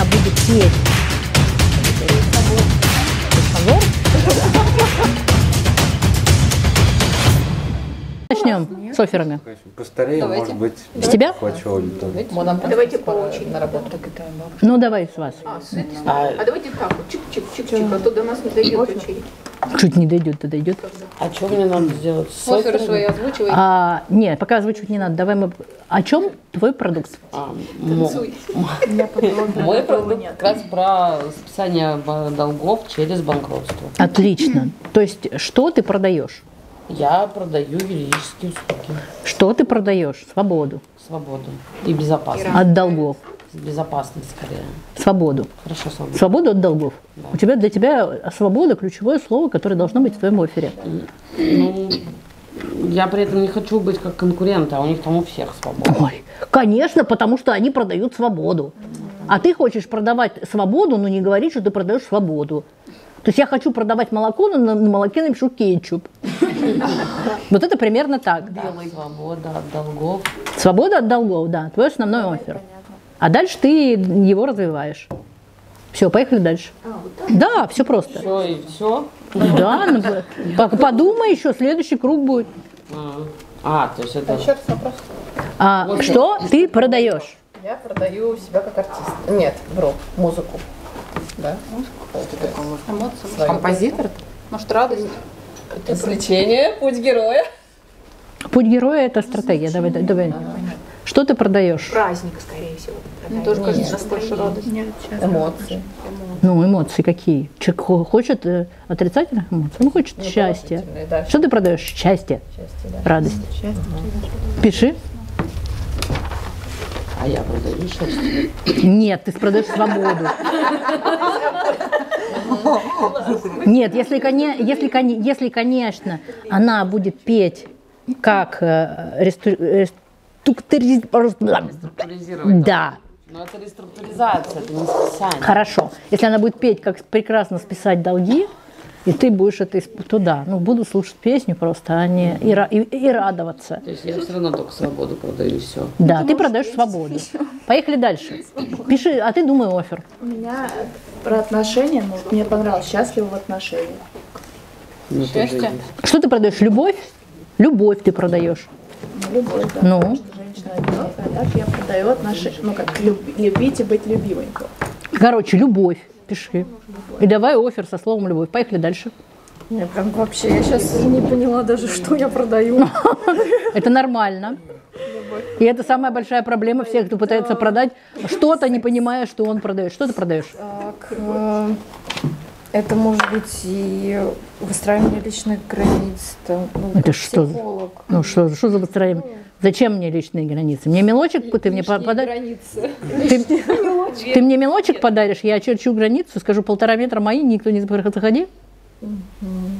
она будет петь. Начнем с офферами. Постарее, давайте. Может быть, с тебя? Давайте по очереди на работу. Ну, давай с вас. А давайте так вот, чик-чик-чик-чик, а то до нас не дойдет очередь. Чуть не дойдет, то дойдет. А что мне надо сделать? Оферы свои озвучивай. Нет, пока озвучивать не надо. Давай мы... О чем твой продукт? Танцуй. Мой продукт как раз про списание долгов через банкротство. Отлично. То есть, что ты продаешь? Я продаю юридические услуги. Что ты продаешь? Свободу. Свободу. И безопасность. От долгов. Безопасность скорее. Свободу. Хорошо, свободу. Свободу от долгов. Да. Для тебя свобода – ключевое слово, которое должно быть в твоем оффере. Ну, я при этом не хочу быть как конкурент, а у них там у всех свобода. Ой, конечно, потому что они продают свободу. А ты хочешь продавать свободу, но не говори, что ты продаешь свободу. То есть я хочу продавать молоко, но на молоке напишу кетчуп. Вот это примерно так. Свобода от долгов. Свобода от долгов, да. Твой основной оффер. А дальше ты его развиваешь. Все, поехали дальше. Да, все просто. Все и все? Да, подумай еще, следующий круг будет. То есть это... Еще раз вопрос. Что ты продаешь? Я продаю себя как артист. Нет, вру, музыку. Да? Музыку. Композитор? Может, радость? Развлечение, путь героя. Путь героя – это стратегия. Давай. Что ты продаешь? Праздник, скорее всего. Мне тоже кажется, больше радости. Эмоции. Ну, эмоции какие? Человек хочет отрицательных эмоций, он хочет счастья. Да. Что ты продаешь? Счастье. Счастье, да. Радость. Счастье. Пиши. А я продаю счастье? Нет, ты продаешь свободу. Нет, если, конечно, она будет петь как реструктуризация. Да. Но это реструктуризация, это не списание. Хорошо. Если она будет петь, как прекрасно списать долги, и ты будешь это туда. Ну, буду слушать песню просто, а не и радоваться. То есть я все равно только свободу продаю, все. Да, ты продаешь свободу. Поехали дальше. Пиши, а ты думай оффер. У меня про отношения, но мне понравилось счастливо в отношениях. Счастье. Что ты продаешь? Любовь? Любовь ты продаешь. Любовь, да. Ну. Потому что женщина одинокая, а так я продаю отношения. Ну, как любить и быть любимой. Короче, любовь. Пиши. И давай оффер со словом «любовь». Поехали дальше. Я прям вообще, я сейчас не поняла даже, что я продаю. Это нормально. И это самая большая проблема всех, кто пытается продать что-то, не понимая, что он продает. Что ты продаешь? Это может быть и выстраивание личных границ. Это что? Ну что за выстраивание? Зачем мне личные границы? Мне мелочек, ты мне подаришь. Ты мне мелочек подаришь, я очерчу границу, скажу 1,5 метра мои, никто не заходи.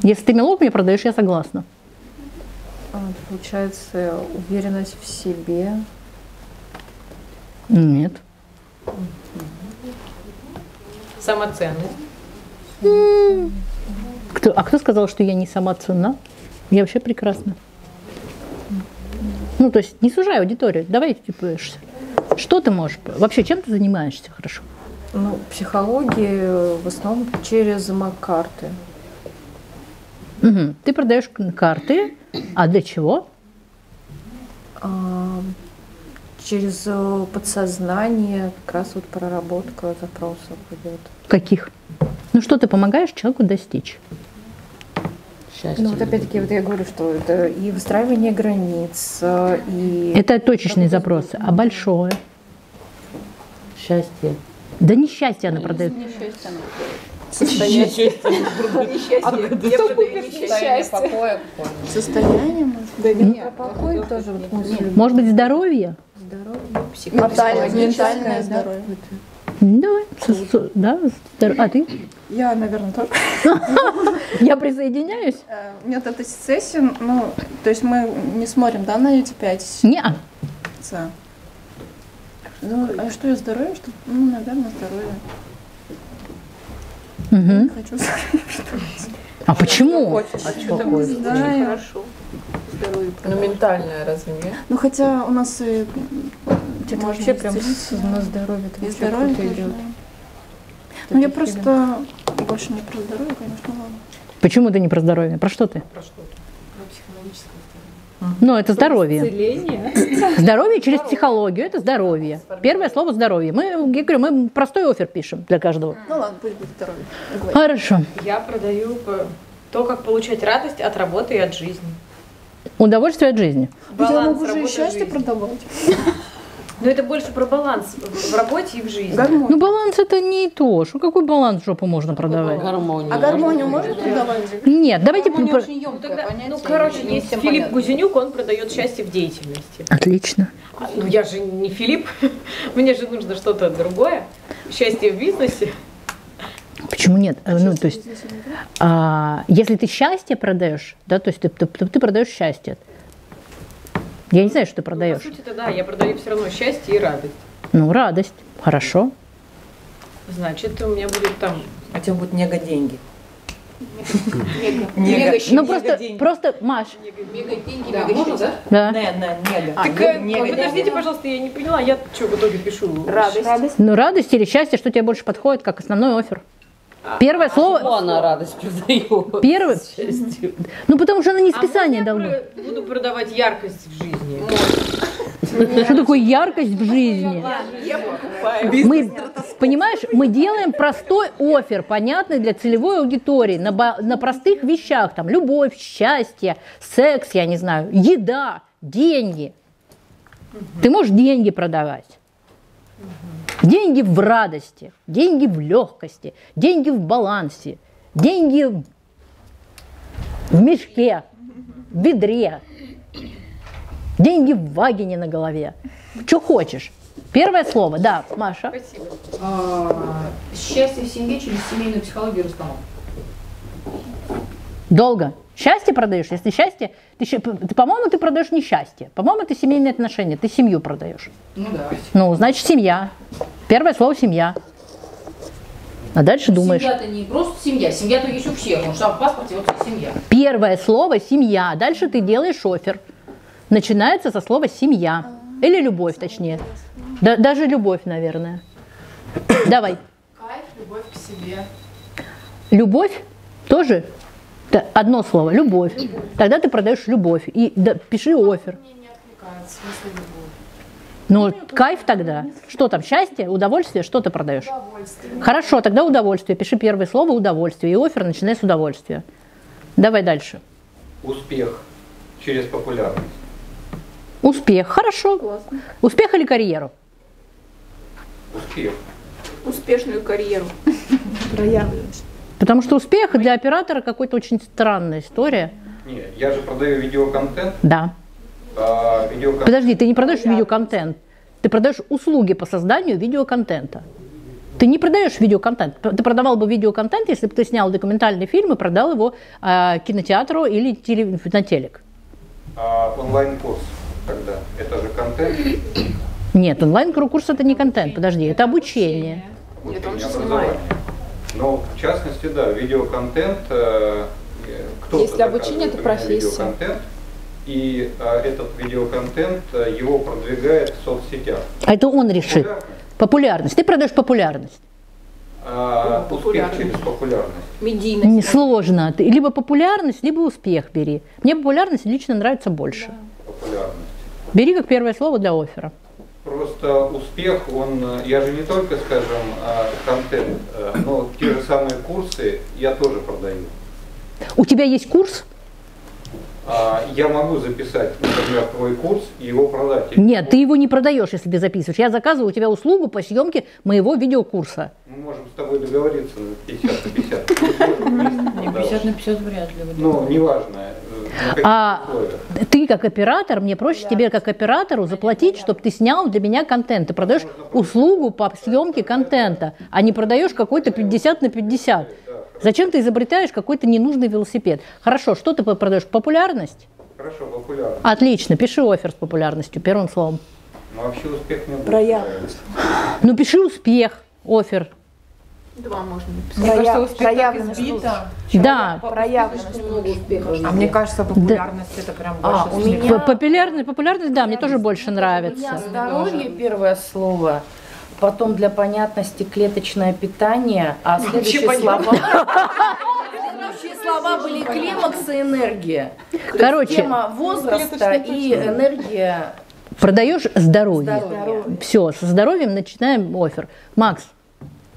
Если ты мелок мне продаешь, я согласна. Получается, уверенность в себе. Нет. Самоценность. А кто сказал, что я не самоценна? Я вообще прекрасна. Ну, то есть не сужай аудиторию. Давай, что ты можешь? Вообще, чем ты занимаешься хорошо? Ну, психология в основном через карты. Угу. Ты продаешь карты. А для чего? Через подсознание как раз вот проработка запросов идет. Каких? Ну, что ты помогаешь человеку достичь? Счастье. Ну, вот опять-таки, вот я говорю, что это и выстраивание границ, и... Это точечный запрос, а большое? Счастье. Да не счастье она продает. Не счастье она продает. Состояние. Состояние покоя. Состояние, может быть. Да нет, покой тоже. Может быть, здоровье? Здоровье. Ментальное здоровье. Давай. Да, а ты? Я, наверное, только. Я присоединяюсь? Нет, это сессия, ну, то есть мы не смотрим, да, на эти 5? Не-а. Ну, а что я здоровье? Ну, наверное, здоровье. Хочу здоровье. А почему? Не знаю. Хорошо. Здоровье. Ну, ментальное разве нет? Ну, хотя у нас и... Вообще прям на здоровье. И здоровье идет. Ну, я просто больше не про здоровье, конечно, ладно. Почему ты не про здоровье? Про что ты? Про что? Про психологическое здоровье. Ну, это здоровье. Здоровье через психологию, это здоровье. Первое слово здоровье. Я говорю, мы простой оффер пишем для каждого. Ну ладно, пусть будет здоровье. Хорошо. Я продаю то, как получать радость от работы и от жизни. Удовольствие от жизни. Я могу же и счастье продавать. Но это больше про баланс в работе и в жизни. Гармония. Ну, баланс это не то. Что, какой баланс в жопу можно продавать? Гармонию. А гармонию можно продавать? Нет, давайте... Очень емкое понятие. Ну, короче, есть Филипп Гузенюк, он продает счастье в деятельности. Отлично. Ну, я же не Филипп. Мне же нужно что-то другое. Счастье в бизнесе. Почему нет? Ну, то есть, если ты счастье продаешь, да, то есть ты продаешь счастье. Я не знаю, что ты продаешь. Ну, по сути-то, да, я продаю все равно счастье и радость. Ну, радость. Хорошо. Значит, у меня будет там... А тебе будут нега-деньги. Нега-деньги. Ну, просто, Маш... Мега-деньги, мега-деньги, да? Да. Подождите, пожалуйста, я не поняла, я что в итоге пишу? Радость. Ну, радость или счастье, что тебе больше подходит, как основной оффер. Первое слово... Почему она радость продает? Первое... Ну, потому что она не списание дала. Я буду продавать яркость в жизни. Что такое яркость в жизни? Я покупаю. Мы, понимаешь, мы делаем простой оффер, понятный для целевой аудитории, на простых вещах, там, любовь, счастье, секс, я не знаю, еда, деньги. Ты можешь деньги продавать. Деньги в радости, деньги в легкости, деньги в балансе, деньги в мешке, в ведре, деньги в вагине на голове. Что хочешь. Первое слово, да, Маша. Спасибо. Счастье в семье через семейную психологию расстановку. Долго. Счастье продаешь? Если счастье, по-моему, ты продаешь не счастье. По-моему, это семейные отношения, ты семью продаешь. Ну да. Ну, значит, семья. Первое слово семья. А дальше думаешь. Семья-то не просто семья, семья-то есть у всех. Потому что в паспорте вот семья. Первое слово семья. Дальше ты делаешь оффер. Начинается со слова семья. Или любовь, точнее. Да, даже любовь, наверное. Давай. Кайф, любовь к себе. Любовь тоже? Одно слово, любовь. Любовь. Тогда ты продаешь любовь. И да, пиши оффер. Ну, кайф тогда. Что там, счастье, удовольствие, что ты продаешь? Удовольствие. Хорошо, тогда удовольствие. Пиши первое слово удовольствие. И оффер начинай с удовольствия. Давай дальше. Успех через популярность. Успех, хорошо. Классно. Успех или карьеру? Успех. Успешную карьеру. Проявленность. Потому что успех для оператора какой-то очень странная история. Нет, я же продаю видеоконтент. Да. Видеоконтент. Подожди, ты не продаешь видеоконтент. Ты продаешь услуги по созданию видеоконтента. Ты не продаешь видеоконтент. Ты продавал бы видеоконтент, если бы ты снял документальный фильм и продал его кинотеатру или на телек. Онлайн-курс тогда. Это же контент? Нет, онлайн-курс это не контент. Подожди, это обучение. Нет, он же снимает. Но в частности, да, видеоконтент, если обучение, это профессия. И этот видеоконтент его продвигает в соцсетях. А это он решит. Популярность. Ты продаешь популярность. Успех через популярность. Медийность. Несложно. Ты либо популярность, либо успех бери. Мне популярность лично нравится больше. Да. Популярность. Бери как первое слово для оффера. Просто успех, он, я же не только, скажем, контент, но те же самые курсы я тоже продаю. У тебя есть курс? Я могу записать, например, твой курс и его продать. Нет, ты его не продаешь, если ты записываешь. Я заказываю у тебя услугу по съемке моего видеокурса. Мы можем с тобой договориться 50 на 50. 50 на 50 вряд ли. Ну, неважно. Ты как оператор, мне проще тебе как оператору заплатить, чтобы ты снял для меня контент. Ты продаешь услугу по съемке контента, а не продаешь какой-то 50 на 50. Зачем ты изобретаешь какой-то ненужный велосипед? Хорошо, что ты продаешь? Популярность? Хорошо, популярность. Отлично, пиши оффер с популярностью, первым словом. Ну, вообще успех не будет. Проявленность. Ну, пиши успех, оффер. Два можно написать. Проявленность. Да. Проявленность. А мне кажется, популярность это прям больше. Популярность, да, мне тоже больше нравится. Здоровье, первое слово. Потом для понятности клеточное питание, а следующие слова были климакс и энергия. Короче, тема возраста и энергия. Продаешь здоровье. Все, со здоровьем начинаем оффер. Макс.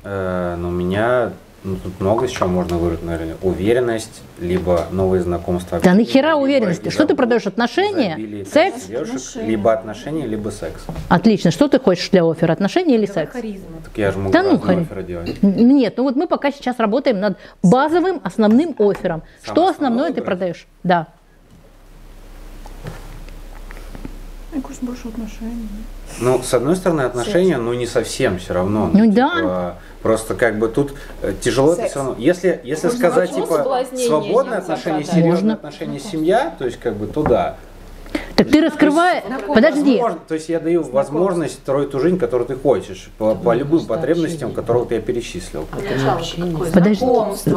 Ну, у меня тут много с чего можно выбрать, наверное. Уверенность, либо новые знакомства. Да нахера уверенность? Что ты продаешь? Отношения? Секс? Либо отношения, либо секс. Отлично. Что ты хочешь для оффера? Отношения или секс? Харизма. Так я же могу разные офферы делать. Нет, ну вот мы пока сейчас работаем над базовым, основным оффером. Что основное ты продаешь? Да. Мне кажется, больше отношений. Ну, с одной стороны, отношения, но не совсем все равно. Ну, да. Просто как бы тут тяжело это все равно. Если сказать, типа, свободное отношение, серьезное отношение, семья, то есть как бы туда. Так ты раскрываешь... Подожди. То есть я даю возможность строить ту жизнь, которую ты хочешь, по любым потребностям, которые я перечислил. Подожди. Знакомство.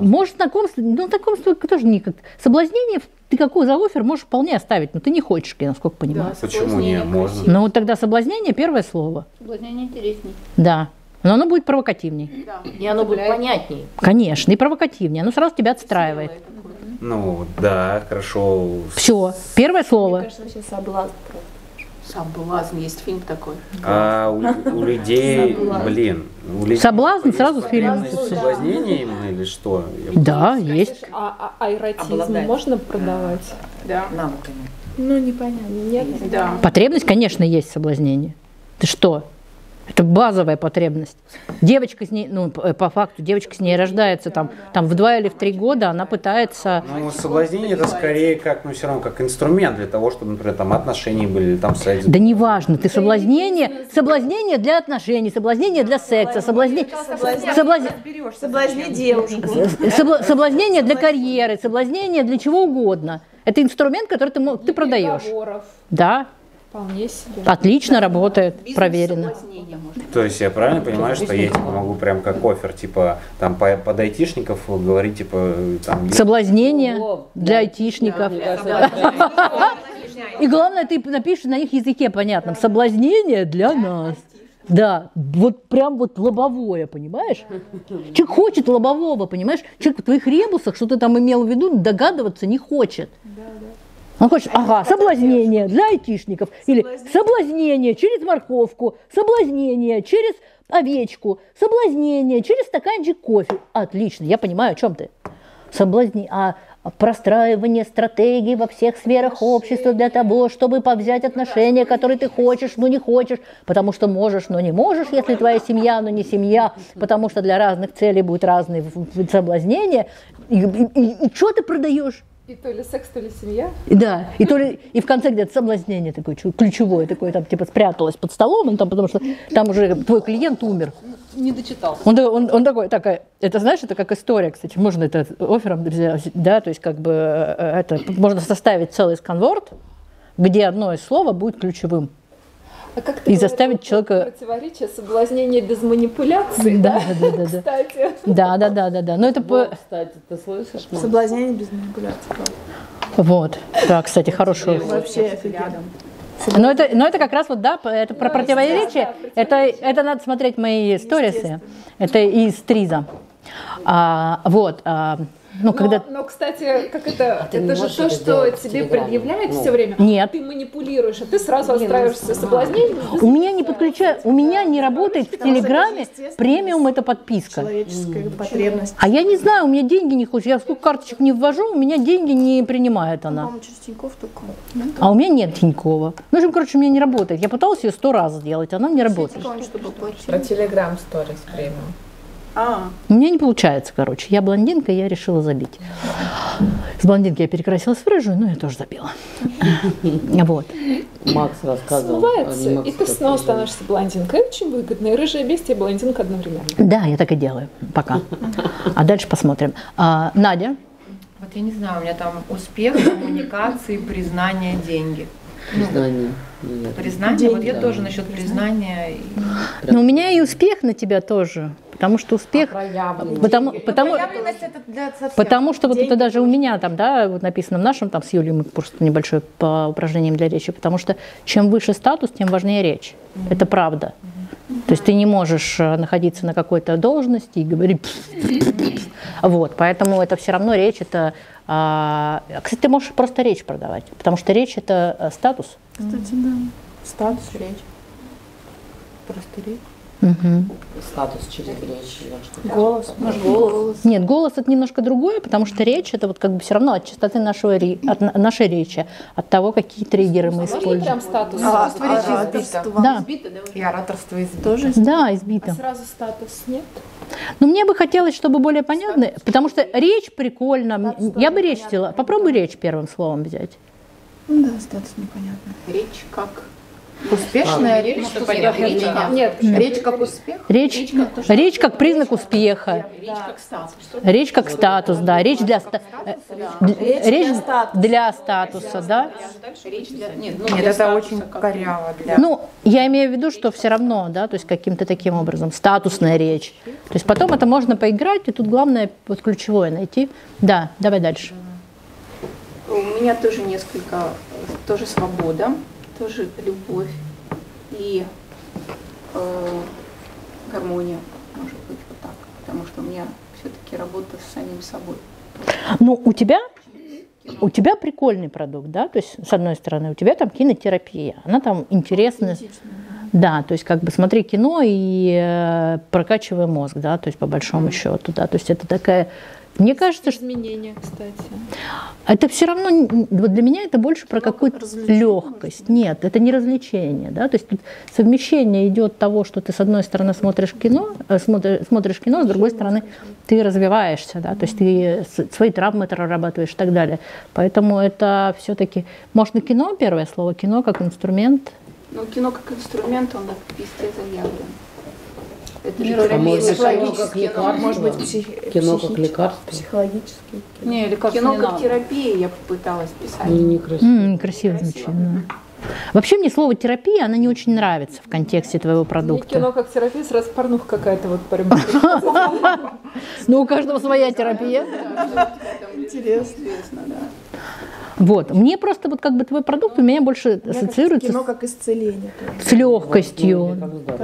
Может, знакомство, ну, знакомство тоже не как... Соблазнение... Ты какой за оффер можешь вполне оставить, но ты не хочешь, я насколько понимаю. Да, почему не можно? Ну вот тогда соблазнение первое слово. Соблазнение интересней. Да. Но оно будет провокативней. Да. И оно будет понятней. Конечно, и провокативнее. Оно сразу тебя отстраивает. Ну да, хорошо. Все, первое слово. Мне кажется, вообще соблазн. Соблазн, есть фильм такой. А у людей, блин. Соблазн сразу с фильмом. Соблазнение именно или что? Да, есть. А эротизм можно продавать? Да. Ну, непонятно. Нет? Потребность, конечно, есть соблазнение. Ты что? Это базовая потребность. Девочка с ней, ну, по факту, девочка с ней рождается там в 2 или в 3 года, она пытается... Ну, соблазнение это скорее как, ну, все равно, как инструмент для того, чтобы, например, там отношения были, или там секс. Да неважно, ты соблазнение для отношений, соблазнение для секса, соблазнение девушку. Соблазнение для карьеры, соблазнение для чего угодно. Это инструмент, который ты продаешь. Да. Вполне себе. Отлично работает, проверено. То есть я правильно понимаю, что я могу прям как оффер, типа там под айтишников говорить, типа там... Соблазнение для айтишников. И главное, ты напишешь на их языке понятном. Соблазнение для нас. Да, вот прям вот лобовое, понимаешь? Человек хочет лобового, понимаешь? Человек в твоих ребусах, что ты там имел в виду, догадываться не хочет. Он хочет, ага, соблазнение для айтишников, или соблазнение через морковку, соблазнение через овечку, соблазнение через стаканчик кофе. Отлично, я понимаю, о чем ты. Простраивание стратегий во всех сферах общества для того, чтобы повзять отношения, которые ты хочешь, но не хочешь, потому что можешь, но не можешь, если твоя семья, но не семья, потому что для разных целей будут разные соблазнения. И что ты продаешь? И то ли секс, то ли семья. Да, и в конце где-то соблазнение такое ключевое, такое там типа спряталось под столом, он там, потому что там уже твой клиент умер. Не дочитал. Он такой, это знаешь, это как история, кстати, можно это оффером, да, то есть как бы это, можно составить целый сканворд, где одно из слова будет ключевым. А как ты и заставить человека... Противоречие, соблазнение без манипуляций, да? Кстати. Да. Но это... Кстати, ты слышишь? Соблазнение без манипуляций. Вот. Да, кстати, хорошее. Вообще офигенно. Но это как раз вот, да, это про противоречие. Это надо смотреть мои сторисы. Это из Триза. Вот. Но, кстати, как это же то, что тебе предъявляют все время. Нет. Ты манипулируешь, а ты сразу отстраиваешься соблазнением. У меня не работает в Телеграме премиум, это подписка. Человеческая потребность. А я не знаю, у меня деньги не хочет. Я сколько карточек не ввожу, у меня деньги не принимает она. А у меня нет Тинькова. Ну, в общем, короче, у меня не работает. Я пыталась ее 100 раз сделать, она мне работает. Про Телеграм сторис премиум. У меня не получается, короче. Я блондинка, я решила забить. С блондинки я перекрасилась в рыжую, но я тоже забила. Вот. Макс рассказывал. И ты снова становишься блондинкой. Очень выгодно. И рыжая бестия, и блондинка одновременно. Да, я так и делаю. Пока. А дальше посмотрим. Надя? Вот я не знаю, у меня там успех, коммуникации, признание, деньги. Признание. Признание. Вот я тоже насчет признания. Но у меня и успех на тебя тоже. потому что успех... Потому что вот это даже у меня там, да, вот написано в нашем, там с Юлей мы просто небольшое по упражнениям для речи, потому что чем выше статус, тем важнее речь. Это правда. То есть ты не можешь находиться на какой-то должности и говорить... Вот, поэтому это все равно речь, это... Кстати, ты можешь просто речь продавать, потому что речь – это статус. Кстати, да. Статус, речь. Просто речь. Угу. Статус через речь. Голос. Наш голос. Нет, голос это немножко другое, потому что речь это вот как бы все равно от частоты нашей речи, от того, какие триггеры мы используем. Прям статус. Да. И ораторство избито. Тоже избито. Да, избито. А сразу статус нет? Ну, мне бы хотелось, чтобы более понятно, потому что речь прикольно. Я бы речь делала. Попробуй речь первым словом взять. Да, статус непонятно. Речь как? Успешная речь, что понятно. Нет, речь как успех. Речь как признак успеха. Речь как статус, да. Речь для статуса, да. Нет, это очень коряво. Ну, я имею в виду, что все равно, да, то есть каким-то таким образом статусная речь. То есть потом это можно поиграть, и тут главное вот ключевое найти. Да, давай дальше. У меня тоже несколько, тоже свобода. Тоже любовь и гармония, может быть, вот так, потому что у меня все-таки работа с самим собой. Ну, у тебя прикольный продукт, да, то есть, с одной стороны, у тебя там кинотерапия, она там интересная. Да, то есть как бы смотри кино и прокачивай мозг, да, то есть по большому счету, да, то есть это такая, мне кажется, изменения, кстати. Это все равно, вот для меня это больше про какую-то легкость. Нет, это не развлечение, да, то есть тут совмещение идет того, что ты с одной стороны смотришь кино, с другой стороны ты развиваешься, да, то есть ты свои травмы прорабатываешь и так далее. Поэтому это все-таки, может, на кино первое слово, кино как инструмент. Ну, кино как инструмент, он везде заявлен. Это может быть, кино как лекарство, психологическое. Не, кино как терапия, я попыталась писать. Некрасиво звучит. Вообще мне слово терапия, она не очень нравится в контексте твоего продукта. Мне кино как терапия, сразу порнуха какая-то вот прям. Ну, у каждого своя терапия. Интересно, да. Вот, мне просто вот как бы твой продукт у меня больше ассоциируется кино как исцеление, с легкостью, как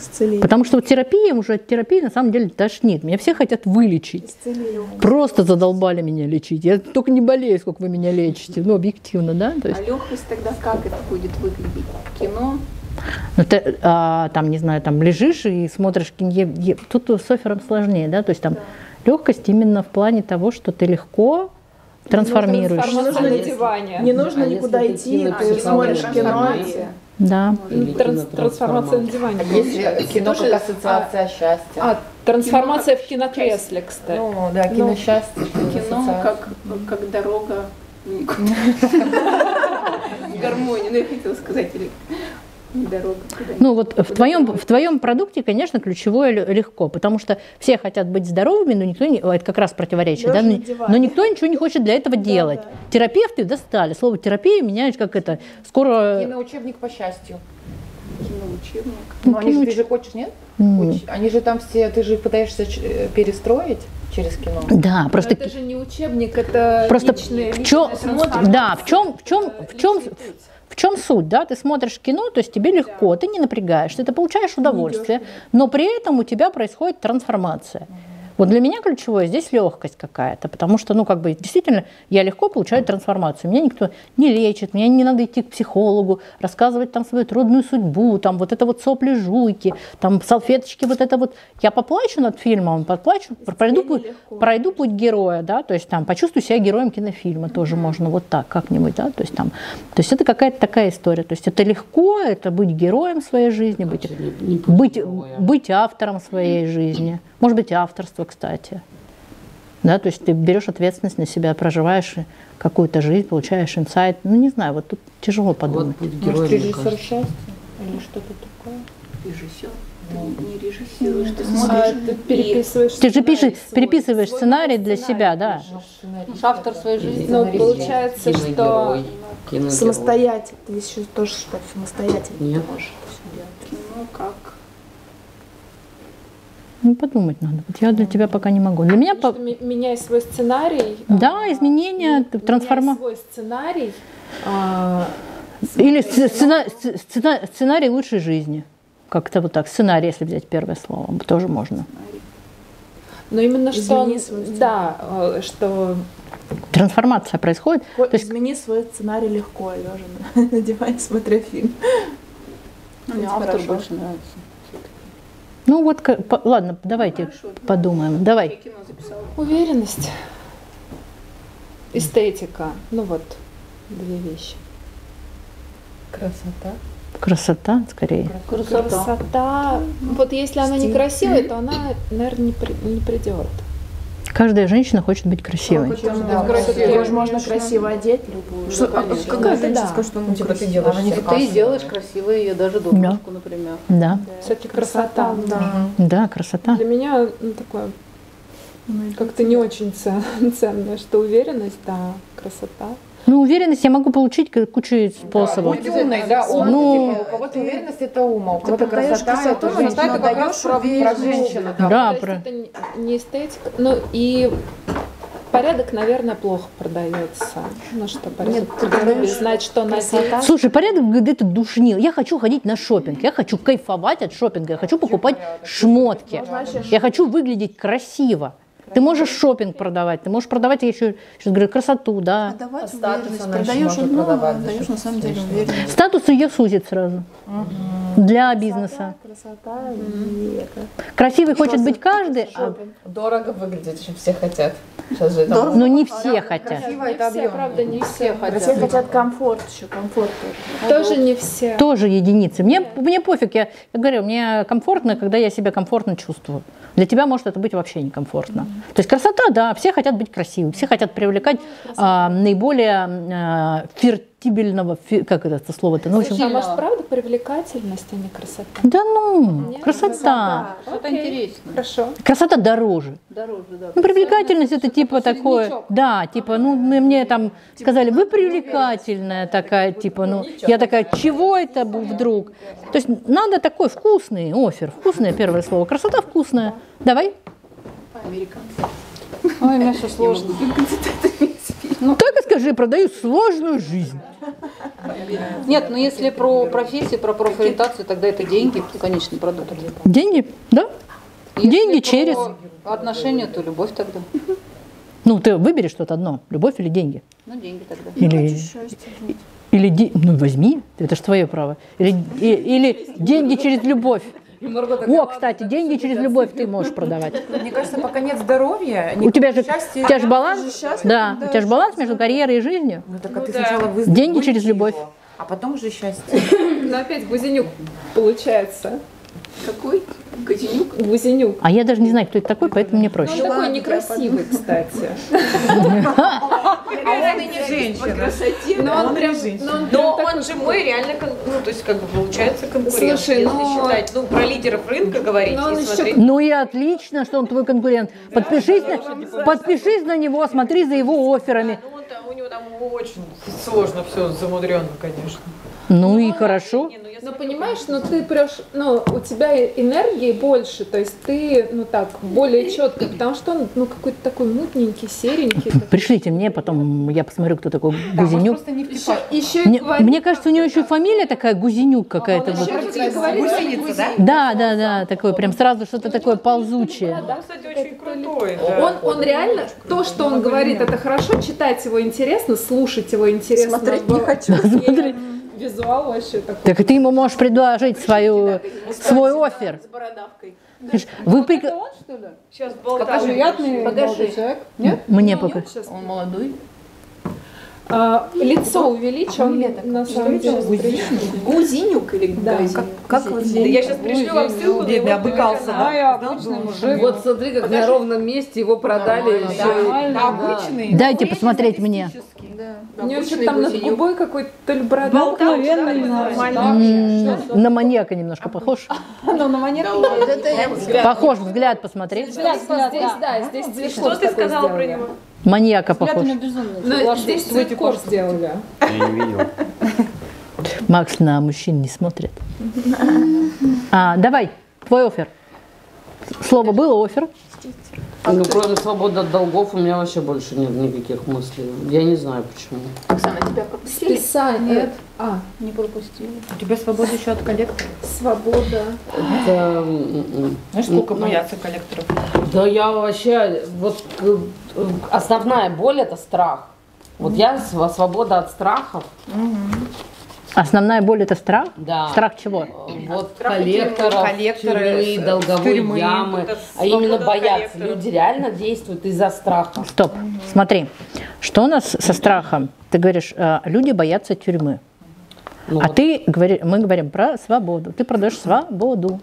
исцеление. Потому что вот терапия, уже от терапии на самом деле тошнит, меня все хотят вылечить, исцеление. Просто задолбали меня лечить, я только не болею, сколько вы меня лечите, ну объективно, да? То есть... А легкость тогда как это будет выглядеть? Кино? Ну, ты, там, не знаю, там лежишь и смотришь, тут с Софером сложнее, да, то есть там да. Легкость именно в плане того, что ты легко трансформируешься. Не нужно никуда идти, ты смотришь кино. Да. Трансформация на диване. Есть кино как ассоциация счастья. Трансформация в кинокресле, кстати. Ну, да, киносчастье. Кино как дорога. Гармония, ну я хотела сказать. Дорога, ну вот в твоем продукте, конечно, ключевое легко, потому что все хотят быть здоровыми, но никто не... Это как раз противоречие, да? Но никто ничего не хочет для этого делать. Да. Терапевты достали. Слово терапия меняешь как это. Скоро... Киноучебник по счастью. Киноучебник. Ну, ты же хочешь, нет? Они же там все... Ты же пытаешься перестроить через кино. Да, но просто... Это же не учебник, это просто в чем суть, да? Ты смотришь кино, то есть тебе легко, ты не напрягаешься, ты получаешь удовольствие, но при этом у тебя происходит трансформация. Вот для меня ключевое здесь легкость какая-то, потому что, ну, как бы, действительно, я легко получаю трансформацию. Меня никто не лечит, мне не надо идти к психологу, рассказывать там свою трудную судьбу, там вот это вот сопли жуйки, там салфеточки, вот это вот. Я поплачу над фильмом, поплачу, пройду путь героя, да, то есть там почувствую себя героем кинофильма тоже можно вот так как-нибудь, да, то есть там, то есть это какая-то такая история, то есть это легко, это быть героем своей жизни, быть автором своей жизни, может быть, авторство, кстати. Да, то есть ты берешь ответственность на себя, проживаешь какую-то жизнь, получаешь инсайт. Ну, не знаю, вот тут тяжело подумать. Вот герой, режиссер счастья или что-то такое? Режиссер? Ты не режиссируешь, ты смотришь, ты переписываешь. Ты же переписываешь сценарий для себя, да. Автор своей жизни. Ну, получается, что самостоятельно. Ты еще тоже считаешь самостоятельно. Нет. Кино как... Ну, подумать надо. Вот я для тебя пока не могу. Для меня меняй свой сценарий. Да, изменения, трансформация. Меняй свой сценарий. Или сценарий лучшей жизни. Как-то вот так. Сценарий, если взять первое слово, тоже можно. Но именно что он, да, что трансформация происходит. Измени свой сценарий легко, лежа на диване, смотря фильм. Мне автор больше нравится. Ну вот, ладно, давайте хорошо, подумаем. Да. Давай. Уверенность, эстетика. Ну вот, две вещи. Красота. Красота, скорее. Красота. Вот если она некрасивая, то она, наверное, не придет. Каждая женщина хочет быть красивой. Можно красиво одеть любую. Какая женщина, что она некрасивая? Ты делаешь красиво ее даже дурнушку, например. Да. Все-таки красота. Да, красота. Для меня такое как-то не очень ценное, что уверенность, да, красота. Ну, уверенность я могу получить кучей способов. Да, быть умной, да, умной. Ну, у кого-то уверенность – это ума, у кого-то красота – это женщина, это даешь про женщину. Да, да, про... это не эстетика. Ну, и порядок, наверное, плохо продается. Ну, что порядок? Нет, знать, что надеть. Слушай, порядок где-то душнил. Я хочу ходить на шопинг, я хочу кайфовать от шопинга, я хочу покупать шмотки, я хочу выглядеть красиво. Ты можешь шопинг продавать, ты можешь продавать, я еще говорю, красоту, да. Продавать уверенность, продаешь одно, продаешь на самом деле уверенность. Статус ее сузит сразу для бизнеса. Красота, красивый хочет быть каждый. Дорого выглядеть, чем все хотят. Но не все хотят. Правда, не все хотят. Все хотят комфорт еще, комфорт. Тоже не все. Тоже единицы. Мне пофиг, я говорю, мне комфортно, когда я себя комфортно чувствую. Для тебя может это быть вообще некомфортно. То есть красота, да, все хотят быть красивыми, все хотят привлекать наиболее фертибельного, как это слово-то? Ну, слушай, а может, правда привлекательность, а не красота? Да ну, нет, красота. Что-то интересное. Хорошо. Красота дороже. Дороже, да. Ну, привлекательность это типа такое, да, типа, ну, мне там сказали, вы привлекательная такая, типа, ну, я такая, чего это вдруг? То есть надо такой вкусный офер, вкусное первое слово, красота вкусная. Давай. Американцы. Ой, у меня все сложно. Ну, только скажи, продаю сложную жизнь. Нет, но если про профессию, про профориентацию, тогда это деньги, конечный продукт. Деньги, да? Если деньги через отношения, то любовь тогда. Ну, ты выбери что-то одно, любовь или деньги. Ну, деньги тогда. Или ну, возьми, это же твое право. Или деньги через любовь. О, кстати, деньги через любовь ты можешь продавать. Мне кажется, пока нет здоровья, у тебя же баланс, да, у тебя же баланс между карьерой и жизнью. Деньги через любовь, а потом уже счастье. Но опять Гузенюк получается. Какой? Гузенюк? Гузенюк. А я даже не знаю, кто это такой, поэтому мне проще. Он такой некрасивый, кстати. А он и не женщина. По красоте. Но он же мой реально, ну, то есть, как бы, получается конкурент. Слушай, ну, считать, ну, про лидеров рынка говорить и смотреть. Ну и отлично, что он твой конкурент. Подпишись на него, смотри за его офферами. У него там очень сложно все, замудренно, конечно. Ну и хорошо. Но понимаешь, но ты прешь, ну, у тебя энергии больше, то есть ты, ну так, более четко, потому что он, ну, какой-то такой мутненький, серенький. Пришлите мне, потом я посмотрю, кто такой Гузенюк. Мне кажется, у него еще фамилия такая Гузенюк какая-то. Да, да, да, такое прям сразу что-то такое ползучее. Он реально, то, что он говорит, это хорошо, читать его интересно, слушать его интересно. Смотреть не хочу. Визуал вообще такой. Так ты ему можешь предложить свой оффер. Вы он, что ли? Сейчас болтаю. Приятный молодой человек. Нет? Мне пока. Он молодой. Лицо увеличен. Гузенюк или Гузенюк? Как Гузенюк? Я сейчас пришлю вам ссылку. Бедный обыкался. Вот смотри, как на ровном месте его продали. Обычный. Дайте посмотреть мне. У него еще там над губой какой-то то ли бородавка. На маньяка немножко похож. Но на маньяка похож взгляд, посмотри. Здесь, что ты сказала про него? Маньяка похож. Но здесь цветков сделали. Я не видел. Макс на мужчин не смотрит. Давай, твой оффер. Слово было, оффер. Ну, кроме свободы от долгов, у меня вообще больше нет никаких мыслей. Я не знаю, почему. Оксана, тебя пропустили? Списали. Нет. А, не пропустили. У тебя свобода еще от коллекторов? Свобода. Это... Знаешь, сколько боятся коллекторов? Да я вообще... Вот основная боль – это страх. Вот я свобода от страхов. Основная боль – это страх? Да. Страх чего? Вот коллекторы, тюрьмы, долговые ямы. А именно боятся. Люди реально действуют из-за страха. Стоп. Смотри, что у нас со страхом? Ты говоришь, люди боятся тюрьмы. Ну, а вот. Ты говоришь, мы говорим про свободу. Ты продаешь свободу.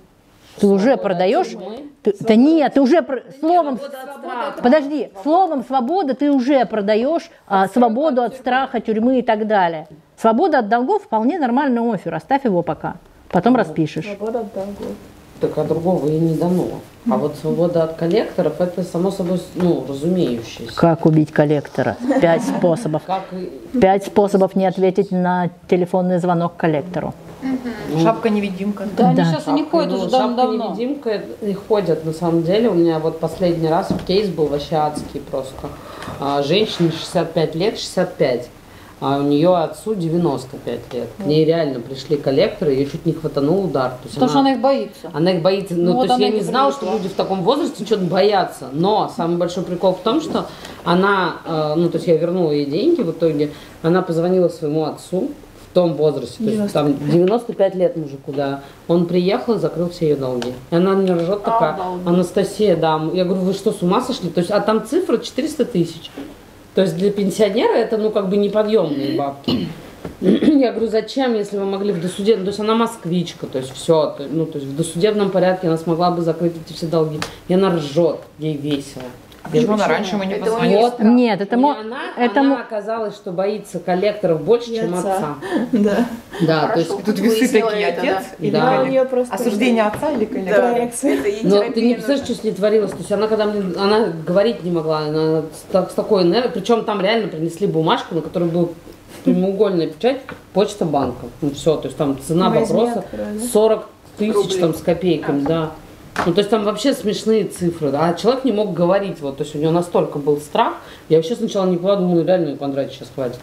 Ты уже продаешь... Да нет, ты уже... Словом... Подожди. Словом свобода ты уже продаешь свободу от страха, тюрьмы и так далее. Свобода от долгов вполне нормальный оффер. Оставь его пока. Потом распишешь. Свобода от долгов. Так, а другого ей не дано. А вот свобода от коллекторов, это само собой, ну, разумеющееся. Как убить коллектора? 5 способов. 5 способов не ответить на телефонный звонок коллектору. Шапка-невидимка. Да, они сейчас не ходят уже давно. Шапка-невидимка и ходят, на самом деле. У меня вот последний раз кейс был вообще адский просто. Женщине 65 лет, 65. А у нее отцу 95 лет. К ней реально пришли коллекторы, ее чуть не хватанул удар. Потому что она их боится. Она их боится. Ну, вот то есть я не знала, что люди в таком возрасте что-то боятся. Но самый большой прикол в том, что она, ну, то есть я вернула ей деньги в итоге, она позвонила своему отцу в том возрасте. То есть там 95 лет мужику, да. Он приехал и закрыл все ее долги. И она мне ржет такая, Анастасия, да. Я говорю, вы что, с ума сошли? То есть, а там цифра 400 тысяч. То есть для пенсионера это, ну, как бы неподъемные бабки. Я говорю, зачем, если вы могли в досуде... То есть она москвичка, то есть все. Ну, то есть в досудебном порядке она смогла бы закрыть эти все долги. И она ржет, ей весело. А почему она раньше мы не позвонили? Вот, нет, это она оказалось, что боится коллекторов больше, чем отца. Да. Да, то есть тут весы такие, отец или просто осуждение отца или коллектора. Но ты не представляешь, что с ней творилось. То есть она когда она говорить не могла, она с такой энергией. Причем там реально принесли бумажку, на которой был прямоугольная печать Почта банка. Ну все, то есть там цена вопроса 40 тысяч там с копейками, да. Ну, то есть там вообще смешные цифры, да? А человек не мог говорить, вот, то есть у него настолько был страх, я вообще сначала не подумала, реально не понравится, сейчас хватит.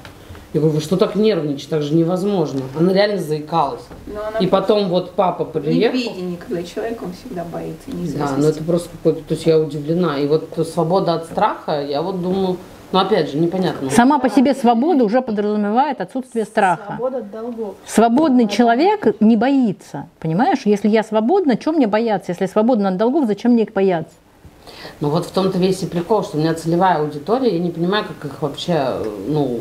Я говорю, вы что так нервничаете, так же невозможно. Она реально заикалась. Она и потом вот папа приехал. Неведение, когда человек, он всегда боится неизвестности. Да, ну это просто какой-то, то есть я удивлена. И вот свобода от страха, я вот думаю, ну опять же, непонятно. Сама по себе свобода уже подразумевает отсутствие страха. Свобода от долгов. Свободный человек не боится, понимаешь? Если я свободна, чем мне бояться? Если я свободна от долгов, зачем мне их бояться? Ну вот в том-то весь и прикол, что у меня целевая аудитория, я не понимаю, как их вообще, ну...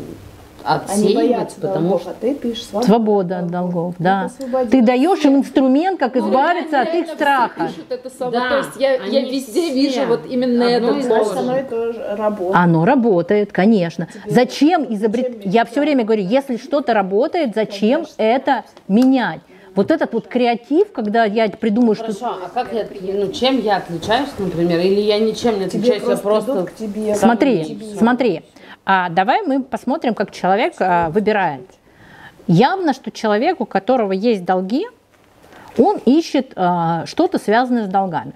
Они боятся долгов, а ты пишешь свобода от долгов, да. Ты даешь им инструмент, как избавиться от их страха. Да. То есть я везде вижу вот именно это слово. Оно работает, конечно. Зачем изобретать? Я все время говорю, если что-то работает, зачем это менять? Вот этот вот креатив, когда я придумаю, что... Хорошо, а как я, ну, чем я отличаюсь, например, или я ничем не отличаюсь, я просто... Смотри, смотри. Давай мы посмотрим, как человек выбирает. Явно, что человек, у которого есть долги, он ищет что-то связанное с долгами.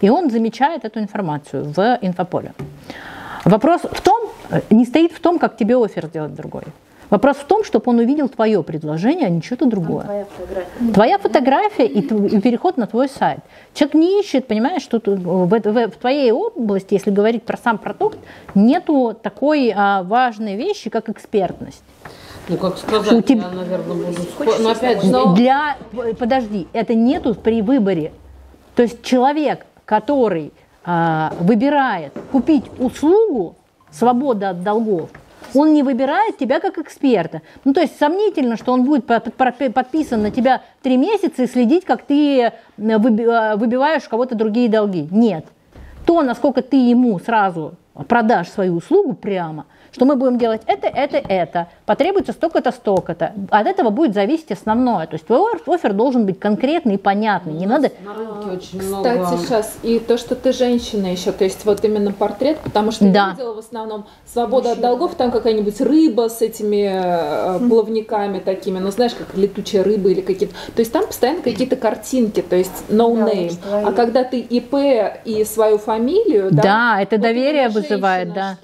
И он замечает эту информацию в инфополе. Вопрос в том, не стоит в том, как тебе оффер сделать другой. Вопрос в том, чтобы он увидел твое предложение, а не что-то другое. Твоя фотография и переход на твой сайт. Человек не ищет, понимаешь, что в твоей области, если говорить про сам продукт, нету такой важной вещи, как экспертность. Ну, как сказать, я, наверное, буду... Но опять же... Подожди, это нету при выборе. То есть человек, который выбирает купить услугу, свобода от долгов, он не выбирает тебя как эксперта. Ну, то есть сомнительно, что он будет подписан на тебя 3 месяца и следить, как ты выбиваешь у кого-то другие долги. Нет. То, насколько ты ему сразу продашь свою услугу прямо, что мы будем делать это. Потребуется столько-то, столько-то. От этого будет зависеть основное. То есть твой оффер должен быть конкретный и понятный. Не надо... На рынке очень много. Кстати, сейчас и то, что ты женщина еще, то есть вот именно портрет, потому что я видела в основном свобода от долгов, там какая-нибудь рыба с этими плавниками такими, ну знаешь, как летучая рыба или какие-то. То есть там постоянно какие-то картинки, то есть no name. А когда ты ИП и свою фамилию... Да, это доверие вызывает, да.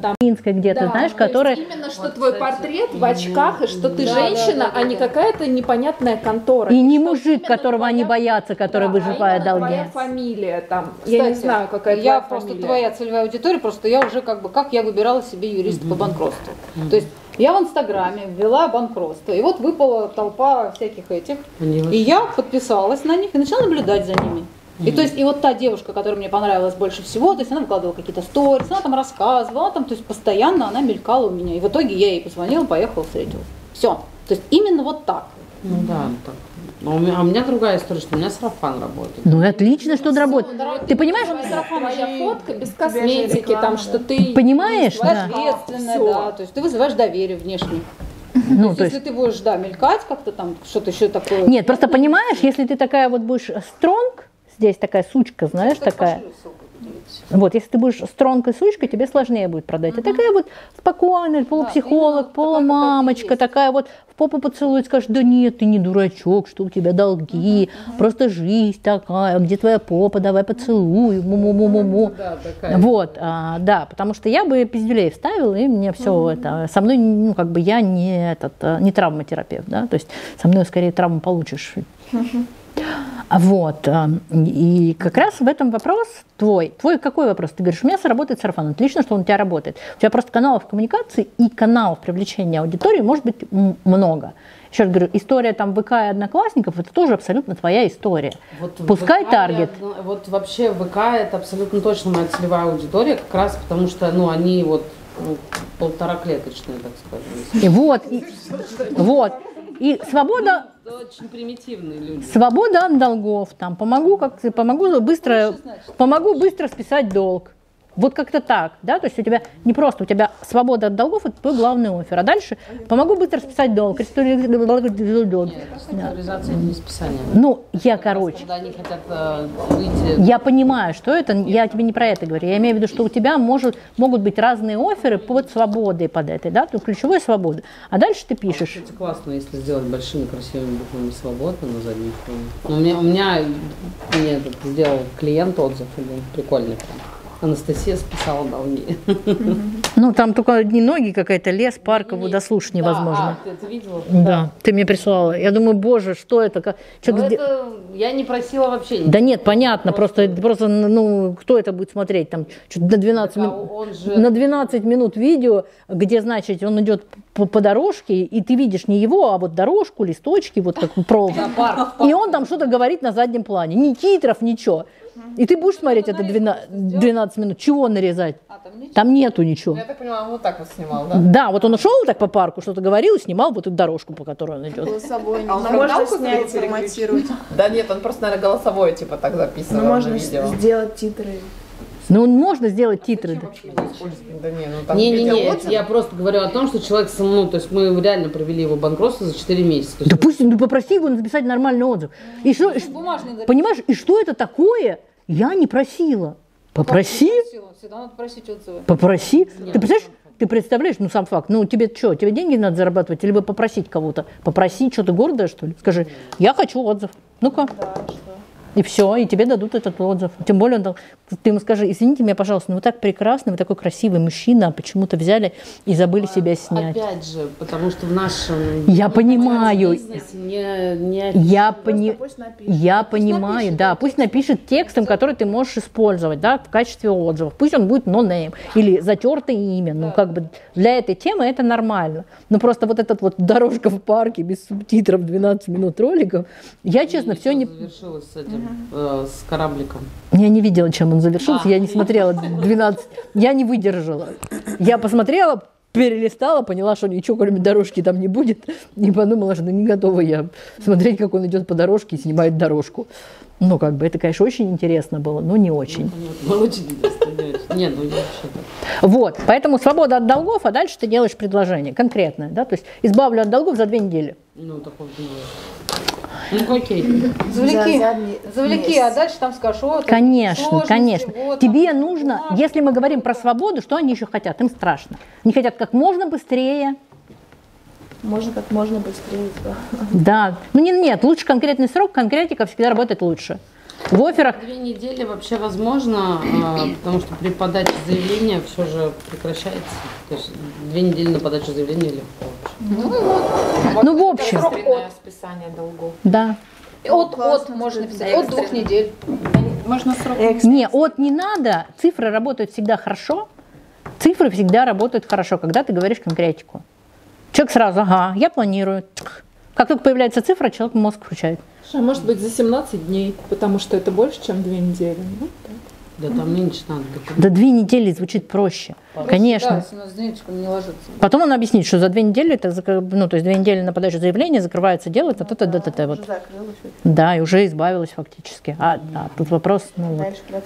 Там где-то, да, знаешь, которые... Именно, что вот, твой портрет в очках, и что ты женщина, а не какая-то непонятная контора. И не мужик, которого они боятся, который выживает долги. Твоя фамилия там. Кстати, я не знаю, какая твоя фамилия. Твоя целевая аудитория, просто я уже как бы, как я выбирала себе юриста по банкротству. То есть я в Инстаграме ввела банкротство, и вот выпала толпа всяких этих. И я подписалась на них и начала наблюдать за ними. И то есть и вот та девушка, которая мне понравилась больше всего, то есть она выкладывала какие-то сторис, она там рассказывала, там, то есть постоянно она мелькала у меня. И в итоге я ей позвонила, поехала, встретилась. Все. То есть именно вот так. Ну да, так. А у меня другая история, что у меня сарафан работает. Ну и отлично, что он работает. Ты понимаешь? У меня сарафан, моя фотка без косметики, там, что ты... Понимаешь? Ответственная, да. То есть ты вызываешь доверие внешне. Ну, то есть, если ты будешь, да, мелькать как-то там, что-то еще такое... Нет, просто понимаешь, если ты такая вот будешь стронг, здесь такая сучка, знаешь, такая. Вот, если ты будешь стронкой сучкой, тебе сложнее будет продать. А такая вот спокойная, полупсихолог, полумамочка, такая вот в попу поцелует, скажешь, да нет, ты не дурачок, что у тебя долги, просто жизнь такая, где твоя попа, давай поцелую, му-му-му-му-му. Вот, да, потому что я бы пиздюлей вставила, и мне все это, со мной, ну, как бы я не травматерапевт, да, то есть со мной скорее травму получишь. Вот, и как раз в этом вопрос твой. Твой какой вопрос? Ты говоришь, у меня сработает сарафан. Отлично, что он у тебя работает. У тебя просто каналов коммуникации и каналов привлечения аудитории может быть много. Еще раз говорю, история там ВК и Одноклассников, это тоже абсолютно твоя история. Вот пускай ВК таргет. Вот вообще ВК это абсолютно точно моя целевая аудитория, как раз потому что, ну, они вот полтораклеточные, так скажем. И вот, и свобода... Очень примитивные люди. Свобода от долгов. Там, помогу быстро списать долг. Вот как-то так. Да? То есть у тебя не просто у тебя свобода от долгов, это твой главный оффер. А дальше помогу быстро списать долг. Нет, реструктуризация не списание. Ну, я, короче. Они хотят выйти. Я понимаю, что это. Я тебе не про это говорю. Я имею в виду, что у тебя могут быть разные офферы под свободой, под этой, да, то ключевой свободы. А дальше ты пишешь. Это классно, если сделать большими красивыми буквами свободно на заднем фоне. У меня сделал клиент отзыв, и был прикольный. Анастасия списала долги. Ну, там только одни ноги какая-то, лес, парковую дослушать невозможно. Да, ты это видела? Да, ты мне прислала. Я думаю, боже, что это? Это я не просила вообще. Да нет, понятно, просто, ну, кто это будет смотреть? Там на 12 минут видео, где, значит, он идет по дорожке, и ты видишь не его, а вот дорожку, листочки, вот как провод. И он там что-то говорит на заднем плане. Ни титров, ничего. И ты будешь смотреть это 12 минут, чего нарезать? Там нету ничего. Я так понимаю, он вот так вот снимал, да? Да, вот он шел так по парку, что-то говорил и снимал вот эту дорожку, по которой он идет. Голосовой. А он можно снять, ремонтировать? Да нет, он просто, наверное, голосовое типа так записывал. Ну, можно сделать титры. Ну, можно сделать титры. Не-не-не, я просто говорю о том, что человек, ну, то есть мы реально провели его банкротство за 4 месяца. Да пусть, ну, попроси его написать нормальный отзыв. И что, понимаешь, и что это такое? Я не просила. Попроси. Всегда надо просить отзывы. Попроси. Нет. Ты представляешь? Ты представляешь, ну сам факт, ну тебе что, тебе деньги надо зарабатывать, или бы попросить кого-то? Попроси, что ты гордая, что ли? Скажи, я хочу отзыв. Ну-ка. Да, и все, и тебе дадут этот отзыв. Тем более, ты ему скажи, извините меня, пожалуйста, но вы так прекрасны, вы такой красивый мужчина, а почему-то взяли и забыли себя снять. Опять же, потому что в нашем... Я понимаю. Я понимаю, да. Пусть напишет текстом, который ты можешь использовать, да, в качестве отзывов. Пусть он будет no name или затертое имя. Ну, как бы для этой темы это нормально. Но просто вот этот вот дорожка в парке без субтитров 12 минут роликов, я, честно, все не... с этим, с корабликом. Я не видела, чем он завершился, я не смотрела 12, я не выдержала. Я посмотрела перелистала, поняла, что ничего кроме дорожки там не будет, и подумала, что не готова я смотреть, как он идет по дорожке и снимает дорожку. Ну, как бы, это, конечно, очень интересно было, но не очень. Было очень интересно, конечно. Нет, ну, не вообще-то. Вот, поэтому свобода от долгов, а дальше ты делаешь предложение конкретное, да, то есть избавлю от долгов за 2 недели. Ну, такое дело. Ну, окей. Завлеки, а дальше там скажешь, о, конечно, конечно. Тебе нужно, если мы говорим про свободу, что они еще хотят? Им страшно. Они хотят как можно быстрее. Можно как можно быстрее. Да. Ну нет, лучше конкретный срок, конкретика всегда работает лучше. В офферах... 2 недели вообще возможно, потому что при подаче заявления все же прекращается. То есть 2 недели на подачу заявления легко. Ну, в общем. Срок от списания долгов. Да. От можно писать. От 2 недель. Можно срок. Не, от не надо. Цифры работают всегда хорошо. Цифры всегда работают хорошо, когда ты говоришь конкретику. Человек сразу, ага, я планирую. Как только появляется цифра, человек мозг включает. А может быть за 17 дней, потому что это больше, чем 2 недели. Ну, да, там меньше надо. Да, 2 недели звучит проще. Конечно. Да, не ложится. Потом он объяснит, что за 2 недели, это, ну, то есть 2 недели на подачу заявления, закрывается дело, то-то-то-то-то. Вот. Да, и уже избавилась фактически. А тут вопрос, ну, дальше вот,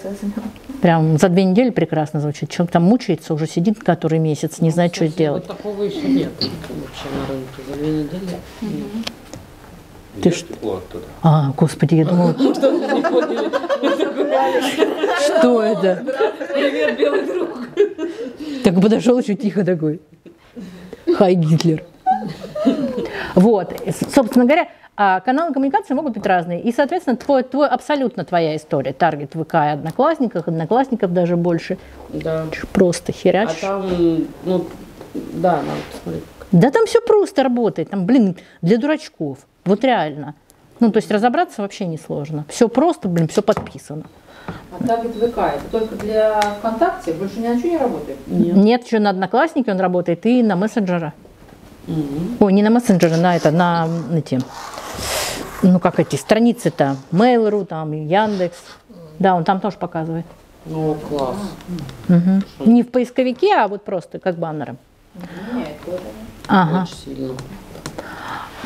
прям за 2 недели прекрасно звучит. Человек там мучается, уже сидит который месяц, не знает, что делать. Вот такого еще нет вообще на рынке за 2 недели. Ты что? А, господи, я думала... Что это? Привет, белый друг. Так подошел еще тихо такой. Хай, Гитлер. Вот, собственно говоря, каналы коммуникации могут быть разные. И, соответственно, абсолютно твоя история. Таргет ВК и одноклассников даже больше. Да. Просто херячишь. А там, ну, да, надо посмотреть. Да там все просто работает. Там, блин, для дурачков. Вот реально. Ну, то есть разобраться вообще несложно. Все просто, блин, все подписано. А таргет ВК, это только для ВКонтакте? Больше ни на что не работает? Нет, еще на Одноклассники он работает и на мессенджера. Ой, не на мессенджера, на это, на те. Ну, как эти страницы-то? Mail.ru, там, Яндекс. Да, он там тоже показывает. Ну, класс. Угу. Не в поисковике, а вот просто как баннером. Нет, это ага. Очень сильно.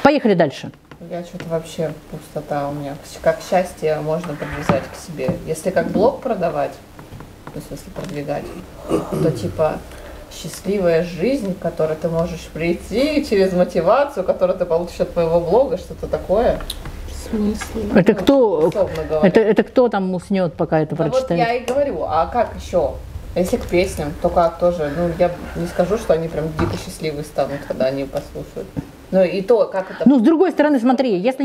Поехали дальше. Я что-то вообще пустота у меня. Как счастье можно подвязать к себе. Если как блог продавать, в смысле продвигать, то типа счастливая жизнь, к которой ты можешь прийти через мотивацию, которую ты получишь от твоего блога, что-то такое. В смысле? Это кто? Это кто там уснет, пока это да прочитает? Вот я и говорю, а как еще? Если к песням, то как тоже. Ну, я не скажу, что они прям дико счастливые станут, когда они послушают. Ну, и то, как это... Ну, с другой стороны, смотри, если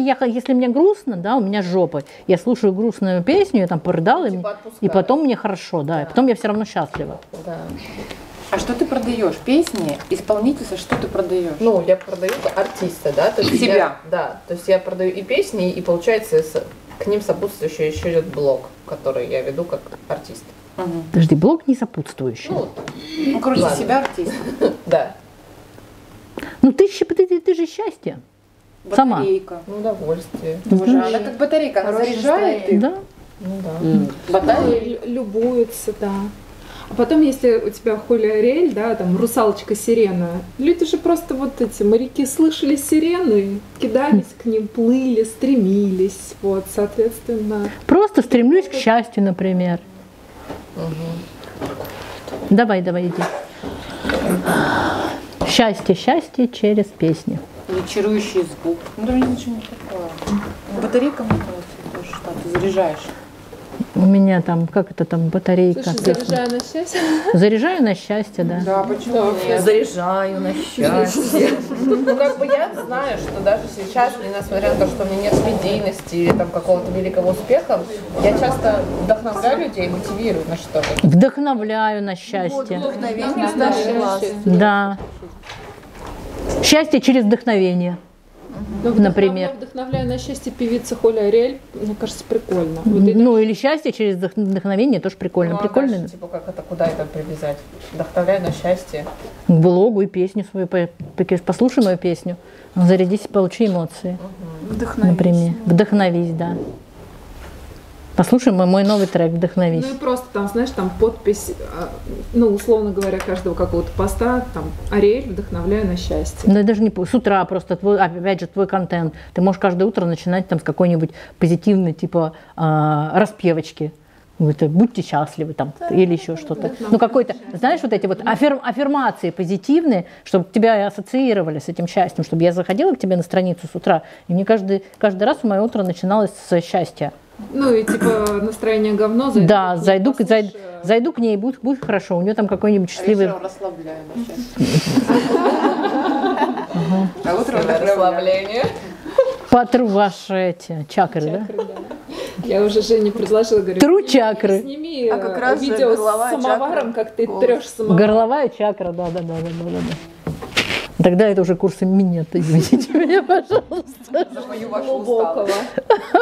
мне грустно, да, у меня жопа, я слушаю грустную песню, я там порыдала, типа и потом мне хорошо, да, да, и потом я все равно счастлива. Да. А что ты продаешь? Песни, исполнительница, что ты продаешь? Ну, я продаю артиста, да, то есть себя. Да, то есть я продаю и песни, и получается к ним сопутствующий еще идет блог, который я веду как артист. Угу. Подожди, блог не сопутствующий? Ну короче, ладно. Себя артист. Да. Ну, ты же счастье. Батарейка. Сама. Удовольствие. Она как батарейка, она заряжает их. Да? Ну да. Батарея любуется, да. А потом, если у тебя Холли Ариэль, да, там русалочка, сирена, люди же просто вот эти моряки слышали сирены, кидались к ним, плыли, стремились, вот, соответственно. Просто стремлюсь к счастью, например. Угу. Давай, иди. Счастье через песни. Чарующий звук. Ну, там ничего не такое. Батарейка, мне кажется, что ты заряжаешь. У меня там, как это там, батарейка. Слушай, заряжаю на счастье. Заряжаю на счастье, да. Да, почему нет? Заряжаю на счастье. Ну, как бы я знаю, что даже сейчас, несмотря на то, что у меня нет медийности или там какого-то великого успеха, я часто вдохновляю людей, мотивирую на что-то. Вдохновляю на счастье. Вдохновение на счастье. Да. Счастье через вдохновение. Ну, например. Вдохновляю на счастье певица Холли Ариэль, мне кажется, прикольно. Вот ну, или счастье через вдохновение тоже прикольно. Ну, а прикольно. Дальше, типа, как это, куда это привязать? Вдохновляю на счастье. К блогу и песню свою, послушай мою песню, зарядись, получи эмоции. Угу. Вдохновись. Например. Вдохновись, да. Послушаем мы мой новый трек «Вдохновись». Ну и просто там, знаешь, там подпись, ну, условно говоря, каждого какого-то поста, там, Ариэль, вдохновляю на счастье. Ну, я даже не... С утра просто, твой, опять же, твой контент. Ты можешь каждое утро начинать там с какой-нибудь позитивной, типа, распевочки. Это, будьте счастливы там, да, или еще что-то. Ну, какой-то, знаешь, вот эти вот аффирмации позитивные, чтобы тебя ассоциировали с этим счастьем, чтобы я заходила к тебе на страницу с утра, и мне каждый раз мое утро начиналось с счастья. Ну и типа настроение говно, зайду, да, зайду к ней, будет хорошо, у нее там какой-нибудь счастливый... А вечером расслабляю на А утром расслабление. Патру ваши эти чакры, да? Я уже Жене предложила, говорю, тру-чакры. Сними как раз видео с самоваром, как ты трешь самовар. Горловая чакра, да. Тогда это уже курсы меня, извините меня, пожалуйста. Глубокого.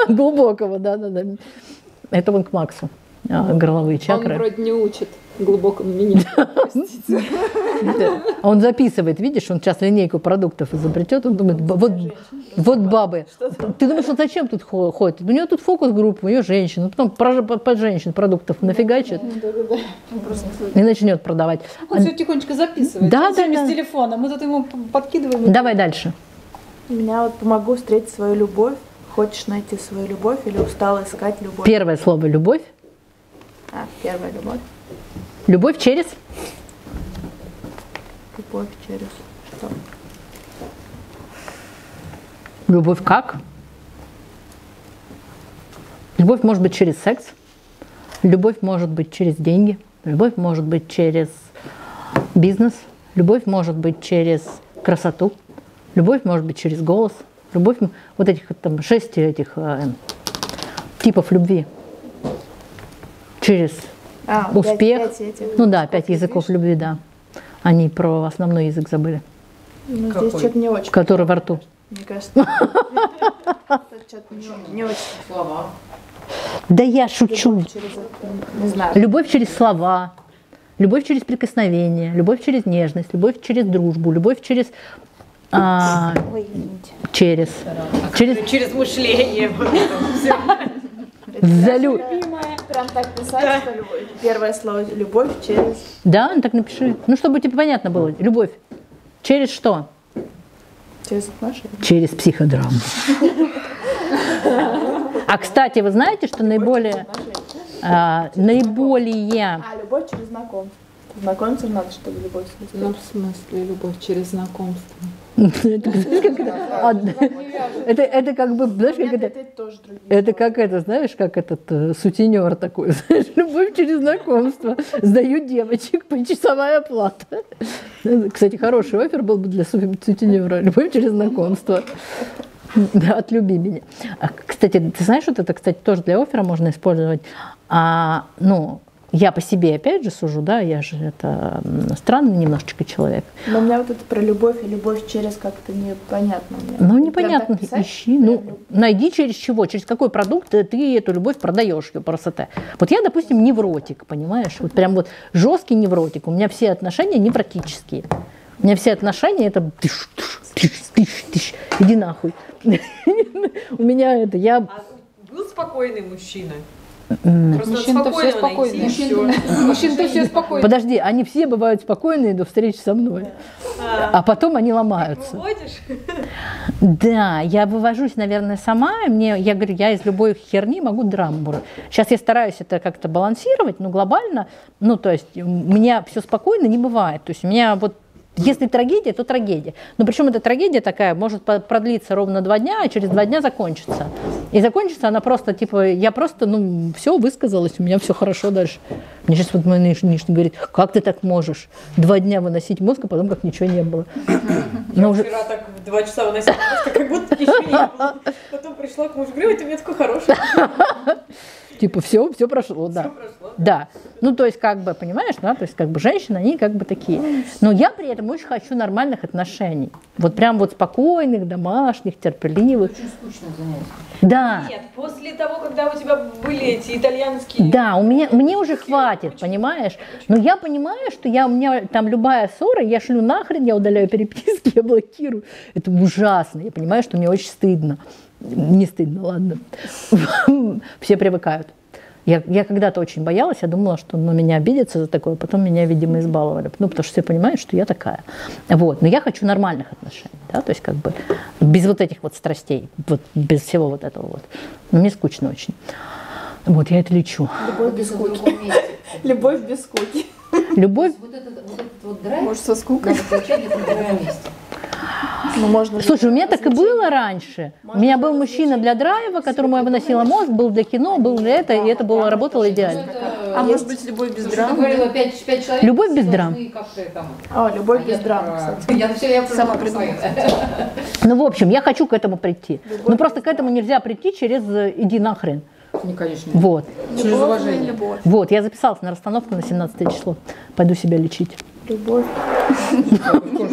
Глубокого, да. Это он к Максу. Горловые чакры. Он вроде не учит глубокому меня. Он записывает, видишь, он сейчас линейку продуктов изобретет, он думает, вот бабы. Ты думаешь, он зачем тут ходит? У нее тут фокус-группа, у нее женщина, потом под женщин продуктов нафигачит и начнет продавать. Он все тихонечко записывает, с телефона, мы тут ему подкидываем. Давай дальше. Меня вот помогу встретить свою любовь. Хочешь найти свою любовь или устала искать любовь? Первое слово «любовь». Первая любовь. Любовь через? Любовь через что? Любовь как? Любовь может быть через секс. Любовь может быть через деньги. Любовь может быть через бизнес. Любовь может быть через красоту. Любовь может быть через голос. Любовь, вот этих там 6 этих типов любви. Через успех. 5 ну да, 5 языков любви, да. Они про основной язык забыли. Ну, здесь что-то не очень. Который во рту. Мне кажется, что-то не очень. Слова. Да я шучу. Любовь через слова, любовь через прикосновение, любовь через нежность, любовь через дружбу, любовь через... Через мышление. Прям так писать, да. Что любовь. Первое слово «любовь» через... Да, ну так напиши. Ну, чтобы тебе понятно было. Любовь. Через что? Через отношения. Через психодраму. А, кстати, вы знаете, что наиболее... любовь через знакомство. Знакомиться надо, чтобы любовь... Ну, в смысле, любовь через знакомство. Это как бы, знаешь, как это, знаешь, как этот сутенер такой, знаешь, любовь через знакомство, сдаю девочек, почасовая оплата. Кстати, хороший оффер был бы для сутенера, любовь через знакомство. Да, отлюби меня. Кстати, ты знаешь, вот это, кстати, тоже для оффера можно использовать, ну... Я по себе опять же сужу, да, я же это странный немножечко человек. Но у меня вот это про любовь и любовь через как-то непонятно. Мне. Ну, непонятно, ищи, ну, найди через чего, через какой продукт ты эту любовь продаешь, ее красота. Вот я, допустим, невротик, понимаешь, вот прям вот жесткий невротик, у меня все отношения непрактические. У меня все отношения это тыш, иди нахуй. У меня это, я... Был спокойный мужчина? Мужчин-то все спокойные. Подожди, они все бывают спокойные до встречи со мной. А потом они ломаются. Да, я вывожусь, наверное, сама. Я говорю, я из любой херни могу драмбуру. Сейчас я стараюсь это как-то балансировать, но глобально, ну, то есть, у меня все спокойно не бывает. То есть, у меня вот если трагедия, то трагедия. Но причем эта трагедия такая может продлиться ровно 2 дня, а через 2 дня закончится. И закончится она просто, типа, я просто, ну, все высказалась, у меня все хорошо дальше. Мне сейчас вот мой нынешний говорит, как ты так можешь 2 дня выносить мозг, а потом как ничего не было. Я вчера так 2 часа выносила мозг, как будто ничего не было. Потом пришла к мужу, говорю, ты у меня такой хороший. Типа, все прошло, да. Все прошло, да. Ну, то есть, как бы, понимаешь, да, то есть, как бы, женщины, они как бы такие. Но я при этом очень хочу нормальных отношений. Вот прям вот спокойных, домашних, терпеливых. Очень скучно занятие. Да. Нет, после того, когда у тебя были эти итальянские... Да, у меня, мне уже хватит, понимаешь? Но я понимаю, что у меня там любая ссора, я шлю нахрен, я удаляю переписки, я блокирую. Это ужасно. Я понимаю, что мне очень стыдно. Не стыдно, ладно. Все привыкают. Я когда-то очень боялась, я думала, что меня обидятся за такое, потом меня, видимо, избаловали. Ну, потому что все понимают, что я такая. Вот. Но я хочу нормальных отношений, да, то есть как бы без вот этих вот страстей, вот, без всего вот этого вот. Но мне скучно очень. Вот, я это лечу. Любовь без скуки. Любовь без скуки. Любовь. Вот этот драйв. Может, со скукой. Ну, слушай, у меня так и было раньше. У меня был мужчина для драйва, которому я выносила мозг, был для кино, был для это, и это было, работало идеально. А может быть, любовь без драмы? Любовь без драмы. А, любовь без драмы, кстати. Сама придумала. Ну, в общем, я хочу к этому прийти. Ну, просто к этому нельзя прийти через «иди нахрен». Не, конечно. Вот. Через уважение. Вот, я записалась на расстановку на 17 число. Пойду себя лечить. Любовь. Ты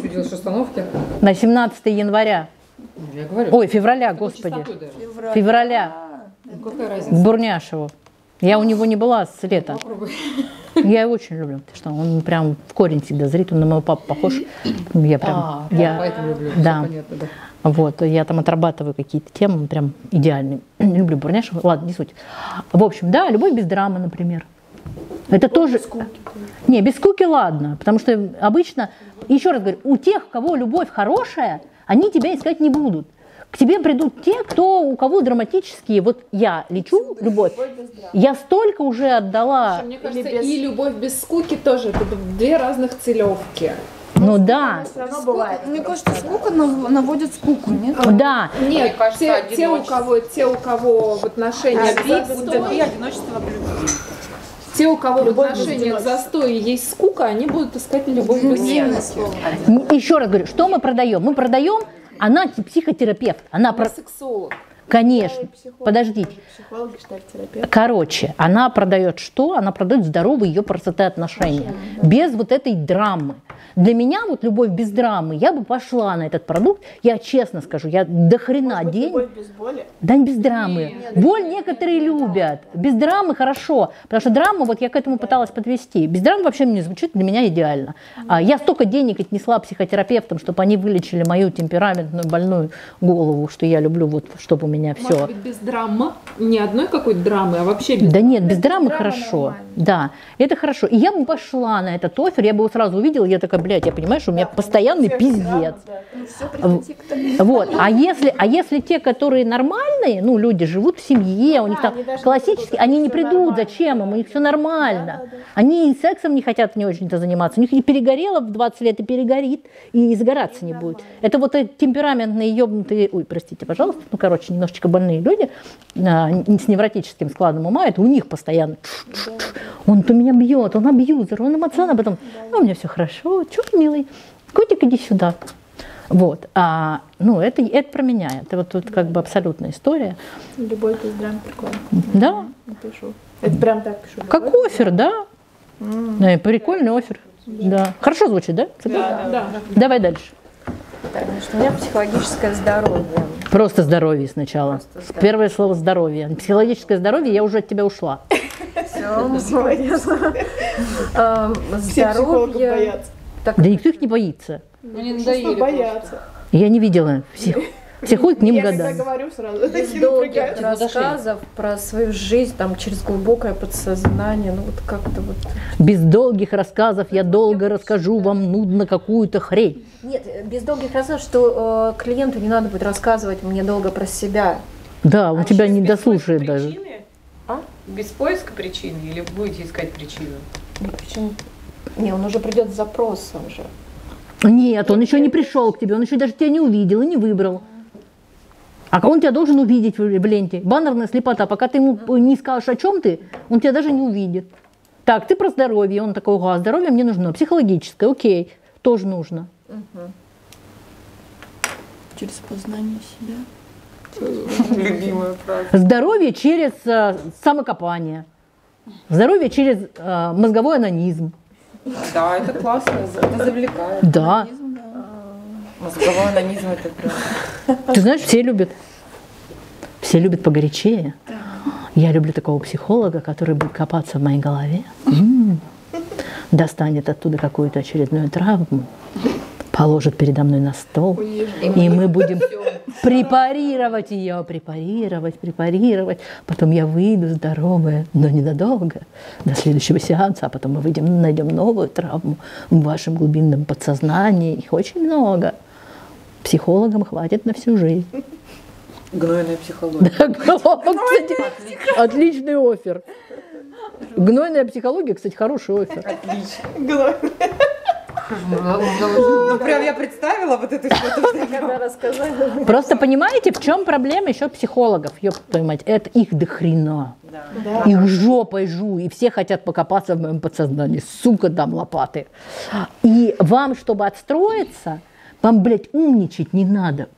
делаешь расстановки? На 17 января. Я говорю. Ой, февраля, господи. Февраля. Какая разница? Бурняшеву. Я у него не была с лета. Я его очень люблю, потому что он прям в корень всегда зрит, он на моего папу похож. Я прям... Я поэтому люблю, да. Понятно, да. Вот, я там отрабатываю какие-то темы, прям идеальные. Люблю Бурняшева, ладно, не суть. В общем, да, любовь без драмы, например. Это тоже... Без скуки. Не, без скуки ладно, потому что обычно, еще раз говорю, у тех, у кого любовь хорошая, они тебя искать не будут. К тебе придут те, кто, у кого драматические, вот я лечу, любовь, я столько уже отдала. Мне кажется, и любовь без скуки тоже, это две разных целевки. Ну да. Мне кажется, скука наводит скуку, нет? Да. Нет, кажется, те, у кого в отношениях одиночество, те, у кого в отношениях застой и есть скука, они будут искать любовь без скуки. Еще раз говорю, что мы продаем? Мы продаем, она психотерапевт, она сексолог. Конечно, подождите. Короче, она продает что? Она продает здоровые ее простоты отношения. Без вот этой драмы. Для меня вот любовь без драмы, я бы пошла на этот продукт, я честно скажу, я до хрена день. Любовь без боли? Да, без драмы. Боль некоторые любят. Без драмы хорошо, потому что драму, вот я к этому пыталась подвести. Без драмы вообще мне звучит для меня идеально. Я столько денег отнесла психотерапевтам, чтобы они вылечили мою темпераментную больную голову, что я люблю, вот, чтобы у меня... Все. Может быть, без драмы, не одной какой-то драмы, а вообще без... Да нет, без драмы хорошо. Нормально. Да, это хорошо. И я бы пошла на этот оффер, я бы его сразу увидела, я такая, блядь, я понимаю, что у меня постоянный пиздец. Драма, да. Ну, все, приходи, вот. А если те, которые нормальные, ну, люди живут в семье, да, у них там классически, они не придут, нормально. Зачем им, у них все нормально. Да. Они и сексом не хотят не очень-то заниматься, у них и перегорело в 20 лет, и перегорит, и загораться не будет. Это вот темпераментные, ебнутые, ой, простите, пожалуйста, ну, короче, немножко больные люди с невротическим складом ума, это у них постоянно он-то меня бьет, он абьюзер, он эмоционально, потом, а у меня все хорошо, чё, милый, котик, иди сюда. Вот, ну, это про меня, это вот тут как бы абсолютная история. Любовь без драм, прикольно. Да. Напишу. Это прям так пишу. Как оффер, да? Прикольный оффер. Да. Хорошо звучит, да? Да. Давай дальше. Так, значит, у меня психологическое здоровье. Просто здоровье сначала. Просто здоровье. Первое слово здоровье. Психологическое здоровье, я уже от тебя ушла. Все, понятно. Здоровье. Да никто их не боится. Мне надоели бояться. Я не видела всех. Психолог к ним годами. Я говорю сразу. Из долгих рассказов про свою жизнь, там, через глубокое подсознание, ну вот как-то вот. Без долгих рассказов я долго расскажу вам нудно какую-то хрень. Нет, без долгих рассказов, что клиенту не надо будет рассказывать мне долго про себя. Да, он тебя не дослушает даже. Без поиска причины или будете искать причину? Не, он уже придет с запросом же. Нет, он еще не пришел к тебе, он еще даже тебя не увидел и не выбрал. А он тебя должен увидеть в ленте. Баннерная слепота. Пока ты ему не скажешь, о чем ты, он тебя даже не увидит. Так, ты про здоровье. Он такой, ага, здоровье мне нужно. Психологическое, окей, тоже нужно. Угу. Через познание себя. Любимая фраза. Здоровье через самокопание. Здоровье через мозговой анонизм. Да, это классно, это завлекает. Да. Мозговой анонизм это прям. Ты знаешь, все любят. Все любят погорячее. Да. Я люблю такого психолога, который будет копаться в моей голове. Достанет оттуда какую-то очередную травму. положит передо мной на стол, и мы будем препарировать ее, препарировать. Потом я выйду здоровая, но ненадолго, до следующего сеанса, а потом мы выйдем, найдем новую травму в вашем глубинном подсознании. Их очень много. Психологам хватит на всю жизнь. Гнойная психология. Да, кстати, отличный оффер. Гнойная психология, кстати, хороший оффер. Отлично. Ну, прям я представила вот это что-то. Просто понимаете, в чем проблема еще психологов? Ёб твою мать, это их дохрена. Да. Их жопой жу, и все хотят покопаться в моем подсознании. Сука, дам лопаты. И вам, чтобы отстроиться, вам, блядь, умничать не надо.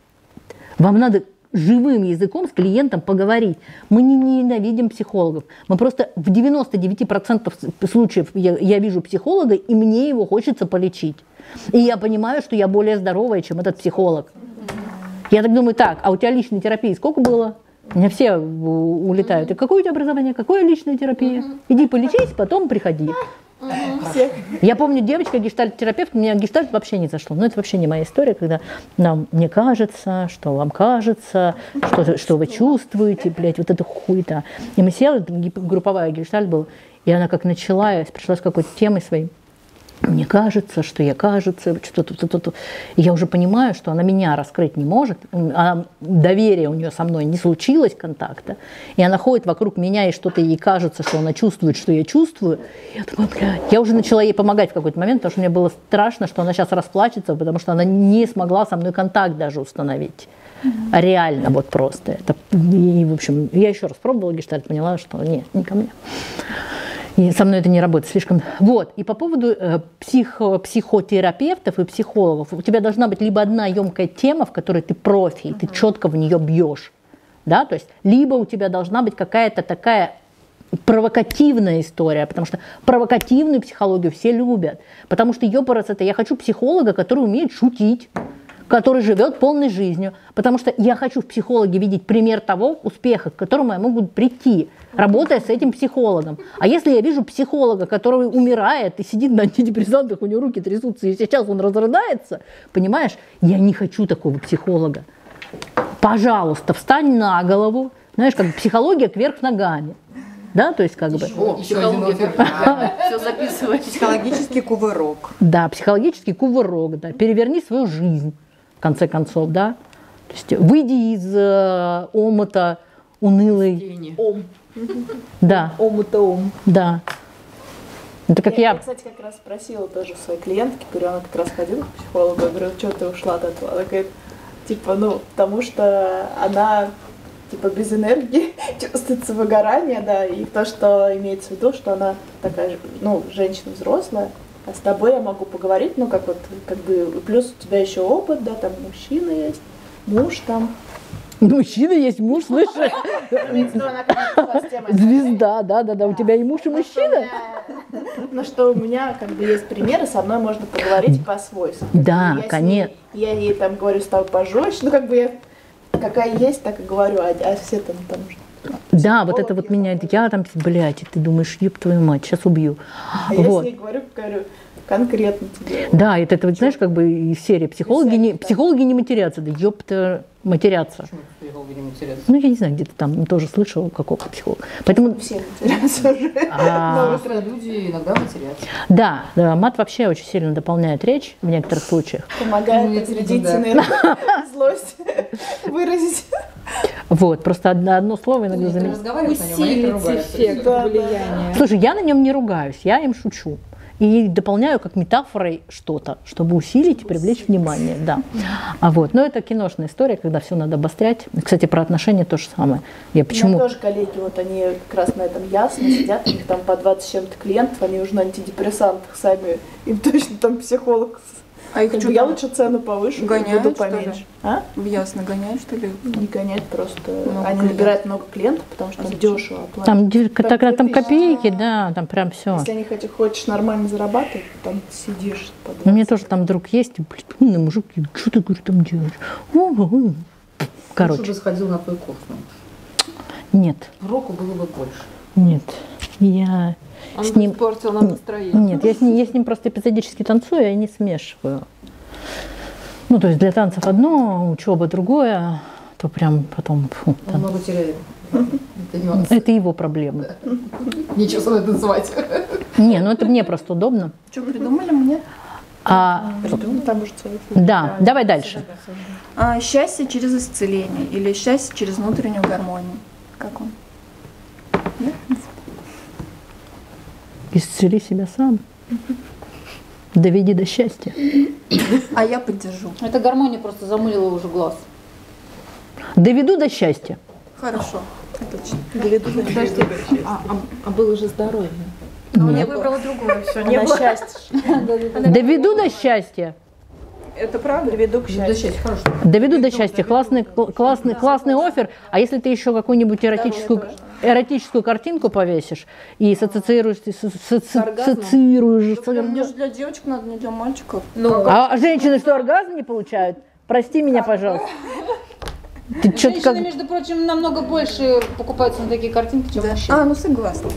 Вам надо живым языком с клиентом поговорить. Мы не ненавидим психологов. Мы просто в 99% случаев я вижу психолога, и мне его хочется полечить. И я понимаю, что я более здоровая, чем этот психолог. Я так думаю, так, а у тебя личной терапии сколько было? У меня все улетают. И какое у тебя образование, какое личная терапия? Иди полечись, потом приходи. Я помню, девочка, гештальт-терапевт, у меня гештальт вообще не зашло. Но это вообще не моя история, когда нам не кажется, что вам кажется, что вы чувствуете, блядь, вот это хуйта. И мы сели, групповая гештальт была, и она как начала, я пришла с какой-то темой своей. Мне кажется, что я кажется, что-то. И я уже понимаю, что она меня раскрыть не может, доверие у нее со мной не случилось, контакта, и она ходит вокруг меня, и что-то ей кажется, что она чувствует, что я чувствую. Я думаю, блядь, я уже начала ей помогать в какой-то момент, потому что мне было страшно, что она сейчас расплачется, потому что она не смогла со мной контакт даже установить. Реально, вот просто. Это, и, в общем, я еще раз пробовала гештальт, поняла, что нет, не ко мне. И со мной это не работает слишком. Вот. И по поводу психотерапевтов и психологов. У тебя должна быть либо одна емкая тема, в которой ты профи, и ты четко в нее бьешь. Да? То есть, либо у тебя должна быть какая-то такая провокативная история, потому что провокативную психологию все любят. Потому что, ёпарас, это я хочу психолога, который умеет шутить, который живет полной жизнью, потому что я хочу в психологе видеть пример того успеха, к которому я могу прийти, работая с этим психологом. А если я вижу психолога, который умирает и сидит на антидепрессантах, у него руки трясутся, и сейчас он разрыдается, понимаешь, я не хочу такого психолога. Пожалуйста, встань на голову, знаешь, как психология кверх ногами. Да, то есть как бы... Все записывать. Психологический кувырок. Да, психологический кувырок, да. Переверни свою жизнь. В конце концов, да? То есть выйди из омута унылой... Да. Омута. Да. Это как я... кстати, как раз спросила тоже своей клиентки, говорю, она как раз ходила к психологу, я говорю, что ты ушла от этого? Она говорит, типа, ну, потому что она, типа, без энергии чувствуется выгорание, да, и то, что имеется в виду, что она такая, ну, женщина взрослая, а с тобой я могу поговорить, ну, как вот, как бы, плюс у тебя еще опыт, да, там, мужчина есть, муж там. Мужчина есть, муж, слышишь? Звезда, да, у тебя и муж, и мужчина. Ну, что у меня, как бы, есть примеры, со мной можно поговорить по-свойски. Да, конечно. Я ей там говорю, с тобой пожестче, ну, как бы, я какая есть, так и говорю, а все там, да, вот это вот меня, я там, блядь, и ты думаешь, ёб твою мать, сейчас убью. А вот. Я с ней говорю конкретно тебе. Да, это вот, знаешь, как бы из серии психологи не матерятся, да ёпта матерятся. Почему психологи не матерятся? Ну, я не знаю, где-то там тоже слышала, какого психолога. Поэтому... Все матерятся уже. Просто люди иногда матерятся. Да, мат вообще очень сильно дополняет речь в некоторых случаях. Помогает разрядить энергию, злость выразить. Вот, просто одно слово иногда заменяет. Усилить эффект влияния. Слушай, я на нем не ругаюсь, я им шучу. И дополняю как метафорой что-то, чтобы усилить и привлечь внимание. Да. Но это киношная история, когда все надо обострять. Кстати, про отношения то же самое. Я почему... У меня тоже коллеги, вот они как раз на этом ясно сидят, у них там по 20 с чем-то клиентов, они уже на антидепрессантах сами, им точно там психолог... А их я лучше цену повышу, гоняют, буду поменьше. А? Ясно, гоняют, что ли? Не гоняют, просто много они набирают много клиентов, потому что дешево оплатят. Там копейки, да, там прям все. Если они хочешь нормально зарабатывать, там сидишь. У меня тоже там друг есть, и, блин, мужик, что ты, говорю, там делаешь? Короче. Лучше бы сходил на твой курс. Нет. Року было бы больше. Нет, я... Он с ним... испортил нам настроение. Нет, я с ним просто эпизодически танцую, я не смешиваю. Ну, то есть для танцев одно, учеба другое, то прям потом... Фу, он много теряет. Это его проблема. Да. Ничего с вами танцевать. Не, ну это мне просто удобно. Что, придумали мне? Да, давай дальше. Счастье через исцеление или счастье через внутреннюю гармонию? Как он? Исцели себя сам. Доведи до счастья. А я поддержу. Эта гармония просто замылила уже глаз. Доведу до счастья. Хорошо. Отлично. Доведу до счастья. А было же здоровье. Но я выбрала другое. Все, не было счастья. Доведу до счастья. Это правда? Доведу к счастью. Доведу до счастья. Классный оффер. А если ты еще какую-нибудь эротическую картинку повесишь и ассоциируешь... Мне же для девочек надо, не для мальчиков. А женщины что, оргазм не получают? Прости меня, пожалуйста. Женщины, между прочим, намного больше покупаются на такие картинки, чем мужчины. А, ну согласна.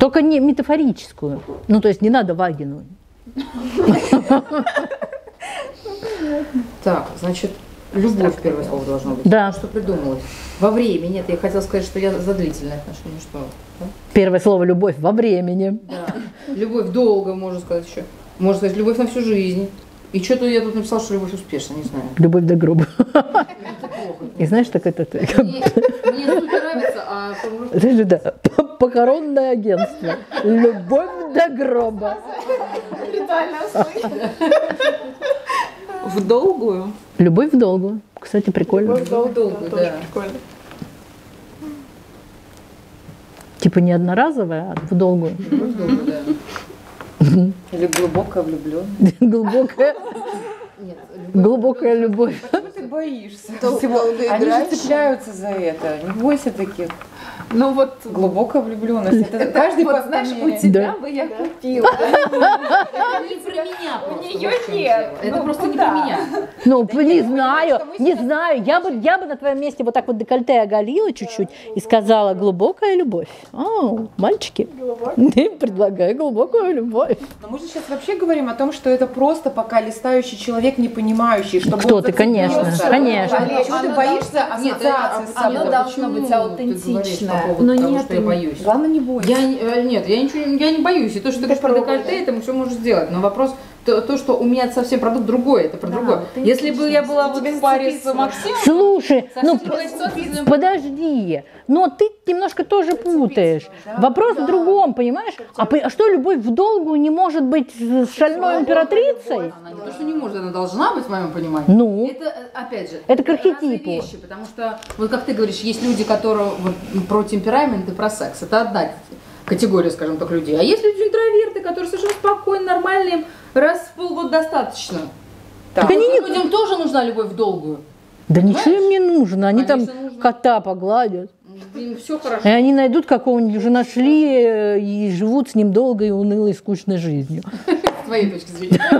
Только не метафорическую. Ну, то есть не надо вагину. Так, значит, любовь первое слово должно быть. Да. Что придумалось? Во времени. Это я хотела сказать, что я за длительное отношение. Что? Первое слово любовь во времени. Да. Любовь долго, можно сказать еще. Можно сказать, любовь на всю жизнь. И что-то я тут написала, что любовь успешна, не знаю. Любовь до гроба. И знаешь, так это... Мне супер нравится, а... Да, похоронное агентство. Любовь до гроба. В долгую. Любовь в долгую. Кстати, прикольно. Любовь в долгую, да. Прикольно. Типа не одноразовая, а в долгую. Любовь в долгую, да. Или глубокая влюбленность. Глубокая. Нет, глубокая любовь. Почему ты боишься? Они же цепляются за это. Не бойся таких. Ну вот глубокая влюбленность. Это каждый вот, знаешь, у тебя бы я купила. Это не про меня. У нее нет. Это просто не про меня. Ну, не знаю, не знаю. Я бы на твоем месте вот так вот декольте оголила чуть-чуть и сказала глубокая любовь. О, мальчики, предлагаю глубокую любовь. Но мы же сейчас вообще говорим о том, что это просто пока листающий человек, не понимающий, что кто ты, конечно, конечно. Почему ты боишься ассоциации с собой? Оно должно быть аутентично. Но нет, я боюсь. Главное, не бойся. Нет, я ничего не боюсь. И то, что ты говоришь про декольте, это все можешь сделать. Но вопрос, то, что у меня совсем продукт другой, это про другое. Если бы я была в паре с Максимом... Слушай, ну подожди. Но ты немножко тоже путаешь. Вопрос в другом, понимаешь? А что, любовь в долгую не может быть шальной императрицей? Она не то, что не может, она должна быть, в моем понимании. Ну, это, опять же, это к архетипу. Вещи, потому что, вот как ты говоришь, есть люди, которые про темперамент и про секс. Это одна категория, скажем так, людей. А есть люди интроверты, которые совершенно спокойно, нормально, им раз в полгода достаточно. Так. Людям тоже нужна любовь в долгую. Да ничего им не нужно. Они там кота погладят. Им все хорошо. И они найдут какого-нибудь, уже нашли, и живут с ним долгой, унылой, скучной жизнью. С твоей точки зрения.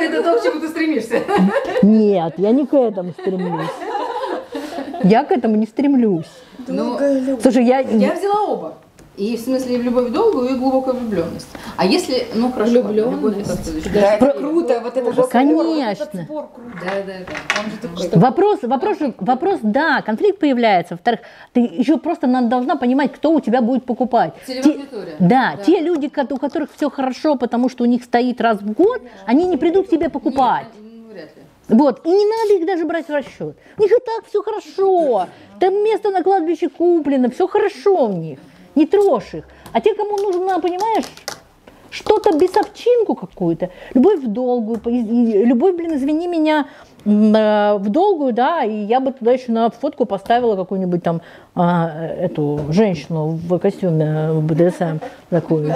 Это то, к чему ты стремишься. Нет, я не к этому стремлюсь. Я к этому не стремлюсь. Слушай, я взяла оба. И в смысле в любовь долгую, и глубокая влюбленность. А если, ну, хорошо, влюбленность. Да, это круто, вот это вопрос. Конечно. Вот да. Вопрос, да, конфликт появляется. Во-вторых, ты еще просто должна понимать, кто у тебя будет покупать. Те люди, у которых все хорошо, потому что у них стоит раз в год, они не придут к тебе покупать. Нет, вряд ли. Вот, и не надо их даже брать в расчет. У них и так все хорошо. Там место на кладбище куплено, все хорошо у них. Не трожь их. А те, кому нужно, понимаешь, что-то бесовчинку какую-то, любовь в долгую, любовь, блин, извини меня, в долгую, да, и я бы туда еще на фотку поставила какую-нибудь там эту женщину в костюме БДСМ такую.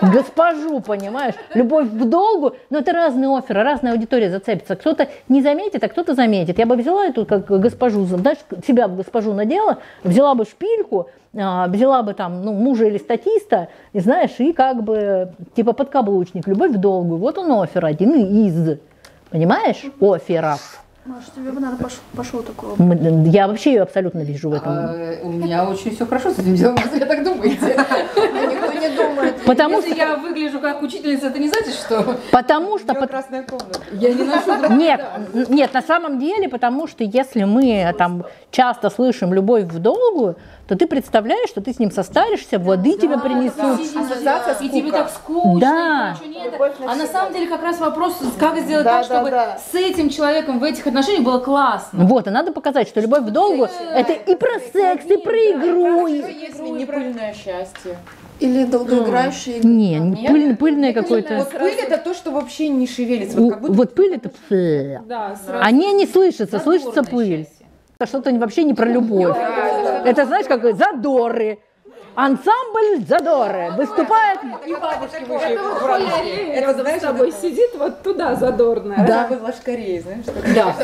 Госпожу, понимаешь, любовь в долгу, но это разные офферы, разная аудитория зацепится. Кто-то не заметит, а кто-то заметит. Я бы взяла эту как госпожу, знаешь, себя в госпожу надела, взяла бы шпильку, взяла бы там, ну, мужа или статиста, и знаешь, и как бы типа подкаблучник, любовь в долгую. Вот он оффер один из, понимаешь, офферов. Маша, тебе бы надо пошел такого. Я вообще ее абсолютно вижу в этом. У меня очень все хорошо с этим делом, если так думаете. Никто не думает. Если я выгляжу как учительница, это не значит, что... Потому что... красная комната. Я не ношу дракона. Нет, на самом деле, потому что если мы там часто слышим «любовь в долгую», то ты представляешь, что ты с ним состаришься, воды тебе принесут. И тебе так скучно, ничего нет. А на самом деле как раз вопрос, как сделать так, чтобы с этим человеком в этих отношениях было классно. Вот, и надо показать, что любовь в долгую это и про секс, и про игру. Если не пыльное счастье. Или долгоиграющие. Не, пыльное какое-то. Вот пыль это то, что вообще не шевелится. Вот пыль это... Они не слышатся, слышится пыль. Что-то вообще не про любовь. Это, знаешь, как задоры. Ансамбль задоры. Выступает... И бабушки вышли. Это, знаешь, с тобой сидит вот туда задорная. Да, вы лошкарей, знаешь. Да,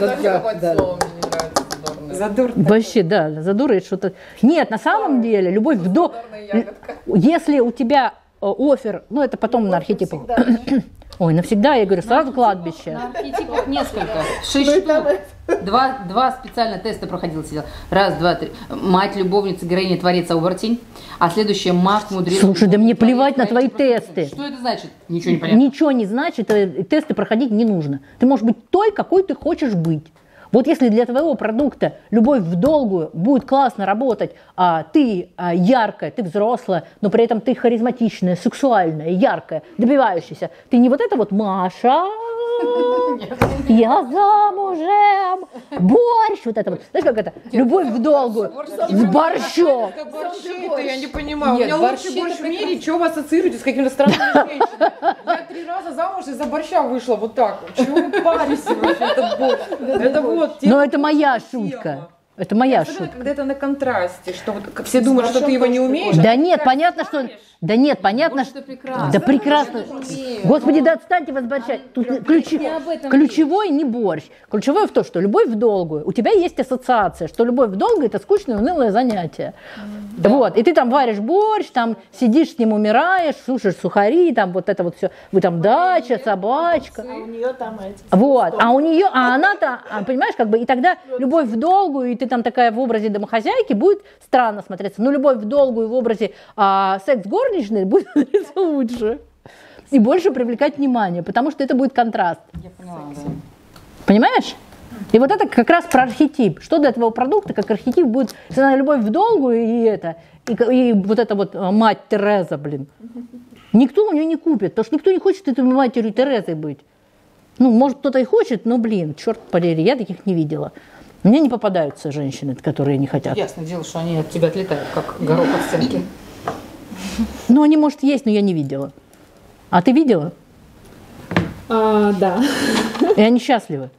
задорная. Вообще, да, задоры что-то... Нет, на самом деле, любовь вдох... Если у тебя офер, ну это потом на архетипах... Ой, навсегда, я говорю, сразу кладбище. На архетипах несколько, 6 штук. Два специально теста проходил, сидел. Раз, два, три. Мать любовница, героиня, творец, оборотень. А следующая мать, мудрец. Слушай, да мне плевать на твои тесты. Что это значит? Ничего не понятно. Ничего не значит, тесты проходить не нужно. Ты можешь быть той, какой ты хочешь быть. Вот если для твоего продукта любовь в долгую будет классно работать, ты яркая, ты взрослая, но при этом ты харизматичная, сексуальная, яркая, добивающаяся. Ты не вот это вот Маша, я замужем, борщ, вот это вот, знаешь, как это? Любовь в долгую, с борщом. Борщи-то я не понимаю, у меня лучший борщ в мире, чего вы ассоциируете с какими-то странными женщинами? Я 3 раза замуж из-за борща вышла вот так, чего вы паритесь вообще, это борщ. Вот, но это моя шутка. Это моя шутка. Когда это на контрасте, что вот все думают, что ты его не умеешь. Да нет, понятно, что... Да нет, понятно, что... Да прекрасно. Господи, да отстаньте вас борщать. Ключевой не борщ. Ключевой в том, что любовь в долгую. У тебя есть ассоциация, что любовь в долгую – это скучное, унылое занятие. Вот. И ты там варишь борщ, там сидишь с ним, умираешь, слушаешь сухари, там вот это вот все. Вы там дача, собачка. А у нее там эти... Вот. А у нее... А она-то, понимаешь, как бы... И тогда любовь в долгую, и ты там такая в образе домохозяйки, будет странно смотреться. Но любовь в долгую в образе секс-горничной будет смотреться лучше. И больше привлекать внимание, потому что это будет контраст. Я поняла. Понимаешь? И вот это как раз про архетип. Что для твоего продукта, как архетип будет любовь в долгую и это. И вот эта вот мать Тереза, блин. Никто у нее не купит, потому что никто не хочет этой матерью Терезой быть. Ну, может, кто-то и хочет, но, блин, черт подери, я таких не видела. Мне не попадаются женщины, которые не хотят. Ясно дело, что они от тебя отлетают, как горох от стенки. Ну, они, может, есть, но я не видела. А ты видела? Да. И они счастливы?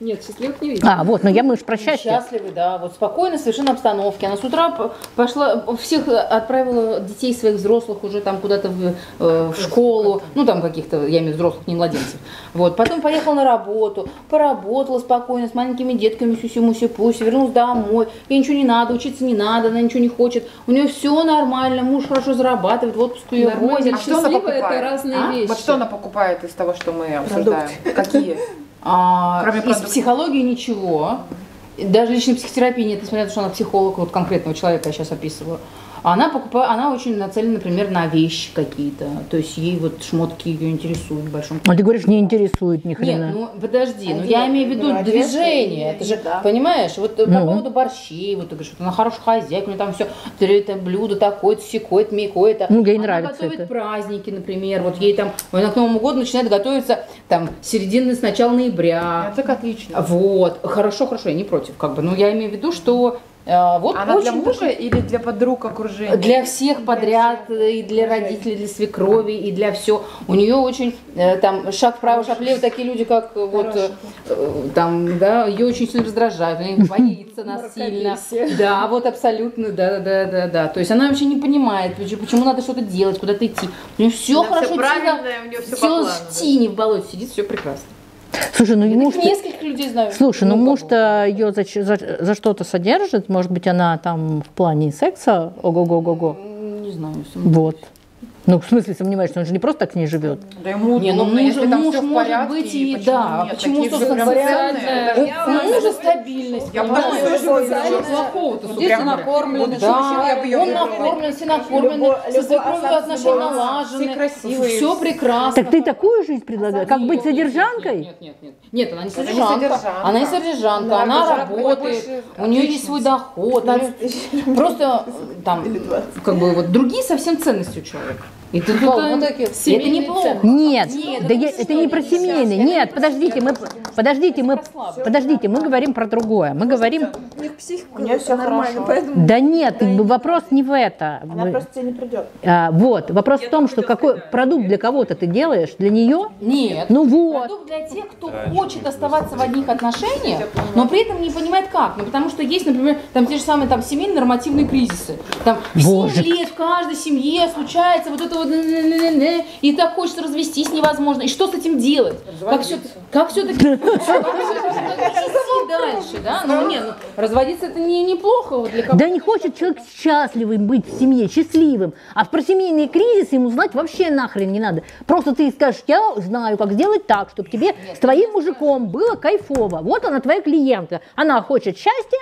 Нет, счастливых не видела. А, вот, но мы же про счастье. Счастливы, да. Вот спокойно, совершенно обстановки. Она с утра пошла, всех отправила детей своих взрослых уже там куда-то в школу. Ну, там каких-то, я имею в виду взрослых, не младенцев. Вот, потом поехала на работу, поработала спокойно с маленькими детками, сюси-муси-пуси, вернулась домой. Ей ничего не надо, учиться не надо, она ничего не хочет. У нее все нормально, муж хорошо зарабатывает, в отпуск ее возят. А что она покупает? Вот что она покупает из того, что мы обсуждаем? Какие? Из психологии ничего, даже личной психотерапии нет, несмотря на то, что она психолог, вот конкретного человека я сейчас описываю. Она очень нацелена, например, на вещи какие-то, то есть ей вот шмотки ее интересуют в большом... А ты говоришь, не интересует ни хрена. Нет, ну подожди, ну я имею в виду движение, это же, понимаешь, вот по поводу борщей, вот ты говоришь, что она хорошая хозяйка, у нее там все, это блюдо такое-то, секое-то, мякое-то. Ну, ей нравится это. Она готовит праздники, например, вот ей там, она к Новому году начинает готовиться, там, с начала ноября. Так отлично. Вот, хорошо, я не против, как бы, но я имею в виду, что... Вот она для мужа или для подруг окружения? Для всех подряд, и для родителей, для свекрови, и для все. У нее очень, там, шаг вправо, шаг влево, такие люди, как вот, там, да, ее очень сильно раздражают, она боится нас сильно. Да, вот абсолютно, да. То есть она вообще не понимает, почему надо что-то делать, куда-то идти. У нее все хорошо, все в тени в болоте сидит, все прекрасно. Слушай, ну муж... Несколько людей знаю. Слушай, ну муж-то ее за что-то содержит, может быть, она там в плане секса, ого-го-го-го. Не знаю. Вот. Ну, в смысле сомневаюсь, что он же не просто так с ней живет. Да ему не, ну, если там муж все в порядке, может быть, и почему, да, нет, почему собственно говоря, у мужа стабильность. Я понимаю, что социальная... плохого-то. Здесь он накормлен, все накормлены, все свекровью отношения налажены, все прекрасно. Так ты такую жизнь предлагаешь? Как быть содержанкой? Нет, нет, нет. Нет, она не содержанка. Она не содержанка, она работает, у нее есть свой доход. Просто там, как бы, вот другие совсем ценности у человека. И ты это неплохо. Нет, нет, да я, это не про семейный. Нет, подождите, мы говорим про другое. Мы говорим. У них психика нормально, поэтому. Да нет, вопрос не в это. Она просто тебе не придет. Вот вопрос в том, что какой продукт для кого-то ты делаешь, для нее? Нет. Ну вот. Продукт для тех, кто хочет оставаться в одних отношениях, но при этом не понимает как. Ну потому что есть, например, там те же самые там семейные нормативные кризисы. Там в 7 лет в каждой семье случается вот это. И так хочется развестись невозможно. И что с этим делать? Как все-таки дальше, да? Ну нет, разводиться это неплохо для кого-то. Да не хочет человек счастливым быть в семье, счастливым. А про семейные кризисы ему знать вообще нахрен не надо. Просто ты скажешь, я знаю, как сделать так, чтобы тебе с твоим мужиком было кайфово. Вот она твоя клиентка. Она хочет счастья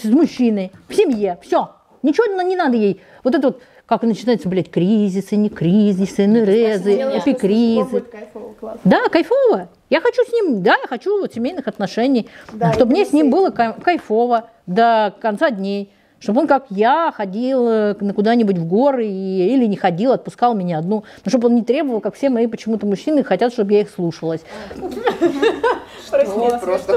с мужчиной в семье. Все. Ничего не надо ей. Вот это вот. Как начинаются, блядь, кризисы, не кризисы, нерезы, эпикризы. Кайфово, да, кайфово. Я хочу с ним, да, я хочу вот семейных отношений, да, чтобы мне с ним было кайфово до конца дней, чтобы он, как я, ходил на куда-нибудь в горы или не ходил, отпускал меня одну, но чтобы он не требовал, как все мои почему-то мужчины хотят, чтобы я их слушалась.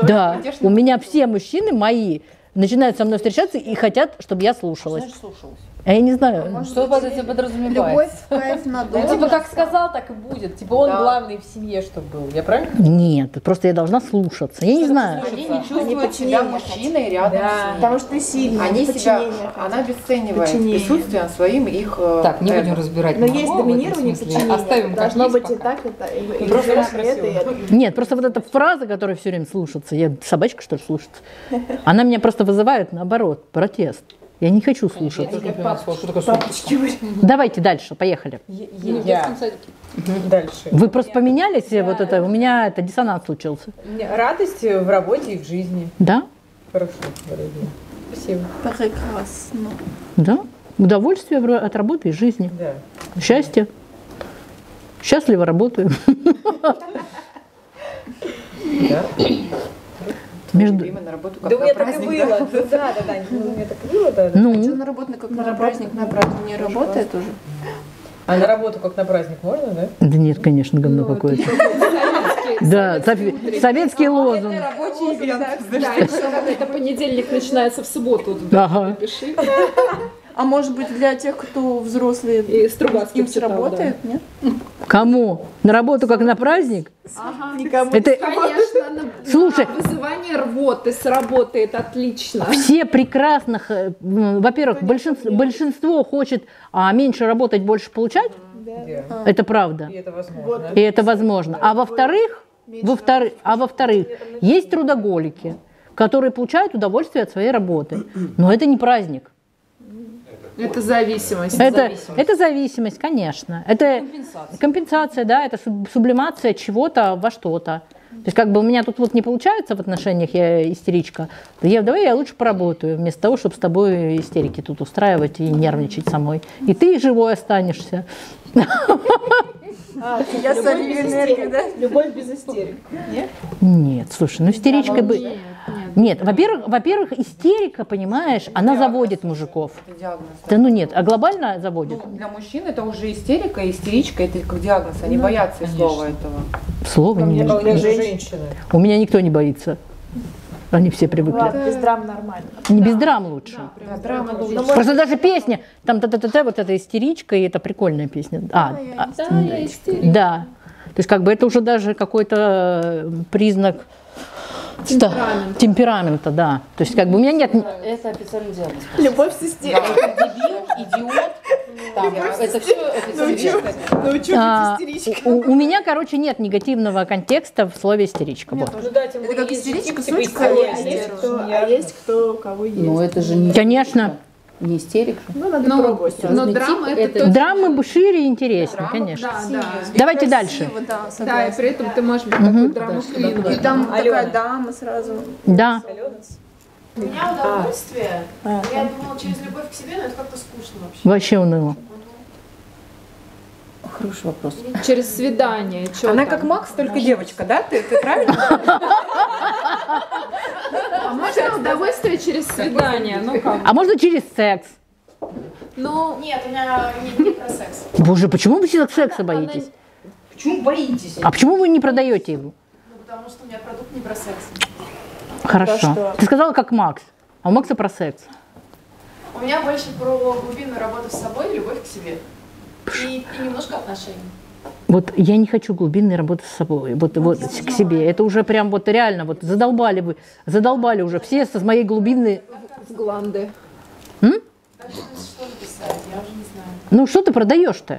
Да, у меня все мужчины мои начинают со мной встречаться и хотят, чтобы я слушалась. А я не знаю. Может, что под этим подразумевается? Любовь, кайф надолго. Типа как сказал, так и будет. Типа он главный в семье, чтобы был. Я правильно? Нет, просто я должна слушаться. Я не знаю. Они не чувствуют себя мужчиной рядом. Потому что ты сильный. Она обесценивает присутствие своим их. Так, не будем разбирать. Но есть доминирование, подчинение. Оставим. Должно быть и так, и так. Нет, просто вот эта фраза, которая все время слушается. Я собачка, что ли, слушается? Она меня просто вызывает, наоборот, протест. Я не хочу слушать. Давайте дальше, поехали. Дальше. Вы просто поменялись, вот это, у меня это диссонанс случился. Радость в работе и в жизни. Да? Хорошо, дорогие. Спасибо. Прекрасно. Да? Удовольствие от работы и жизни. Да. Счастье. Счастливо работаю. Между... На работу, да, у меня так и было. Да, да, да, у меня так и было, да. Ну, а что на работу, как на праздник, на праздник не работает уже. А на работу, как на праздник, можно, да? Да нет, конечно, говно какое-то. Да, советский лозунг. Это понедельник начинается в субботу. Ага. А может быть, для тех, кто взрослые, и с кем работает, да. Нет? Кому? На работу, как на праздник? Ага, никому. Это... Конечно, на... Слушай, на вызывание рвоты сработает отлично. Все прекрасно, во-первых, большинство хочет меньше работать, больше получать. Да. Это правда. И это возможно. И это возможно. А во-вторых, есть трудоголики, которые получают удовольствие от своей работы. Но это не праздник. Это зависимость. Это зависимость, конечно. Это компенсация, да, это сублимация чего-то во что-то. То есть как бы у меня тут вот не получается в отношениях, я истеричка, давай я лучше поработаю, вместо того, чтобы с тобой истерики тут устраивать и нервничать самой. И ты живой останешься. Я с энергией, да? Любовь без истерик. Нет? Нет, слушай, ну истеричка бы... Нет, во-первых, истерика, понимаешь, она заводит мужиков. Да ну нет, а глобально заводит. Ну, для мужчин это уже истерика, истеричка, это как диагноз, они боятся слова этого. Слова не боятся. У меня никто не боится. Они все привыкли. Ладно, без драм нормально. Не без драм лучше. Да, драма лучше. Просто даже песня, там та-та-та-та, вот эта истеричка, и это прикольная песня. Да, я истеричка. Да. То есть как бы это уже даже какой-то признак... Темперамента. Темперамента, да. То есть как бы у меня нет... Это официальный диагноз. Любовь в системе. Да, дебил, идиот. Там, это все истеричка. У меня, короче, нет негативного контекста в слове истеричка. Нет, вот. Дать это как истеричка, типа, а есть кто кого есть. Ну, это же не... Конечно. Не истерика. Ну, надо пробовать. Но драма это драмы точно... шире и интереснее, да, конечно. Да, да. Давайте дальше. Да, да, и при этом ты можешь быть такой драму-квин. И там такая дама сразу. Да. У меня удовольствие. Я думала, через любовь к себе, но это как-то скучно вообще. Вообще уныло. Хороший вопрос. Через свидание. Она как Макс, только девочка, да? Ты правильно? А можно удовольствие через свидание? Ну как? А можно через секс? Ну, нет, у меня не про секс. Боже, почему вы всегда секса боитесь? Почему боитесь? А почему вы не продаете его? Ну, потому что у меня продукт не про секс. Хорошо. Ты сказала, как Макс. А у Макса про секс. У меня больше про глубинную работу с собой и любовь к себе. И немножко отношений. Вот я не хочу глубинной работы с собой, вот к себе. Это уже прям вот реально, вот задолбали вы, задолбали уже все с моей глубинной... Гланды. Что написать, я уже не знаю. Ну что ты продаешь-то?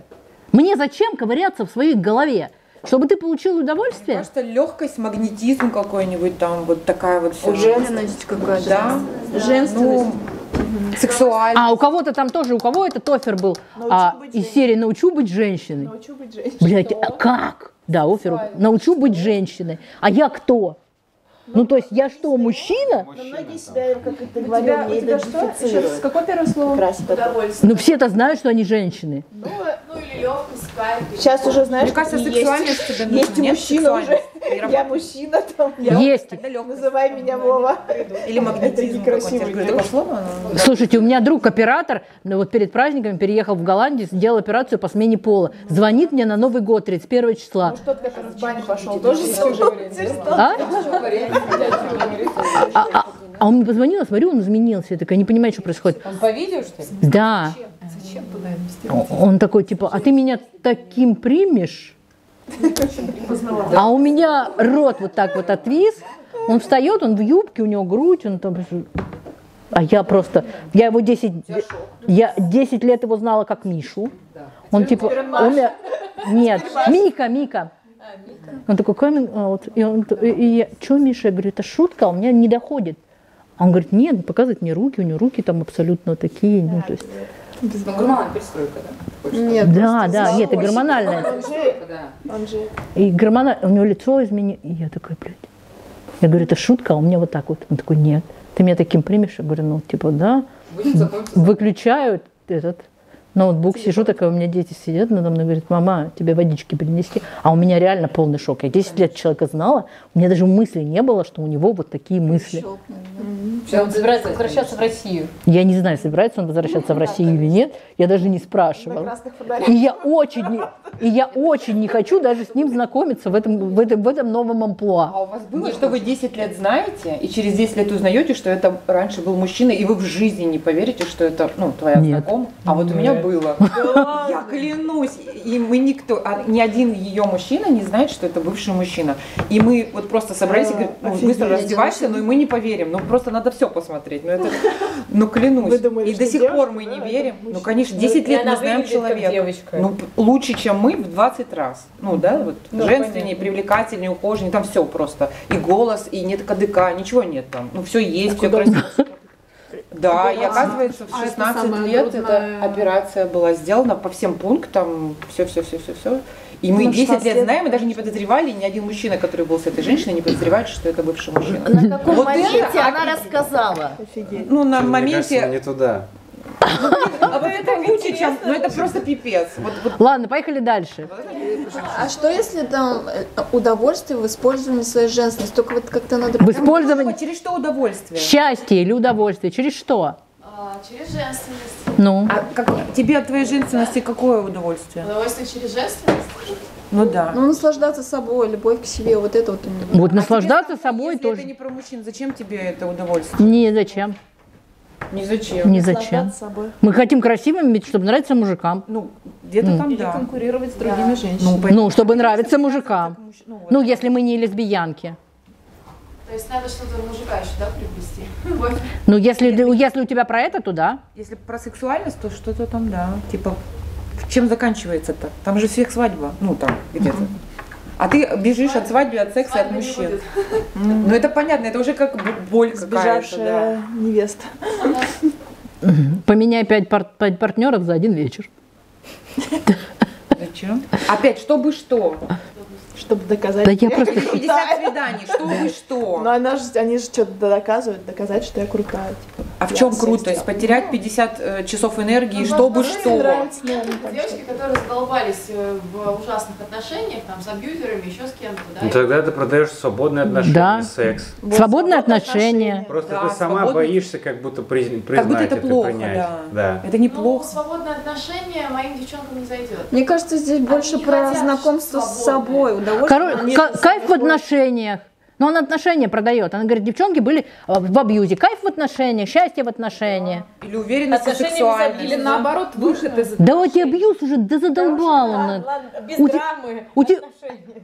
Мне зачем ковыряться в своей голове? Чтобы ты получил удовольствие? Потому что легкость, магнетизм какой-нибудь там, вот такая вот... Женственность какая-то, да? Женственность. Сексуально. А у кого-то там тоже, у кого этот офер был из серии «Научу быть женщиной». «Научу быть женщиной». Блядь, а как? Да, офер «Научу быть женщиной». А я кто? Ну, то есть я что, мужчина? Но многие себя, как это говорят, не идентифицируют. Какое первое слово? Удовольствие. Ну, все-то знают, что они женщины. Ну, или легкость, кайф. Сейчас уже знаешь, что есть мужчина уже. Я мужчина там. Есть. Называй меня Вова. Или магнетизм какой-то. Слушайте, у меня друг-оператор, вот перед праздниками переехал в Голландию, сделал операцию по смене пола. Звонит мне на Новый год, 31 числа. Ну, что-то как раз в баню пошел. Тоже А он мне позвонил, смотрю, он изменился. Я такая, не понимаю, что происходит. Он по видео, что ли? Да. Зачем туда инвестировать? Он такой, типа, а ты меня таким примешь? А у меня рот вот так вот отвис. Он встает, он в юбке, у него грудь, он там... А я просто... Я его 10 лет его знала как Мишу. Он типа... Нет, Мика. Он такой, что, Миша? Я говорю, это шутка, у меня не доходит. А он говорит, нет, показывает мне руки, у него руки там абсолютно такие. Ну, то есть... Гормональная перестройка, да? Нет, да, нет, это гормональная. И у него лицо изменилось. И я такая, блядь. Я говорю, это шутка, а у меня вот так вот. Он такой, нет, ты меня таким примешь? Я говорю, ну, типа, да. Выключают этот... ноутбук, сижу такая, у меня дети сидят надо мной, говорит, мама, тебе водички принести. А у меня реально полный шок. Я 10 лет человека знала, у меня даже мысли не было, что у него вот такие мысли. Шок, все, он собирается возвращаться в Россию. Я не знаю, собирается он возвращаться в Россию или нет, я даже не спрашивала. И я очень не хочу даже с ним знакомиться в этом новом амплуа. А у вас было, что вы 10 лет знаете, и через 10 лет узнаете, что это раньше был мужчина, и вы в жизни не поверите, что это, ну, твоя знакомая. А вот у меня было. Я клянусь, и мы никто, ни один ее мужчина не знает, что это бывший мужчина. И мы вот просто собрались и говорим, быстро раздевайся, но и мы не поверим. Ну просто надо все посмотреть. Ну клянусь. И до сих пор мы не верим. Ну конечно, 10 лет мы знаем человека. Ну лучше, чем мы в 20 раз. Ну да, вот женственнее, привлекательнее, ухоженнее, там все просто. И голос, и нет кадыка, ничего нет там. Ну все есть, все красиво. Да, и оказывается, в 16 лет эта операция была сделана по всем пунктам, все. И мы 10 лет знаем, и даже не подозревали, ни один мужчина, который был с этой женщиной, не подозревает, что это бывший мужчина. На каком моменте она рассказала? Ну, на моменте... не туда. А это лучше, чем... Ну, это просто пипец. Ладно, поехали дальше. А что, если там удовольствие в использовании своей женственности? Только вот как-то надо... В использовании... Через что удовольствие? Счастье или удовольствие? Через что? Через женственность. Ну? А тебе от твоей женственности какое удовольствие? Удовольствие через женственность? Ну да. Ну, наслаждаться собой, любовь к себе, вот это вот... Вот наслаждаться собой тоже... Это не про мужчин, зачем тебе это удовольствие? Не зачем. Не зачем. Мы хотим красивыми быть, чтобы нравиться мужикам. Ну, где-то там, или да. конкурировать с другими женщинами. Ну, чтобы нравиться мужикам. Ну, если мы не лесбиянки. То есть надо что-то мужика еще, да, приобрести? Ну, если у тебя про это, то да. Если про сексуальность, то что-то там, да. Типа, чем заканчивается-то? Там же всех свадьба. Ну, там, где-то. А ты бежишь от свадьбы, от секса, от мужчин. Ну это понятно, это уже как боль какая-то. Сбежавшая невеста. Поменяй 5 партнеров за один вечер. Зачем? Опять, чтобы что? Чтобы доказать. Да я просто... 50 свиданий, чтобы что? Но они же что-то доказывают, доказать, что я крутая. А в чем крутость? Потерять 50 часов энергии, чтобы что? Девочки, которые задолбались в ужасных отношениях, там, с абьюзерами, еще с кем-то, да? Тогда ты продаешь свободные отношения, секс. Свободные отношения. Просто ты сама боишься как будто признать это, принять. Это неплохо. Свободные отношения моим девчонкам не зайдет. Мне кажется, здесь больше про знакомство с собой. Кайф в отношениях. Но она отношения продает. Она говорит, девчонки были в абьюзе. Кайф в отношениях, счастье в отношениях. Или уверенность в сексуальности. Или наоборот, выход из отношений. Да вот и абьюз уже задолбал. Да, ладно, без драмы.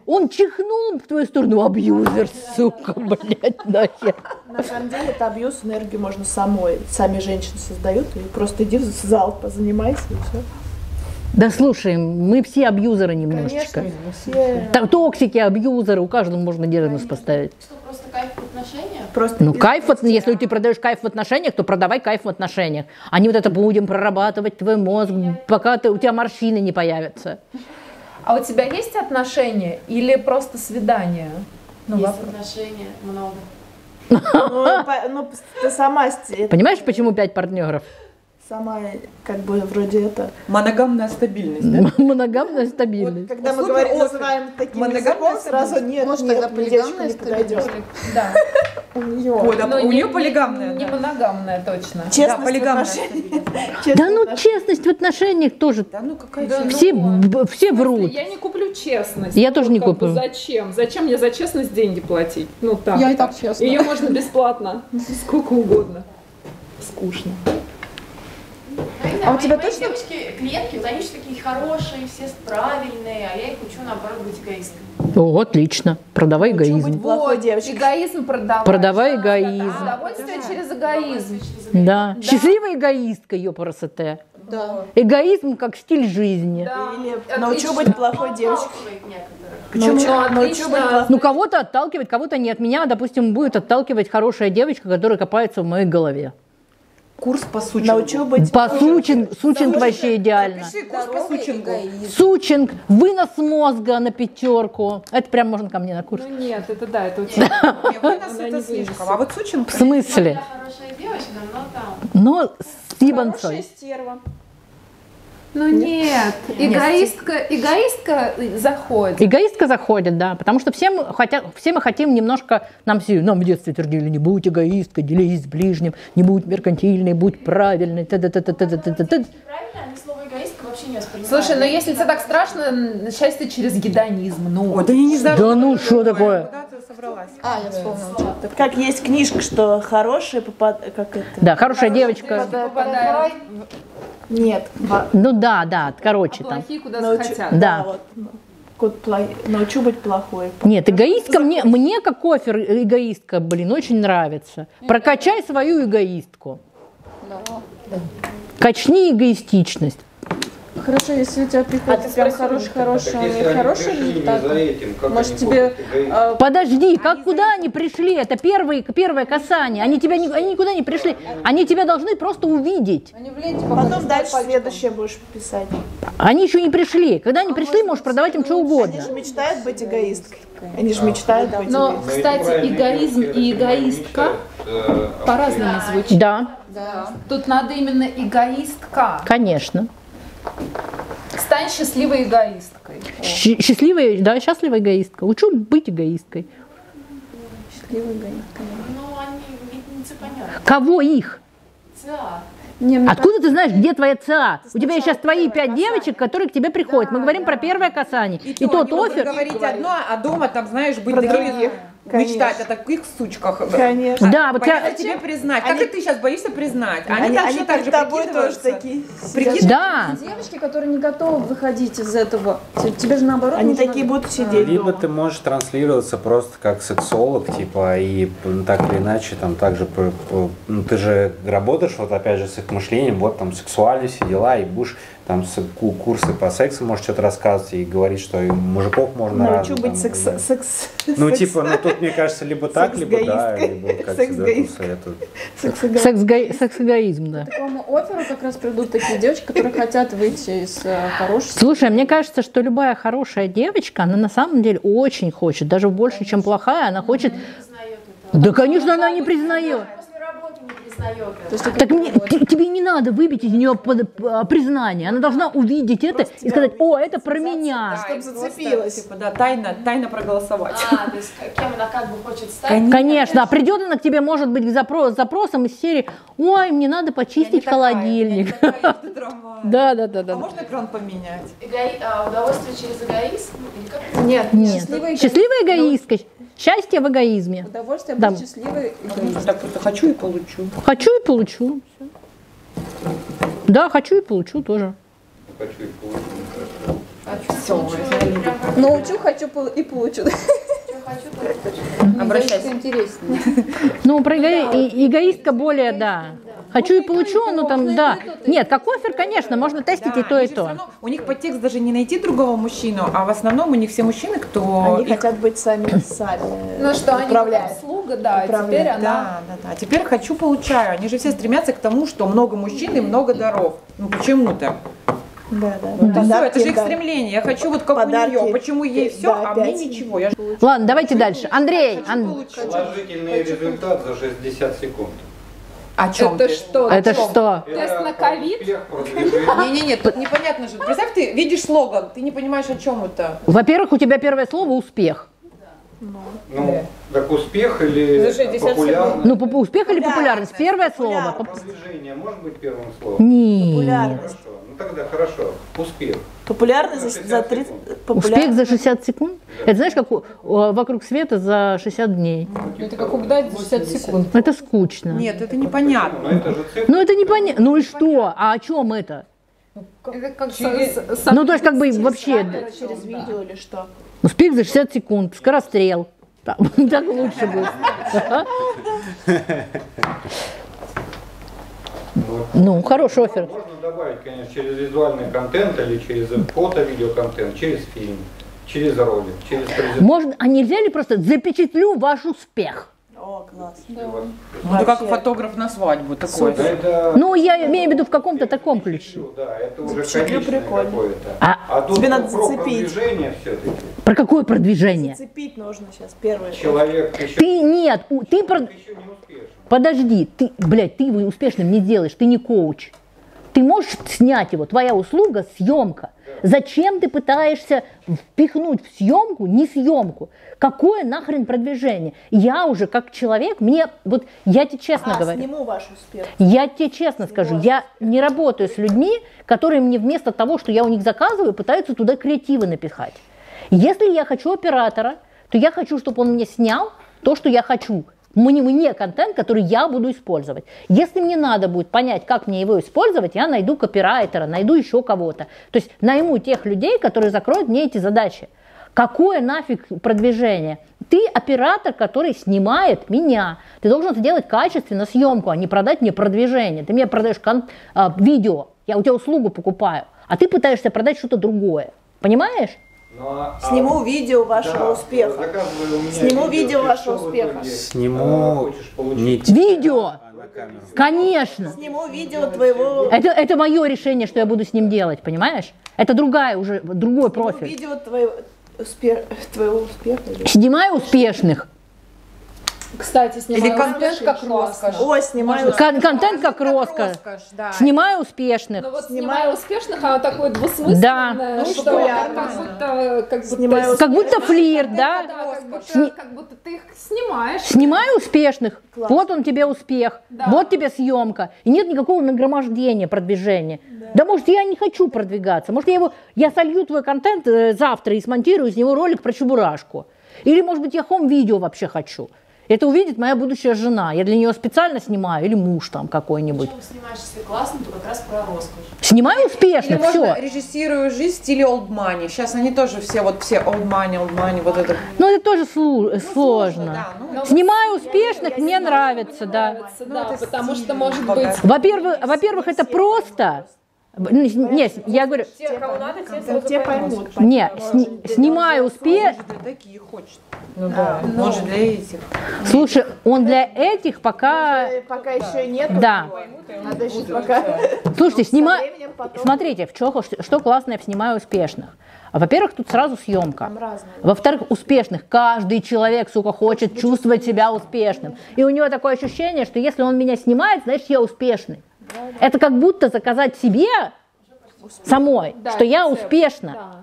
Он чихнул в твою сторону. Абьюзер, сука, блядь, нахер. На самом деле, это абьюз, энергию можно самой. Сами женщины создают. И просто иди в зал, позанимайся и все. Да слушай, мы все абьюзеры немножечко. Конечно, все. Токсики, абьюзеры, у каждого можно диагноз поставить. Что, просто кайф в отношениях? Просто ну кайф, если ты продаешь кайф в отношениях, то продавай кайф в отношениях. А не вот это будем прорабатывать твой мозг, пока у тебя морщины не появятся. А у тебя есть отношения или просто свидания? Ну, есть отношения, много. Ну, ты сама... Понимаешь, почему 5 партнеров? Самая, как бы, вроде это... Моногамная стабильность, да? Моногамная стабильность. Вот, когда мы говорим, называем таким языком, сразу нет, может, тогда полигамная стабильность? Да. У нее. У нее полигамная. Не моногамная, точно. Да, полигамная. Да ну, честность в отношениях тоже. Да ну, какая честность? Все врут. Я не куплю честность. Я тоже не куплю. Зачем? Зачем мне за честность деньги платить? Ну, так. Я и так честно. Ее можно бесплатно. Сколько угодно. Скучно. А у тебя точно девочки, клиентки, вот они же такие хорошие, все правильные, а я их учу, наоборот, быть эгоистом. О, отлично. Продавай эгоизм. Вот, девочки. Эгоизм продавай. Продавай эгоизм. Удовольствие через эгоизм. Да. Счастливая эгоистка, ёпарасоте. Да. Эгоизм как стиль жизни. Да. Научу быть плохой девочкой. Ну, кого-то отталкивать, кого-то не. От меня, допустим, будет отталкивать хорошая девочка, которая копается в моей голове. Курс по Сученку. По Сученку вообще идеально. Напиши курс по Сученку. Сученк, вынос мозга на 5-ку. Это прям можно ко мне на курс. Ну нет, это да, это у тебя. Вынос это слишком. А вот Сученко. В смысле? Хорошая девочка, но там. Но ебанцой. Хорошая стерва. Ну нет, эгоистка заходит. Эгоистка заходит, да, потому что все мы хотим немножко, нам в детстве твердили, не будь эгоисткой, делись с ближним, не будь меркантильной, будь правильной, т-т-т-т-т-т-т-т. Слушай, ну если тебе так страшно, счастье через гедонизм, ну. О, да я не знаю. Да ну что такое? Куда ты собралась? А, я вспомнила. Как есть книжка, что хорошая попадает, как это? Да, хорошая девочка. Нет. Ну да, короче. А плохие там. Куда захотят. Да. Научу быть плохой. Нет, эгоистка, мне как офер эгоистка, блин, очень нравится. Прокачай свою эгоистку. Да. Качни эгоистичность. Хорошо, если у тебя приходит прям хороший, не хороший результат, может тебе... Подожди, куда они пришли? Это первое касание. Они никуда не пришли. Они тебя должны просто увидеть. Потом дальше следующее будешь писать. Они еще не пришли. Когда они пришли, можешь продавать им что угодно. Они же мечтают быть эгоисткой. Они же мечтают быть эгоисткой. Но, кстати, эгоизм и эгоистка по-разному звучат. Да. Тут надо именно эгоистка. Конечно. Стань счастливой эгоисткой. Счастливая, да, счастливая эгоистка. Учу быть эгоисткой. Счастливой эгоисткой. Ну, они ведь не кого их? ЦА. Откуда ты знаешь, где твоя ЦА? У тебя сейчас твои 5 девочек, которые к тебе приходят. Да, мы говорим про первое касание. И тот офер... говорить одно, а дома там, знаешь, быть других. Конечно. Мечтать о таких сучках. Конечно. Да, вот тебе признать. Как ты сейчас боишься признать? Они так же прикидываются. Да. Девочки, которые не готовы выходить из этого. Тебе же наоборот. Они такие будут сидеть. Либо ты можешь транслироваться просто как сексолог, типа, и так или иначе, там также ты же работаешь, вот опять же, с их мышлением, вот там сексуальность и дела, и будешь. Там курсы по сексу, может, что-то рассказывать и говорить, что и мужиков можно... Научу быть секс... Ну, типа, ну, тут, мне кажется, либо так, либо да, либо как тебе советуют. Секс-эгоизм, да. К такому оферу как раз придут такие девочки, которые хотят выйти из хорошей... Слушай, мне кажется, что любая хорошая девочка, она на самом деле очень хочет, даже больше, чем плохая, она хочет... Да, конечно, она не признает. Признает. Так мне, тебе не надо выбить из нее признание. Она должна увидеть это просто и сказать: о, это про меня. Да, чтобы зацепилась. Типа, да, тайно проголосовать. То есть кем она как бы хочет стать. Конечно, да, придет она к тебе, может быть, с запросом из серии: ой, мне надо почистить холодильник. Да. А можно экран поменять? Удовольствие через эгоизм? Нет. Счастливая эгоистка. Счастье в эгоизме. Удовольствие быть счастливой эгоисткой. Так просто хочу и получу. Хочу и получу. Да, хочу и получу тоже. Хочу и получу. Научу, хочу и получу. Обращайся. Интереснее. Ну, про эгоистка более, да. Хочу и получу, ну там, да. Нет, как офер, конечно, можно тестить и то, и то. У них подтекст даже не найти другого мужчину, а в основном у них все мужчины, кто... Они хотят быть сами. Ну что, они слуга, да, теперь она... А теперь хочу, получаю. Они же все стремятся к тому, что много мужчин и много даров. Ну почему-то. Да, это же их стремление. Я хочу вот как у нее. Почему ей все, а мне ничего. Ладно, давайте дальше. Андрей. Положительный результат за 60 секунд. О чем это ты? Что? Это что? Тест на ковид? Не-не-не, тут непонятно же. Представь, ты видишь слоган, ты не понимаешь, о чем это. Во-первых, у тебя первое слово «успех». Ну, так успех или популярность? Ну, успех или популярность? Первое слово. Продвижение может быть первым словом? Нет. Популярность. Ну, тогда хорошо. Успех. Популярность за 30... Успех за 60 секунд? Это знаешь, как «Вокруг света за 60 дней». Это как угадать за 60 секунд. Это скучно. Нет, это непонятно. Ну, это непонятно. Ну и что? А о чем это? Ну, то есть, как бы вообще... Через видео или что? Успех за 60 секунд, скорострел. Так лучше будет. Ну, хороший офер. Можно добавить, конечно, через визуальный контент или через фото-видеоконтент, через фильм, через ролик, через презентацию. Можно, а нельзя ли просто запечатлю ваш успех? О, класс. Ну, как фотограф на свадьбу такой. Ну, я имею в виду в каком-то таком ключе. Да, это уже прикольно. А тебе надо зацепить. Про какое продвижение? Зацепить нужно сейчас первое. Человек еще... Ты нет, ты... Подожди, ты, блядь, ты его успешным не делаешь, ты не коуч. Ты можешь снять его, твоя услуга – съемка. Зачем ты пытаешься впихнуть в съемку, не съемку? Какое нахрен продвижение? Я уже как человек, мне, вот я тебе честно говорю. Сниму ваш успех. Я тебе честно скажу, я не работаю с людьми, которые мне вместо того, что я у них заказываю, пытаются туда креативы напихать. Если я хочу оператора, то я хочу, чтобы он мне снял то, что я хочу. Мне контент, который я буду использовать. Если мне надо будет понять, как мне его использовать, я найду копирайтера, найду еще кого-то. То есть найму тех людей, которые закроют мне эти задачи. Какое нафиг продвижение? Ты оператор, который снимает меня. Ты должен сделать качественно съемку, а не продать мне продвижение. Ты мне продаешь видео, я у тебя услугу покупаю, а ты пытаешься продать что-то другое. Понимаешь? Сниму видео вашего успеха. Сниму видео вашего успеха. Сниму видео. Конечно. Сниму видео твоего. Это мое решение, что я буду с ним делать, понимаешь? Это другая уже другой профиль. Видео твоего успеха. Снимаю успешных. Кстати, снимаю контент как роскошь. Ой, снимаю контент как роскошь. Да. Снимаю успешных. Вот снимаю успешных, а такой двусмысленный. Да. Ну, что я, как будто флирт, да? Как будто ты их снимаешь. Снимаю успешных. Класс. Вот он тебе успех. Да. Вот тебе съемка. И нет никакого нагромождения, продвижения. Да. Да, может, я не хочу продвигаться. Может, я солью твой контент завтра и смонтирую из него ролик про чебурашку. Или, может быть, я хом-видео вообще хочу. Это увидит моя будущая жена. Я для нее специально снимаю, или муж там какой-нибудь. Если снимаешь себе классно, то как раз про роскошь. Снимаю успешно, или все. Режиссирую жизнь в стиле old money. Сейчас они тоже все old money, вот это. Ну это тоже сложно. Да, ну, снимаю успешных, мне нравится, да. Потому что может быть. Во-первых, это просто. Нет, я говорю... Те, кому надо, те поймут. Нет, снимаю успех... Такие хочет. Ну да, может для этих. Слушай, он для этих пока... Пока еще нет. Да. Надо еще пока... Слушайте, снимаю... Смотрите, что классное в «Снимаю успешных». Во-первых, тут сразу съемка. Во-вторых, успешных. Каждый человек, сука, хочет чувствовать себя успешным. И у него такое ощущение, что если он меня снимает, значит, я успешный. Это как будто заказать себе самой, да, что я успешна. Да.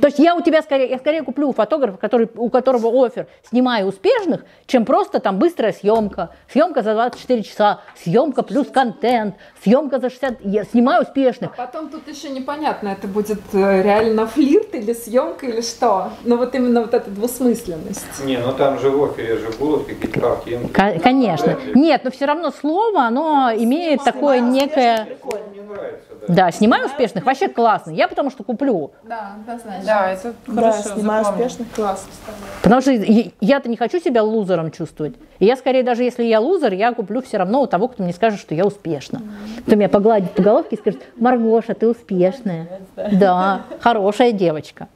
То есть я у тебя скорее, я скорее куплю у фотографа, у которого оффер «Снимаю успешных», чем просто там быстрая съемка. Съемка за 24 часа, съемка плюс контент, съемка за 60, я «Снимаю успешных». А потом тут еще непонятно, это будет реально флирт или съемка или что. Но вот именно вот эта двусмысленность. Не, ну там же в оффере же будут какие-то картинки. Конечно. Нет, но все равно слово, оно имеет такое некое... Да, «Снимаю успешных» вообще классно. Я потому что куплю. Да, однозначно. Да, это хорошо. Да, «Снимаю успешных» классно. Потому что я-то не хочу себя лузером чувствовать. И я скорее, даже если я лузер, я куплю все равно у того, кто мне скажет, что я успешна. Кто меня погладит по головке и скажет: «Маргоша, ты успешная». Да, хорошая девочка.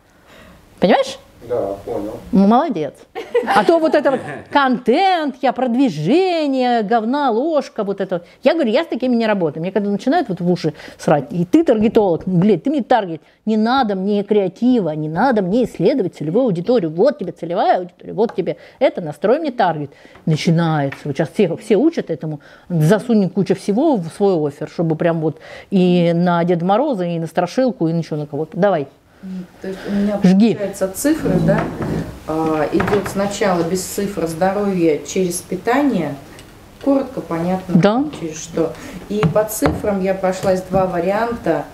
Понимаешь? Да, понял. Молодец. А то вот это вот контент, я продвижение, говна, ложка, вот это. Я говорю, я с такими не работаю. Мне когда начинают вот в уши срать: и ты таргетолог, блин, ты мне таргет. Не надо мне креатива, не надо мне исследовать целевую аудиторию. Вот тебе целевая аудитория, вот тебе это, настрой мне таргет. Начинается. Вот сейчас все учат этому. Засунь кучу всего в свой оффер, чтобы прям вот и на Деда Мороза, и на страшилку, и еще на кого-то. Давай. То есть у меня получается цифры, да, идет сначала без цифр здоровье через питание, коротко, понятно, да, через что. И по цифрам я прошлась два варианта: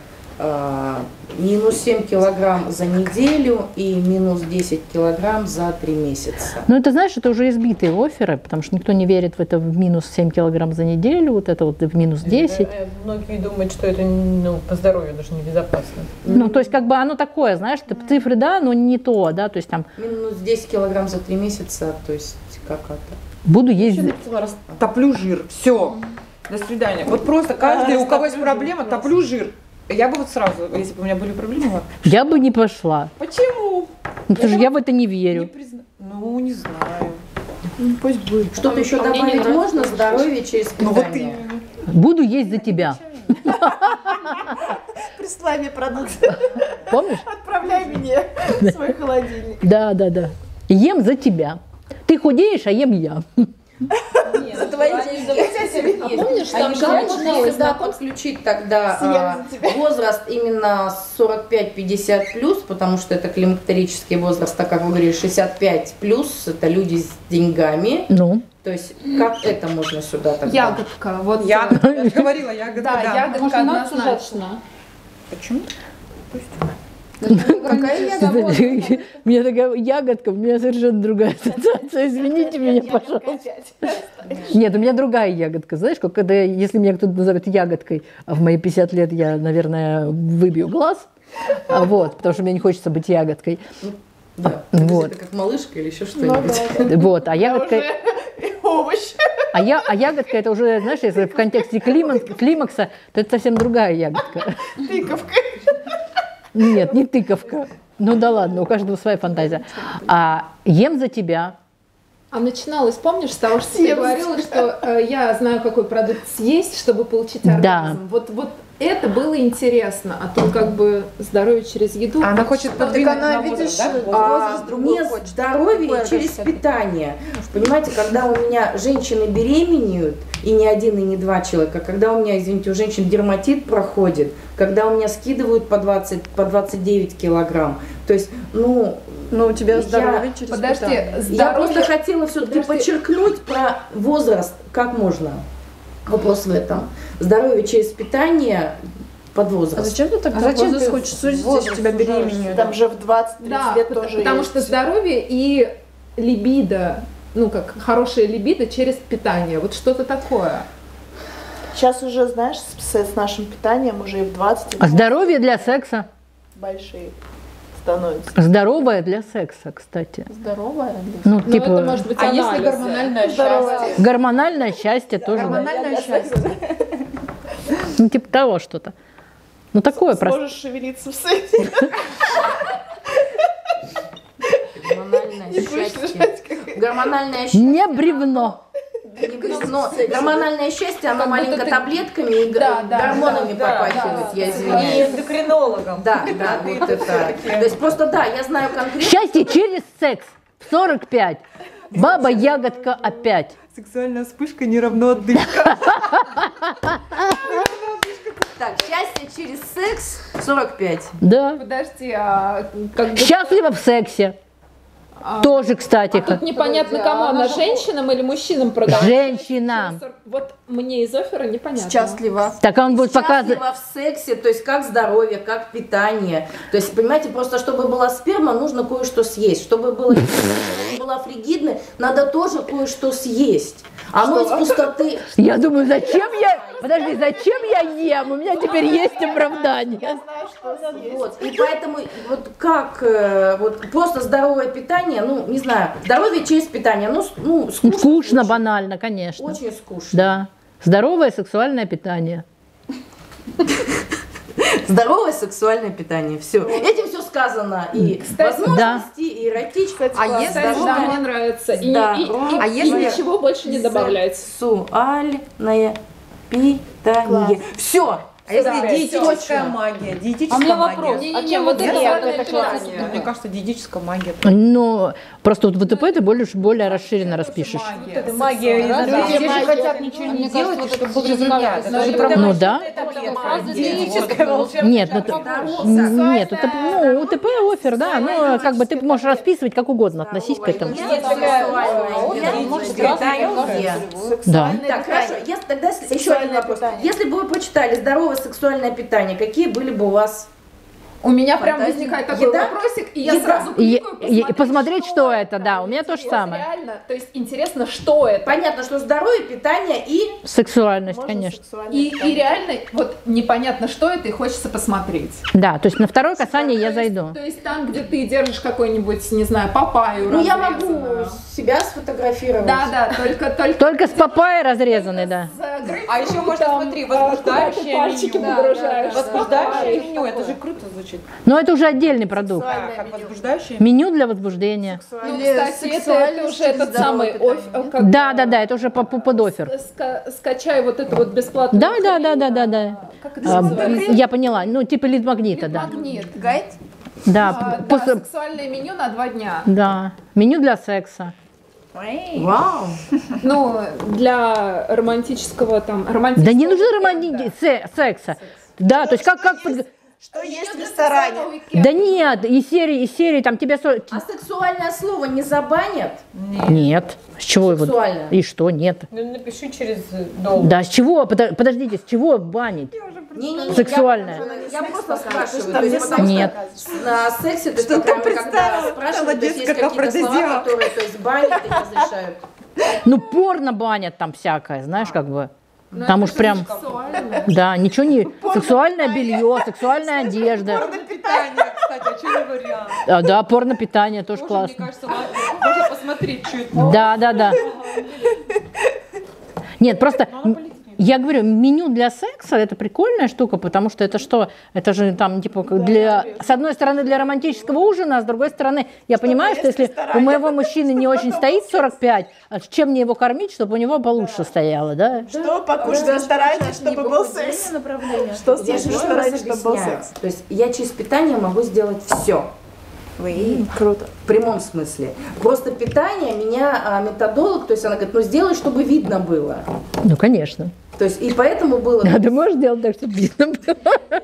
минус 7 килограмм за неделю и минус 10 килограмм за 3 месяца. Ну это, знаешь, это уже избитые офферы, потому что никто не верит в это, в минус 7 килограмм за неделю, вот это вот в минус 10. Многие думают, что это, ну, по здоровью даже небезопасно. Ну то есть как бы оно такое, знаешь, цифры, да, но не то, да, то есть там... Минус 10 килограмм за 3 месяца, то есть как это... Буду есть... Топлю жир, все, до свидания. Вот просто каждый, у кого есть проблема, топлю жир. Я бы вот сразу, если бы у меня были проблемы... Я бы не пошла. Почему? Ну, потому что я в это не верю. Ну, не знаю. Ну, пусть будет. Что-то еще добавить можно? Здоровье через питание. Буду есть за тебя. Прислай мне продукты. Помнишь? Отправляй мне в свой холодильник. Да, да, да. Ем за тебя. Ты худеешь, а ем я. Нет, а помнишь, там женщина, да, подключить тогда возраст именно 45-50+, потому что это климактерический возраст, так как вы говорили, 65+, это люди с деньгами. Ну. То есть как это можно сюда тогда? Ягодка, вот ягодка. Я говорила, ягодка. Да, ягодка однозначно. Почему? Пусть. У меня такая ягодка, у меня совершенно другая ассоциация. Извините меня, пожалуйста. Нет, у меня другая ягодка. Знаешь, когда, если меня кто-то назовет ягодкой, а в мои 50 лет я, наверное, выбью глаз. Вот, потому что мне не хочется быть ягодкой. Да. Вот. Это как малышка или еще что-нибудь. Вот, а ягодка... Овощи. А ягодка это уже, знаешь, если в контексте климакса, то это совсем другая ягодка. Тыковка. Нет, не тыковка. Ну да ладно, у каждого своя фантазия. А ем за тебя. А начиналось, помнишь, с того, что ты говорила, что я знаю, какой продукт съесть, чтобы получить оргазм. Да. Вот это было интересно, а тут как бы здоровье через еду. Она хочет подвинуть на возраст, да? Не здоровье через питание. Понимаете, когда у меня женщины беременеют, и не один, и не два человека, когда у меня, извините, у женщин дерматит проходит, когда у меня скидывают по 20, по 29 килограмм, то есть, ну... Но у тебя здоровье через питание. Подожди, я просто хотела все-таки подчеркнуть про возраст, как можно. Вопрос в этом. Здоровье через питание под возраст. А зачем ты тогда возраст хочешь судить, если тебя беременеют? Там же в 20-30 лет тоже. Потому что здоровье и либидо, ну как хорошая либидо через питание, вот что-то такое. Сейчас уже, знаешь, с нашим питанием уже и в 20. А здоровье для секса? Большие. Становится. Здоровая для секса, кстати. Здоровая? Ну, типа... это может быть анализ. А если гормональное счастье? Гормональное счастье тоже. Гормональное счастье. Ну, типа того что-то. Ну такое просто. Можешь шевелиться в сети. Гормональное счастье. Не бревно. Гормональное счастье, оно маленько таблетками и гормонами попахивает, я извиняюсь. И эндокринологом. Да, да, вот это. То есть просто да, я знаю конкретно. Счастье через секс. 45. Баба ягодка опять. Сексуальная вспышка не равно отдышка. Так, счастье через секс 45. Да. Подожди, а... Счастлива в сексе. Тоже, кстати. А тут непонятно, кому она, женщинам или мужчинам продавать. Женщинам. Вот мне из оффера непонятно. Счастлива. Так он будет показывать. Счастлива в сексе, то есть как здоровье, как питание. То есть, понимаете, просто чтобы была сперма, нужно кое-что съесть. Чтобы была фригидной, надо тоже кое-что съесть. Оно из пустоты. Я думаю, зачем я... Подожди, зачем я ем? У меня теперь есть оправдание. Я знаю, что съесть. И поэтому вот как... Просто здоровое питание. Ну, не знаю, здоровье через питание. Ну, скучно, банально, конечно. Очень скучно. Да. Здоровое сексуальное питание. Здоровое сексуальное питание. Все. Этим все сказано. И возможности, и эротичка. А если мне нравится. И ничего больше не добавляется. Сексуальное питание. Все. А если диетическая магия? Диетическая магия. А у меня вопрос. А чем вот это классное? Мне кажется, диетическая магия. Ну, просто вот ВТП ты более расширенно распишешь. Магия. Люди же хотят ничего не делать, чтобы разъединять. Ну да. Нет, ну УТП оффер, да. Ну, как бы ты можешь расписывать как угодно, относись к этому. Да. Так, хорошо. Тогда еще один вопрос. Если бы вы прочитали здоровое сексуальное питание, какие были бы у вас? У меня прям возникает такой вопросик, и я сразу кликаю посмотреть, что это, да, у меня то же самое. Реально, то есть интересно, что это. Понятно, что здоровье, питание и... Сексуальность, конечно. И реально, вот непонятно, что это, и хочется посмотреть. Да, то есть на второе касание я зайду. То есть там, где ты держишь какой-нибудь, не знаю, папайю. Ну я могу себя сфотографировать. Да, да, только с папайей разрезанной, да. А еще можно, смотри, возбуждающее меню. Возбуждающее меню, это же круто звучит. Но это уже отдельный продукт. Меню для возбуждения. Ну, кстати, это уже этот самый оффер. Да, это уже под оффер. Скачай вот это вот бесплатно. Да. Я поняла. Ну, типа лид-магнита, да. Лид-магнит, гайд? Да. Сексуальное меню на 2 дня. Да. Меню для секса. Вау! Ну, для романтического там... Да не нужно романтического секса. Да, то есть как... Что есть в ресторане? Да нет, из серии там тебя... А сексуальное слово не забанят? Нет. С чего его? И что? Нет. Ну, напиши через долг. Да, с чего? Подождите, с чего банить? Сексуальное. Я просто спрашиваю. Нет. На сексе, то есть, когда спрашивают, есть какие-то слова, которые банят и разрешают. Ну, порно банят там всякое, знаешь, как бы. Но там уж прям, да, ничего не, сексуальное белье, сексуальная одежда. Порно-питание, кстати, очередной вариант. Да, порно-питание тоже классно. Мне кажется, можно посмотреть чуть. Да. Нет, просто, я говорю, меню для секса, это прикольная штука, потому что? Это же там, типа, для, с одной стороны, для романтического ужина, а с другой стороны, я понимаю, что если у моего мужчины не очень стоит 45, чем мне его кормить, чтобы у него получше стояло, да? Что покушать в ресторане, чтобы был секс? Что съешь в ресторане, чтобы был секс? То есть я через питание могу сделать все. Круто. В прямом смысле. Просто питание меня методолог, то есть она говорит, ну сделай, чтобы видно было. Ну, конечно. То есть и поэтому было... А ты можешь делать так, чтобы видно было?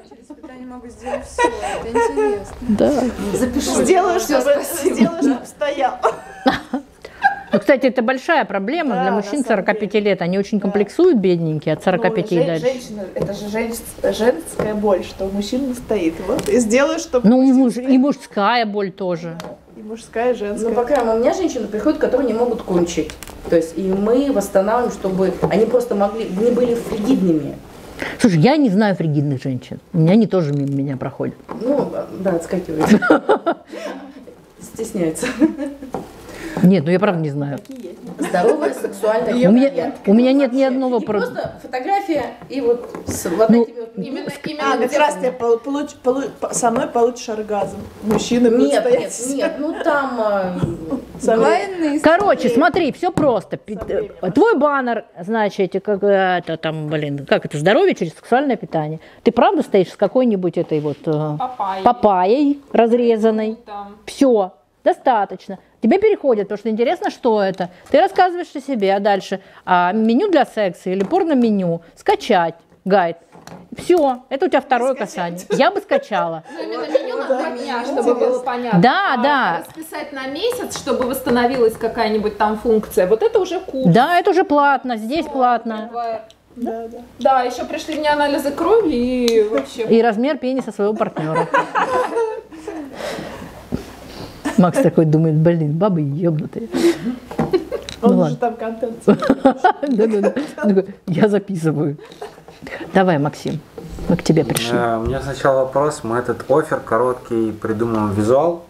Через питание могу сделать все, это интересно. Да. Запишу. Сделаю, чтобы стоял. Ну, кстати, это большая проблема для мужчин 45 лет. Они очень комплексуют, бедненькие, от 45 и дальше. Женщина, это же женская боль, что у мужчин стоит. Вот, и сделаю, чтобы... Ну, и мужская боль тоже. И мужская, и женская. Ну, по крайней мере, у меня женщины приходят, которые не могут кончить. То есть, и мы восстанавливаем, чтобы они просто могли, не были фригидными. Слушай, я не знаю фригидных женщин. У меня они тоже мимо меня проходят. Ну, да, отскакивают. Стесняются. Нет, ну я правда не знаю. здоровая сексуальная момент. У меня нет ни одного... Просто фотография и вот с вот этими вот... Именно как раз со мной получишь оргазм. Мужчина будет стоять. Нет, ну там... Короче, смотри, все просто. Твой баннер, значит, как это там, блин, как это, здоровье через сексуальное питание. Ты правда стоишь с какой-нибудь этой вот папайей разрезанной? Все, достаточно. Тебе переходят, потому что интересно, что это. Ты рассказываешь о себе, а дальше меню для секса или порно-меню, скачать гайд. Все, это у тебя второе касание. Я бы скачала. Ну, именно меню на меня, чтобы было понятно. Да, да. Расписать на месяц, чтобы восстановилась какая-нибудь там функция. Вот это уже курс. Да, это уже платно, здесь платно. Да, да. Да, еще пришли мне анализы крови и вообще... И размер пениса своего партнера. Макс такой думает, блин, бабы ебнутые. Он же там контент. Я записываю. Давай, Максим, мы к тебе пришли. У меня сначала вопрос. Мы этот оффер короткий придумаем визуал?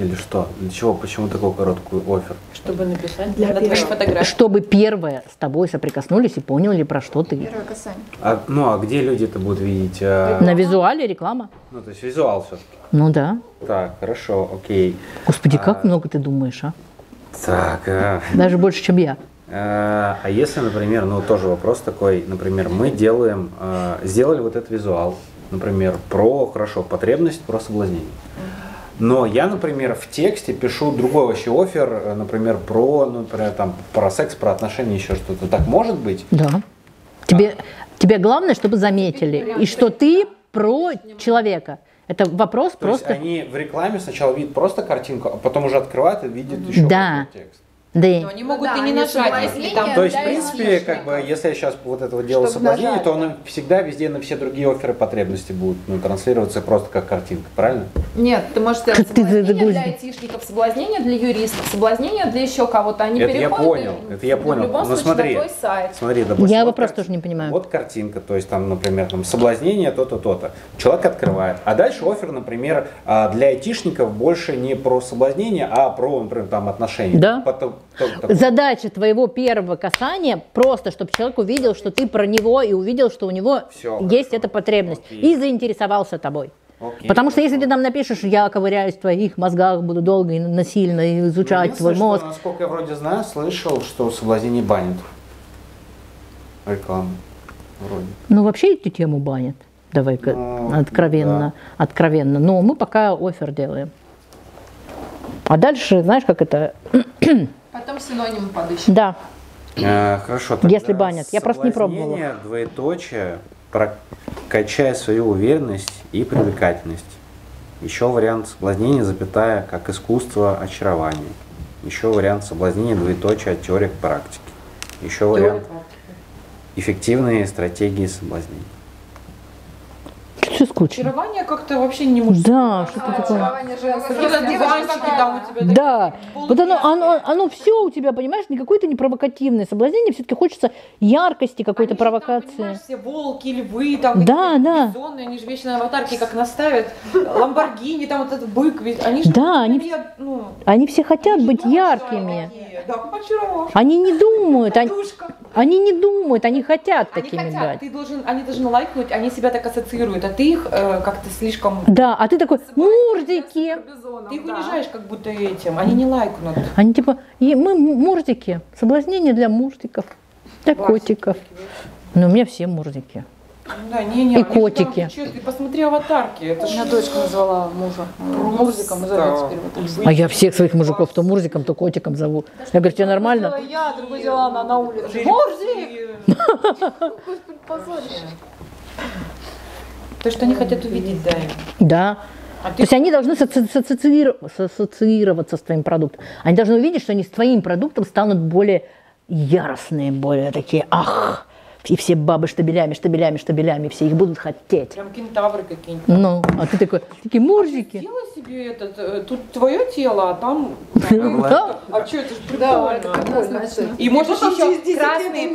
Или что? Для чего? Почему такой короткий оффер? Чтобы написать на твоей фотографии. Чтобы первое с тобой соприкоснулись и поняли, про что ты. Первое касание. Ну, а где люди это будут видеть? На визуале реклама. Ну, то есть визуал все-таки. Ну, да. Так, хорошо, окей. Господи, как много ты думаешь, а? Так. Даже больше, чем я. А если, например, ну тоже вопрос такой, например, мы делаем, сделали вот этот визуал, например, про, хорошо, потребность, про соблазнение. Но я, например, в тексте пишу другой вообще оффер, например, про, ну, там, про секс, про отношения, еще что-то. Так может быть? Да. Тебе главное, чтобы заметили, и что ты про человека. Это вопрос то просто... Есть они в рекламе сначала видят просто картинку, а потом уже открывают и видят еще да. текст. Да. Но они могут да, и не нажать, если там... То есть, в принципе, как бы, если я сейчас вот это вот делаю соблазнение, то оно всегда везде на все другие офферы потребности будут ну, транслироваться просто как картинка, правильно? Нет, ты можешь сказать соблазнение для айтишников, соблазнение для юристов, соблазнение для еще кого-то. Они это переходят... Я понял. В любом случае, смотри, на твой сайт. Смотри, допустим, я вопрос тоже не понимаю. Вот картинка, то есть там, например, там, соблазнение то-то, то-то. Человек открывает. А дальше оффер, например, для айтишников больше не про соблазнение, а про, например, там, отношения. Да. Задача твоего первого касания просто, чтобы человек увидел, что ты про него и увидел, что у него все, есть хорошо. Эта потребность окей. и заинтересовался тобой. Окей, потому что если ты там напишешь, я ковыряюсь в твоих мозгах, буду долго и насильно изучать ну, твой слышал, мозг. Насколько я вроде знаю, слышал, что соблазнение банят. Реклама. Вроде. Ну вообще эту тему банят. Давай-ка ну, откровенно. Да. Откровенно. Но мы пока оффер делаем. А дальше, знаешь, как это... Потом синонимы подыщем. Да. Хорошо. Если банят. Я просто не пробовала. Соблазнение, двоеточие, прокачая свою уверенность и привлекательность. Еще вариант соблазнения, запятая, как искусство очарования. Еще вариант соблазнения, двоеточие, от теории к практике. Еще вариант эффективные стратегии соблазнения. Очарование как-то вообще не мужское. Да, что-то такое. Да, вот оно все у тебя, понимаешь, не какое-то непровокативное соблазнение, все-таки хочется яркости какой-то провокации. Там, понимаешь, все волки, львы, там да, да. бизонные, они же вечно аватарки как наставят, ламборгини, там вот этот бык, они же... Да, они все хотят быть яркими. Они не думают, они хотят такими быть. Они должны лайкнуть, они себя так ассоциируют, а ты их как-то слишком... Да, а ты такой, мурзики! Ты их унижаешь как будто этим, они не лайкнут. Они типа, мы мурзики, соблазнение для мурзиков, для котиков. Но у меня все мурзики. Да, и котики. Ты посмотри аватарки. Это меня дочка назвала мужа мурзиком. А я всех своих мужиков то мурзиком, то котиком зову. Я говорю, тебе нормально? Я, другое дело, она на улице. Мурзик! Позорище. То, что они хотят увидеть, да. Да. То есть они должны ассоциироваться с твоим продуктом. Они должны увидеть, что они с твоим продуктом станут более яростные, более такие, ах, и все бабы штабелями, все их будут хотеть. Прям кентавры какие-нибудь. Ну, а ты такой, такие мурзики. Сделай себе этот, тут твое тело, а там... А что, это же прикольно. И может еще красные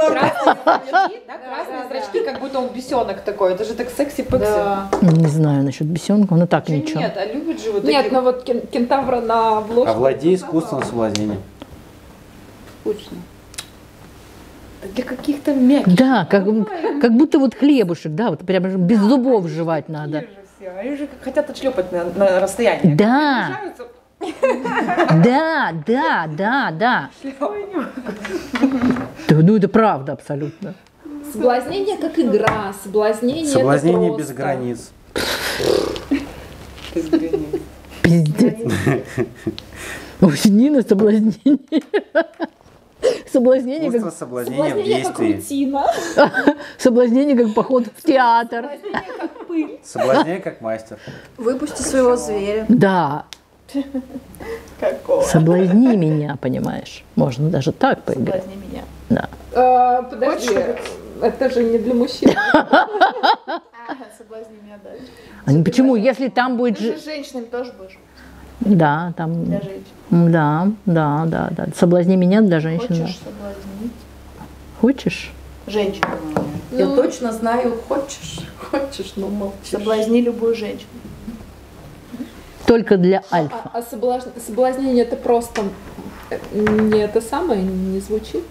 зрачки, как будто он бесенок такой. Это же так секси-пекси. Не знаю насчет бесенка, но так ничего. Нет, а любят же вот такие... Нет, но вот кентавра на обложке. Овладей искусством соблазнения. Вкусно. Для каких-то мягких. Да, как будто вот хлебушек, да, вот прям без зубов жевать надо. Они же хотят отшлепать на расстояние. Да. Да, да, да, да. Ну это правда абсолютно. Соблазнение как игра, соблазнение. Соблазнение без границ. Без границ. Пиздец. Нина, соблазнение. Соблазнение как... соблазнение в действии. Как соблазнение как поход в театр. Соблазнение как пыль. Соблазнение как мастер. Выпусти своего зверя. Да. Какого? Соблазни меня, понимаешь? Можно даже так поиграть. Соблазни меня. Да. Подожди, это же не для мужчин. Соблазни меня дальше. Почему? Если там будет... Ты же женщинами тоже будешь. Да, там. Для женщин. Да, да, да, да. Соблазни меня для женщин. Хочешь соблазнить? Хочешь? Женщину. Ну, я точно знаю, хочешь, хочешь, но молчишь. Соблазни любую женщину. Только для альфа. А соблазнение это просто не это самое, не звучит?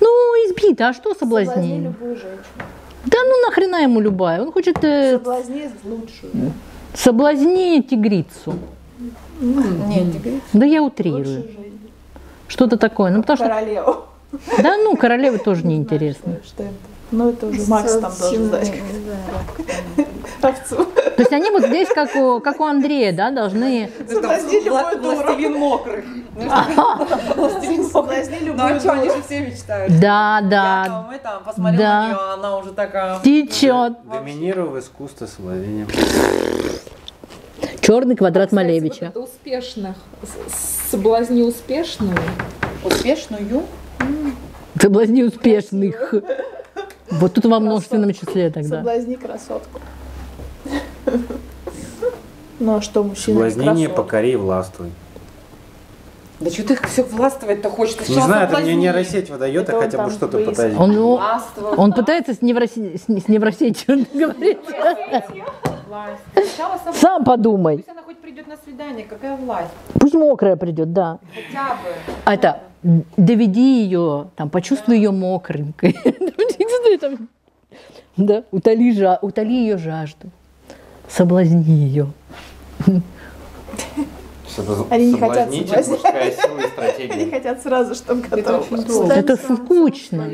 Ну, избит, а что соблазни? Соблазни любую женщину. Да ну нахрена ему любая, он хочет... Соблазни лучшую. Соблазни тигрицу. Нет, тигрица. Да я утрирую. Что-то такое. Ну, потому королеву. Что... Да ну, королевы тоже неинтересно. Что это? Ну это уже Макс там должен знать. Овцу. То есть они вот здесь, как у Андрея, да, должны... Соблазни любой властелин мокрых. Соблазни любой. Ну они же все мечтают. Да, да. Я там, посмотрела на нее, она уже такая... Течет. Доминировал искусство соблазнения. Черный квадрат Малевича. Это успешных. Соблазни успешную. Успешную? Соблазни успешных. Вот тут во множественном числе тогда. Соблазни красотку. Ну а что, мужчина? Соблазнение, покори и властвуй. Да что ты все властвовать-то хочешь? Не знаю, это мне нейросеть выдает, а хотя бы что-то пытается. Он пытается с невросетью говорить. Сам подумай. Пусть она хоть придет на свидание, какая власть? Пусть мокрая придет, да. Хотя бы. А это, доведи ее, там, почувствуй ее мокренькой. Да, утоли ее жажду. Соблазни ее. Они не хотят соблазнить. Они хотят сразу, чтобы готово. Это скучно.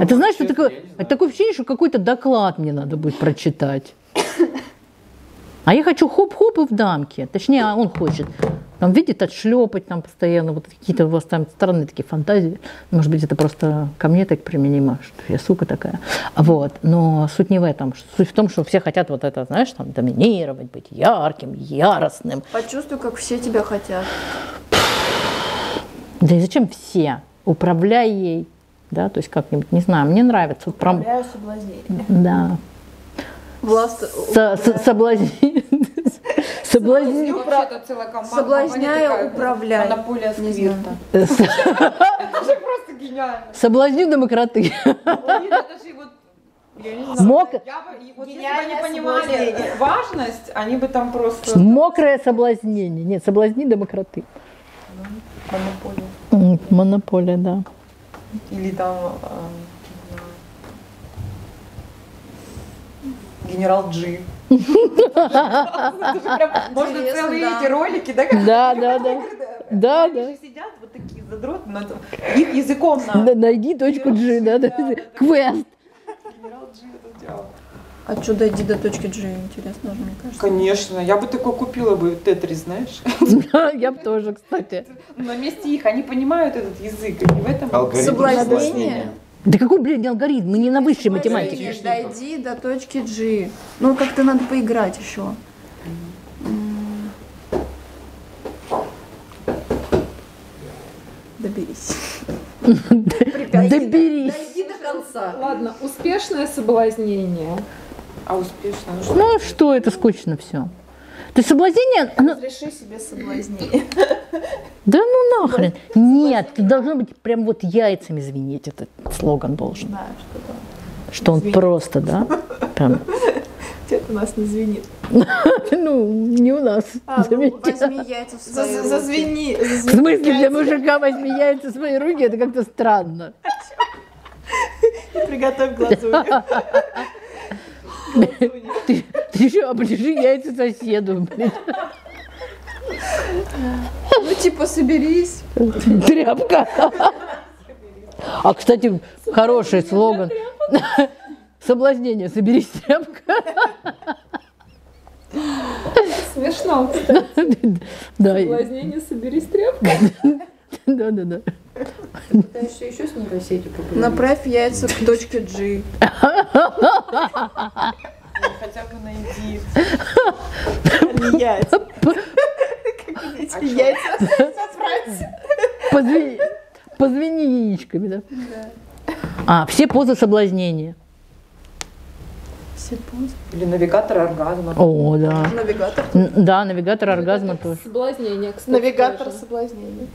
Это знаешь, что такое? Такое ощущение, что какой-то доклад мне надо будет прочитать. А я хочу хоп-хоп и в дамке. Точнее, он хочет. Там видит отшлепать там постоянно. Вот какие-то у вас там странные такие фантазии. Может быть, это просто ко мне так применимо, что я сука такая. Вот. Но суть не в этом. Суть в том, что все хотят вот это, знаешь, там доминировать, быть ярким, яростным. Почувствуй, как все тебя хотят. Да и зачем все? Управляй ей. Да, то есть как-нибудь, не знаю, мне нравится. Управляю соблазнение. Да. Соблазняю, управляю. Монополия сквирта. Это же просто гениально. Соблазню демократы. Я не знаю. Если бы они понимали важность, они бы там просто... Мокрое соблазнение. Нет, соблазни демократы. Монополия. Монополия, да. Или там... Генерал Джи. Можно целые эти ролики, да? Да, да, да. Они же сидят вот такие задроты, их языком надо. Найди точку G, да, квест. Генерал Джи это делал. А что дойди до точки G, интересно же, мне кажется. Конечно, я бы такое купила бы Тетрис, знаешь? Я бы тоже, кстати. На месте их, они понимают этот язык, и в этом соблазнение. Да какой, блин, алгоритм? Мы не на высшей математике. Дойди до точки G. Ну, как-то надо поиграть еще. Доберись. Доберись. Дойди до конца. Ладно, успешное соблазнение. А успешное? Ну, что это скучно все. То есть соблазнение... Разреши себе соблазнение. Да ну нахрен. Нет, должно быть прям вот яйцами звенеть. Этот слоган должен. Что он просто, да? университет у нас не звенит. Ну, не у нас. Возьми яйца в свои руки. Зазвени. В смысле, для мужика возьми яйца в свои руки? Это как-то странно. Приготовь глазунью. Ты еще оближи яйца соседу. Ну, типа, соберись. Тряпка. А, кстати, хороший слоган. Соблазнение, соберись, тряпка. Смешно, кстати. Соблазнение, соберись, тряпка. Да. Еще с нейросетью поговорим. Направь яйца к точке G. Хотя бы найди. Не яйца. Как эти яйца отправить? Позвени яичками, да? Да. А, все позы соблазнения. Или навигатор оргазма. О, да. Навигатор. Да, навигатор оргазма тоже. Соблазнение, кстати. Навигатор соблазнения.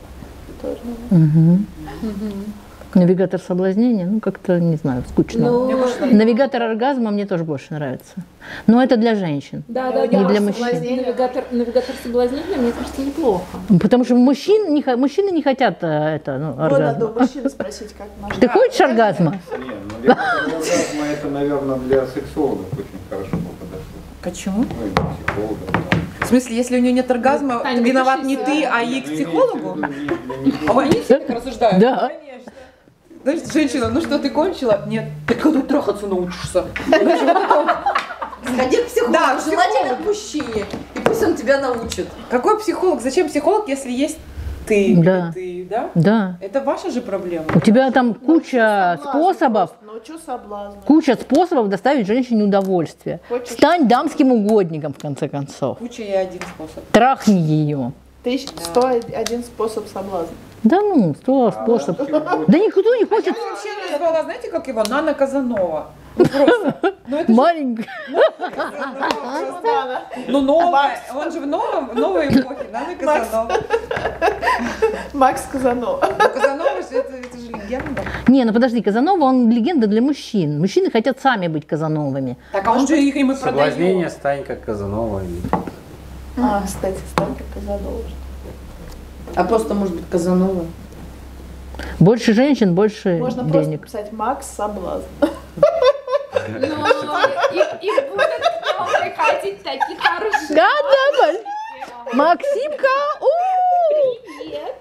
Навигатор соблазнения, ну как-то, не знаю, скучно. Навигатор оргазма мне тоже больше нравится. Но это для женщин, не для мужчин. Навигатор соблазнения, мне кажется, неплохо. Потому что мужчины не хотят оргазма. Надо у мужчин спросить, как можно. Ты хочешь оргазма? Нет, навигатор оргазма это, наверное, для сексологов очень хорошо подошло. Почему? Ну и для психологов. В смысле, если у нее нет оргазма, Таня, виноват не ты, а ей к психологу? А они все так рассуждают? Да. Конечно. Знаешь, женщина, ну что, ты кончила? Нет. Так когда трахаться научишься? Сходи к психологу, да, желательно к мужчине, и пусть он тебя научит. Какой психолог? Зачем психолог, если есть ты? Да. Ты, да? Да. Это ваша же проблема. У тебя там куча способов. Куча способов доставить женщине удовольствие. Хочешь? Стань дамским угодником, в конце концов. Куча и один способ. Трахни ее. 101 способ соблазна. Да ну, 100 способов. Да никто не хочет. Я вообще назвала, знаете, как его? Нана Казанова. Маленькая. Ну, новая. Он же в новой эпохе. Нана Казанова. Макс Казанова. Казанова, это же легенда. Не, ну подожди, Казанова, он легенда для мужчин. Мужчины хотят сами быть Казановыми. Так, а он же их им и продает. Соблазнение, стань как Казанова. А, кстати, стань как Казанова. А просто, может быть, Казанова. Больше женщин, больше денег. Можно просто писать «Макс соблазн». Ну, их будут приходить такие хорошие. Да, Максимка, привет.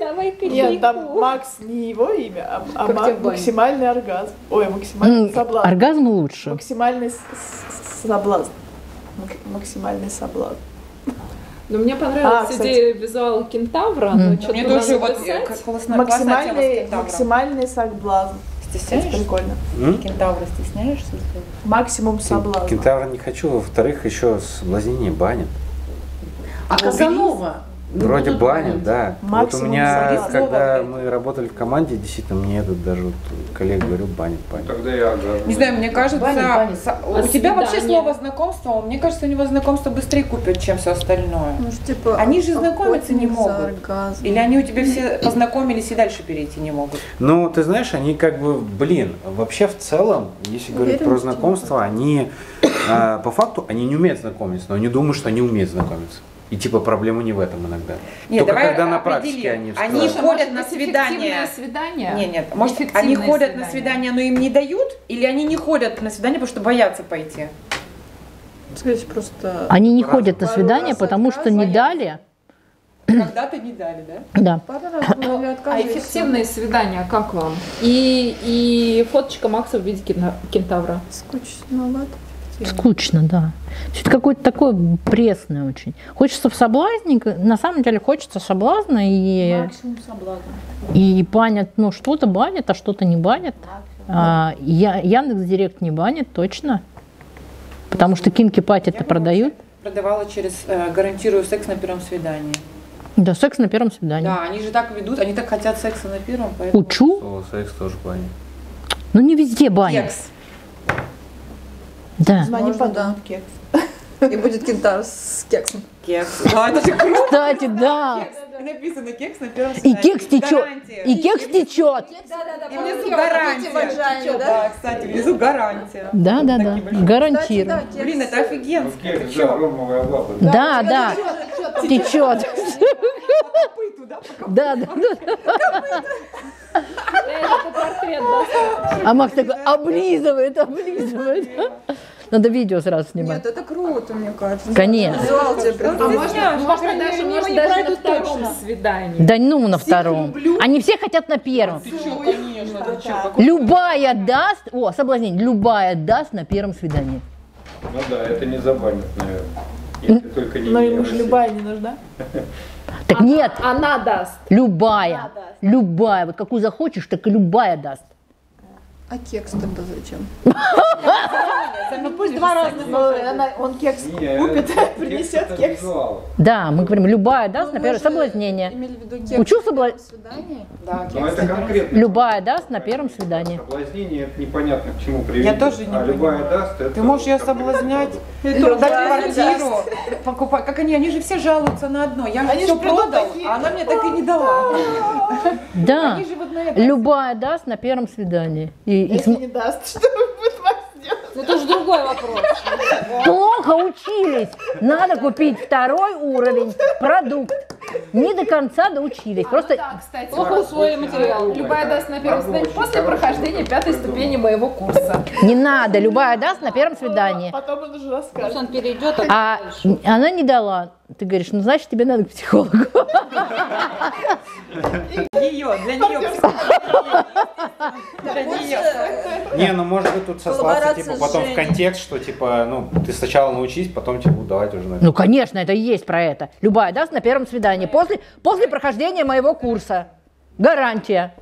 Давай коньяку. Нет, там Макс не его имя, а максимальный оргазм. Ой, максимальный соблазн. Оргазм лучше. Максимальный соблазн. Максимальный соблазн. Но мне понравилась идея визуала кентавра, но что-то надо писать. Максимальный соблазн. Стесняешься? Прикольно. Кентавра стесняешься? Максимум соблазн. Кентавра не хочу, во-вторых, еще соблазнение банят. А Казанова? Вроде банят, да. Вот у меня, когда мы работали в команде, действительно, мне этот даже коллега говорил, банят. Тогда я оргазм. Не знаю, мне кажется, у тебя вообще слово знакомство, мне кажется, у него знакомство быстрее купят, чем все остальное. Они же знакомиться не могут. Или они у тебя все познакомились и дальше перейти не могут? Ну, ты знаешь, они как бы, блин, вообще в целом, если говорить про знакомство, они по факту, они не умеют знакомиться, но они думают, что они умеют знакомиться. И типа проблема не в этом иногда. Нет, только когда на практике они встроят. Они ходят на свидание. Нет. Может, они ходят на свидание, но им не дают? Или они не ходят на свидание, потому что боятся пойти? Скажите, просто... Они не ходят на свидание, потому что не дали. Когда-то не дали, да? Да. А эффективные свидания как вам? И фоточка Макса в виде кентавра. Скучновато. Скучно, да. Что-то какое-то такое пресное очень. Хочется в соблазника, на самом деле хочется соблазна и... Максимум соблазна. И банят, ну что-то банят, а что-то не банят. Яндекс.Директ не банят, точно. Потому что кинки-пати-то продают. Продавала через «Гарантирую секс на первом свидании». Да, секс на первом свидании. Да, они же так ведут, они так хотят секса на первом, поэтому... Учу. Слово секс тоже банят. Ну не везде банят. Секс. Да. Звони подам кекс. И будет кентавр с кексом. Кекс. Кстати, да. написано кекс на первом слайде. И кекс течет. И кекс течет. И внизу гарантия. Да, кстати, внизу гарантия. Да, да, да. Гарантирую. Блин, это офигенно. Да, да. Течет. Да, да. А Макс такой облизывает, облизывает. Надо видео сразу снимать. Нет, это круто, мне кажется. Конечно. Визуал тебе придумал. Можно даже на втором свидании. Да ну на втором. Они все хотят на первом. Любая даст, о, соблазнение, любая даст на первом свидании. Ну да, это не забанит, наверное. Но ему же любая не нужна. Так нет. Она даст. Любая. Любая. Вот какую захочешь, так и любая даст. А кекс тогда зачем? Ну пусть два разных было, он кекс купит, принесет кекс. Да, мы говорим, любая даст на первое соблазнение. Учу соблазнение? Да, кекс. Любая даст на первом свидании. Соблазнение это непонятно к чему приведет. Я тоже не понимаю. Ты можешь ее соблазнять, продать квартиру, покупать. Как они же все жалуются на одно. Я все продал, а она мне так и не дала. Да, любая даст на первом свидании. Если не даст, что будет вас делать? Ну, это же другой вопрос. Плохо учились. Надо купить второй уровень, продукт. Не до конца доучились. Просто... Да, кстати, плохо усвоили материал. Любая даст на первом свидании после прохождения 5-й ступени моего курса. Не надо. Любая даст на первом свидании. Потом он уже расскажет. Он перейдет, а она не дала. Ты говоришь, ну, значит, тебе надо к психологу. Ее, для нее. Не, ну, может быть, тут сослаться, типа, потом в контекст, что, типа, ну, ты сначала научись, потом, типа, давайте уже. Ну, конечно, это и есть про это. Любая даст на первом свидании. После прохождения моего курса. Гарантия.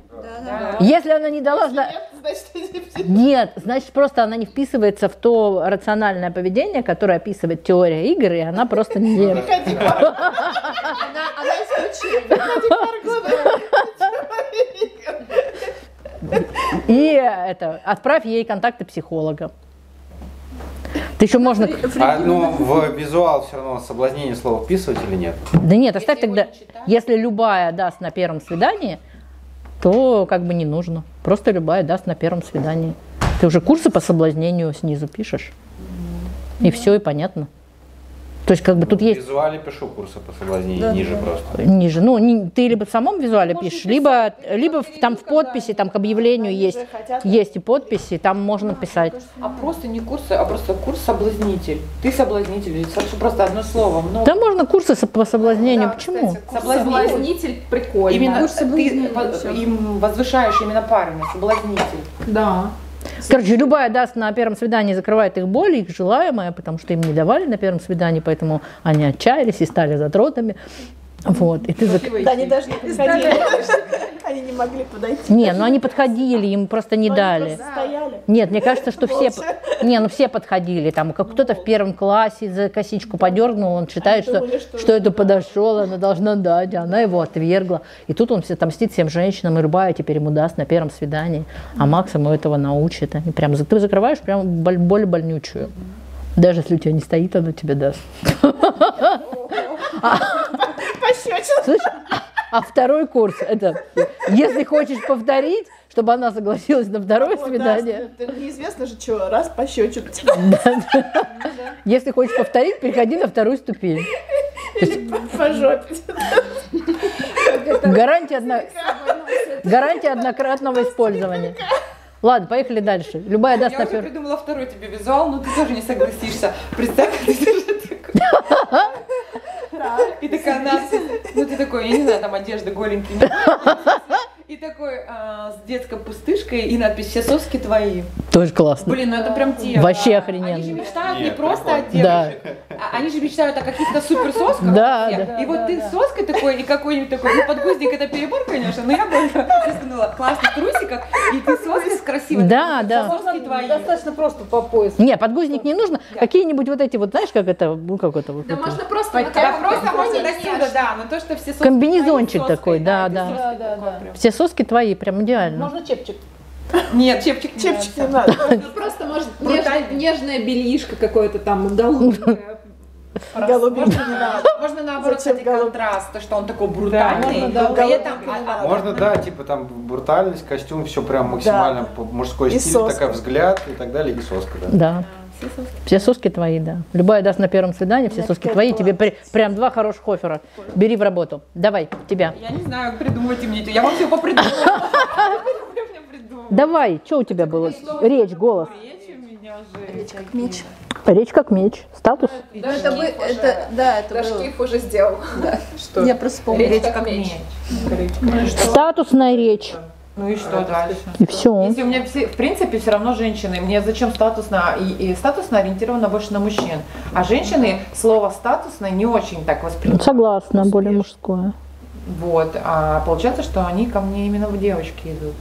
Если она не дала... Нет, значит, просто она не вписывается в то рациональное поведение, которое описывает теория игр, и она просто не... Она исключила. И это, отправь ей контакты психолога. Ты еще можно... А, ну, в визуал все равно соблазнение слова вписывать или нет? Да нет, оставь тогда... Если любая даст на первом свидании... то как бы не нужно. Просто любая даст на первом свидании. Ты уже курсы по соблазнению снизу пишешь. И все, и понятно. То есть как бы тут есть... В визуале пишу курсы по соблазнению, да, ниже да. Просто. Ниже. Ну, ты либо в самом визуале пишешь, либо там в подписи, там к объявлению есть, есть и подписи, там можно писать. А просто не курсы, а просто курс-соблазнитель. Ты соблазнитель, это просто одно слово. Много. Да можно курсы по соблазнению, да, почему? Кстати, соблазнитель прикольно. Именно ты им возвышаешь именно парами, соблазнитель. Да. Короче, любая даст на первом свидании, закрывает их боль, их желаемое, потому что им не давали на первом свидании, поэтому они отчаялись и стали задротами. Вот, и ты закрываешь. Да, они даже не подходили. Они не могли подойти. Не, ну они подходили, им просто не дали. Нет, мне кажется, что все... Не, ну все подходили. Там кто-то в первом классе за косичку подергнул, он считает, что это подошел, она должна дать, а она его отвергла. И тут он все отомстит всем женщинам, и любая теперь ему даст на первом свидании. А Макс ему этого научит. Они прям, ты закрываешь прям боль больнючую. Даже если у тебя не стоит, она тебе даст. Слушай, а второй курс, это, если хочешь повторить, чтобы она согласилась на второе свидание. Да, неизвестно же, что, раз пощечет тебя. Если хочешь повторить, переходи на вторую ступень. Или пожопить. Гарантия однократного использования. Ладно, поехали дальше. Любая даст на первом. Я уже придумала второй тебе визуал, но ты тоже не согласишься. Представь, как ты тоже такой. И такая она, ну ты такой, я не знаю, там одежда голенькая. И такой с детской пустышкой и надпись «Все соски твои». Тоже классно. Блин, ну это прям тема. Вообще охрененно. Они же мечтают не просто о девушек, они же мечтают о каких-то суперсосках. Да, и вот ты соской такой и какой-нибудь такой, ну подгузник это перебор, конечно, но я бы рискнула. Классно в трусиках, и ты соски с красивыми. Да, да. Соски твои. Достаточно просто по поясу. Не, подгузник не нужно. Какие-нибудь вот эти вот, знаешь, как это, ну как это. Да можно просто. Просто можно до сюда, да, но то, что все соски. Комбинезончик такой, да, да. Все соски твои, прям идеально. Можно чепчик? Нет, чепчик не надо. Просто может нежная бельишко какое-то там, голубое. Можно наоборот, кстати, контраст, что он такой брутальный, можно, да, типа там брутальность, костюм, все прям максимально мужской стиль, такой взгляд и так далее, и соска, да. Все соски твои, да. Любая даст на первом свидании, все соски твои. Тебе прям два хороших оффера. Бери в работу. Давай, тебя. Я не знаю, как придумывать мне это. Я вам все попридумывала. Давай, что у тебя было? Речь, голос. Речь как меч. Речь как меч. Статус? Да, это Шкиф уже сделал. Я просто вспомнила. Речь как меч. Статусная речь. Ну и что дальше? И все. Если у меня, в принципе, все равно женщины, мне зачем статусно, и статусно ориентировано больше на мужчин. А женщины слово «статусно» не очень так воспринимают. Согласна, более мужское. Вот, а получается, что они ко мне именно в девочки идут.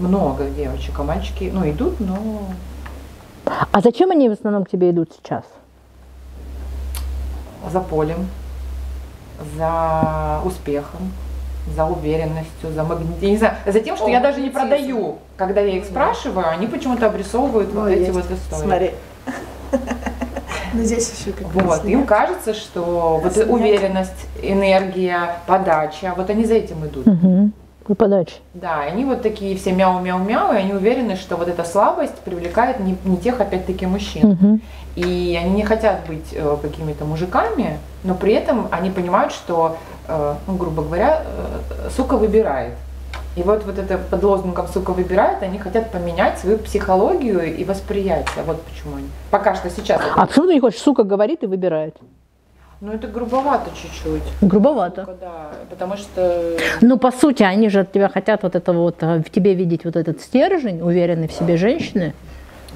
Много девочек, а мальчики, ну, идут, но... А зачем они в основном к тебе идут сейчас? За полем, за успехом. За уверенностью, за магнитизмом, не знаю, за тем, что я даже не продаю. Когда я их спрашиваю, они почему-то обрисовывают вот эти вот истории. Смотри. Ну здесь еще какая-то. Вот, им кажется, что вот уверенность, энергия, подача, вот они за этим идут. И подача. Да, они вот такие все мяу-мяу-мяу, и они уверены, что вот эта слабость привлекает не тех, опять-таки, мужчин. И они не хотят быть какими-то мужиками, но при этом они понимают, что, ну, грубо говоря, сука выбирает. И вот это под лозунгом «сука выбирает» они хотят поменять свою психологию и восприятие. Вот почему они. Пока что сейчас. А почему ты не хочешь «сука говорит и выбирает»? Ну, это грубовато чуть-чуть. Грубовато. Сука, да, потому что... Ну, по сути, они же от тебя хотят вот это вот, в тебе видеть вот этот стержень, уверенный в себе женщины.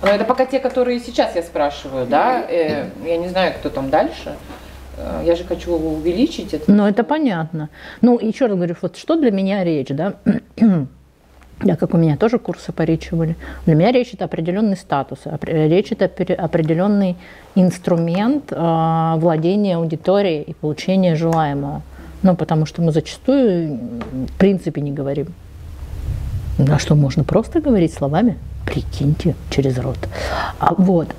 Но это пока те, которые сейчас я спрашиваю, да? Я не знаю, кто там дальше. Я же хочу увеличить это. Ну, это понятно. Ну, еще раз говорю, вот что для меня речь, да? Да, как у меня тоже курсы по речи были. Для меня речь – это определенный статус, речь – это определенный инструмент владения аудиторией и получения желаемого. Ну, потому что мы зачастую в принципе не говорим. Да, что можно просто говорить словами, прикиньте, через рот. Вот.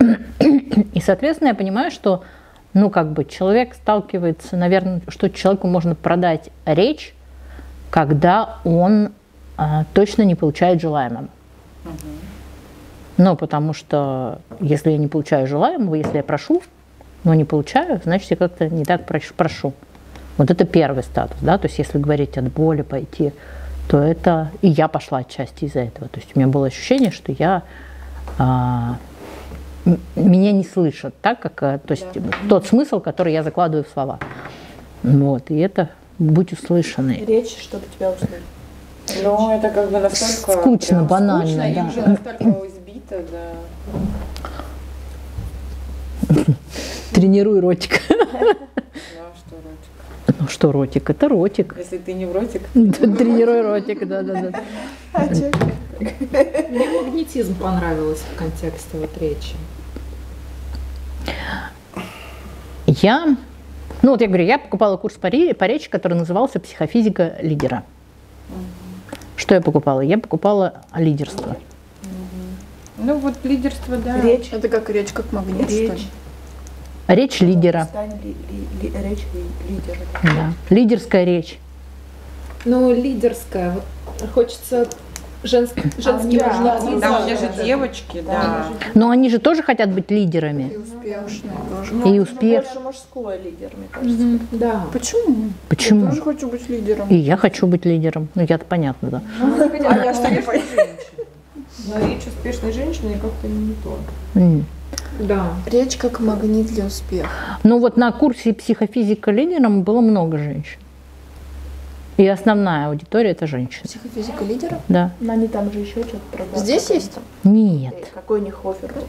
И, соответственно, я понимаю, что, ну, как бы человек сталкивается, наверное, что человеку можно продать речь, когда он... точно не получает желаемого. Ну, потому что если я не получаю желаемого, если я прошу, но не получаю, значит, я как-то не так прошу. Вот это первый статус, да, то есть если говорить от боли пойти, то это и я пошла отчасти из-за этого. То есть у меня было ощущение, что меня не слышат так, как, то есть тот смысл, который я закладываю в слова. Вот, и это «будь услышанной». Речь, чтобы тебя услышали. Ну, это как бы настолько... Скучно, прям, банально, скучно, да. И уже настолько избито, да. Тренируй ротик. Ну, что ротик? Это ротик. Если ты не в ротик... Тренируй ротик, да-да-да. Мне магнетизм понравился в контексте вот речи. Ну, вот я говорю, я покупала курс по речи, который назывался «Психофизика лидера». Что я покупала? Я покупала лидерство. Ну вот лидерство, да. Речь. Это как речь, как магнит. Речь лидера. Речь лидера. Да. Лидерская речь. Ну, лидерская. Хочется женским. Да, у меня же девочки, да. Но они же тоже хотят быть лидерами. И успешные тоже. И успех. Больше мужское лидер, мне кажется. Да. Почему? Почему? Я тоже хочу быть лидером. И я хочу быть лидером. Ну, я-то понятно, да. А я что не понимаю? Но речь успешной женщины как-то не то. Да. Речь как магнит для успеха. Ну, вот на курсе «Психофизика лидером» было много женщин. И основная аудитория – это женщины. Психофизика лидера? Да. Но они там же еще что-то продают. Здесь есть? Нет. Какой у них оффер был?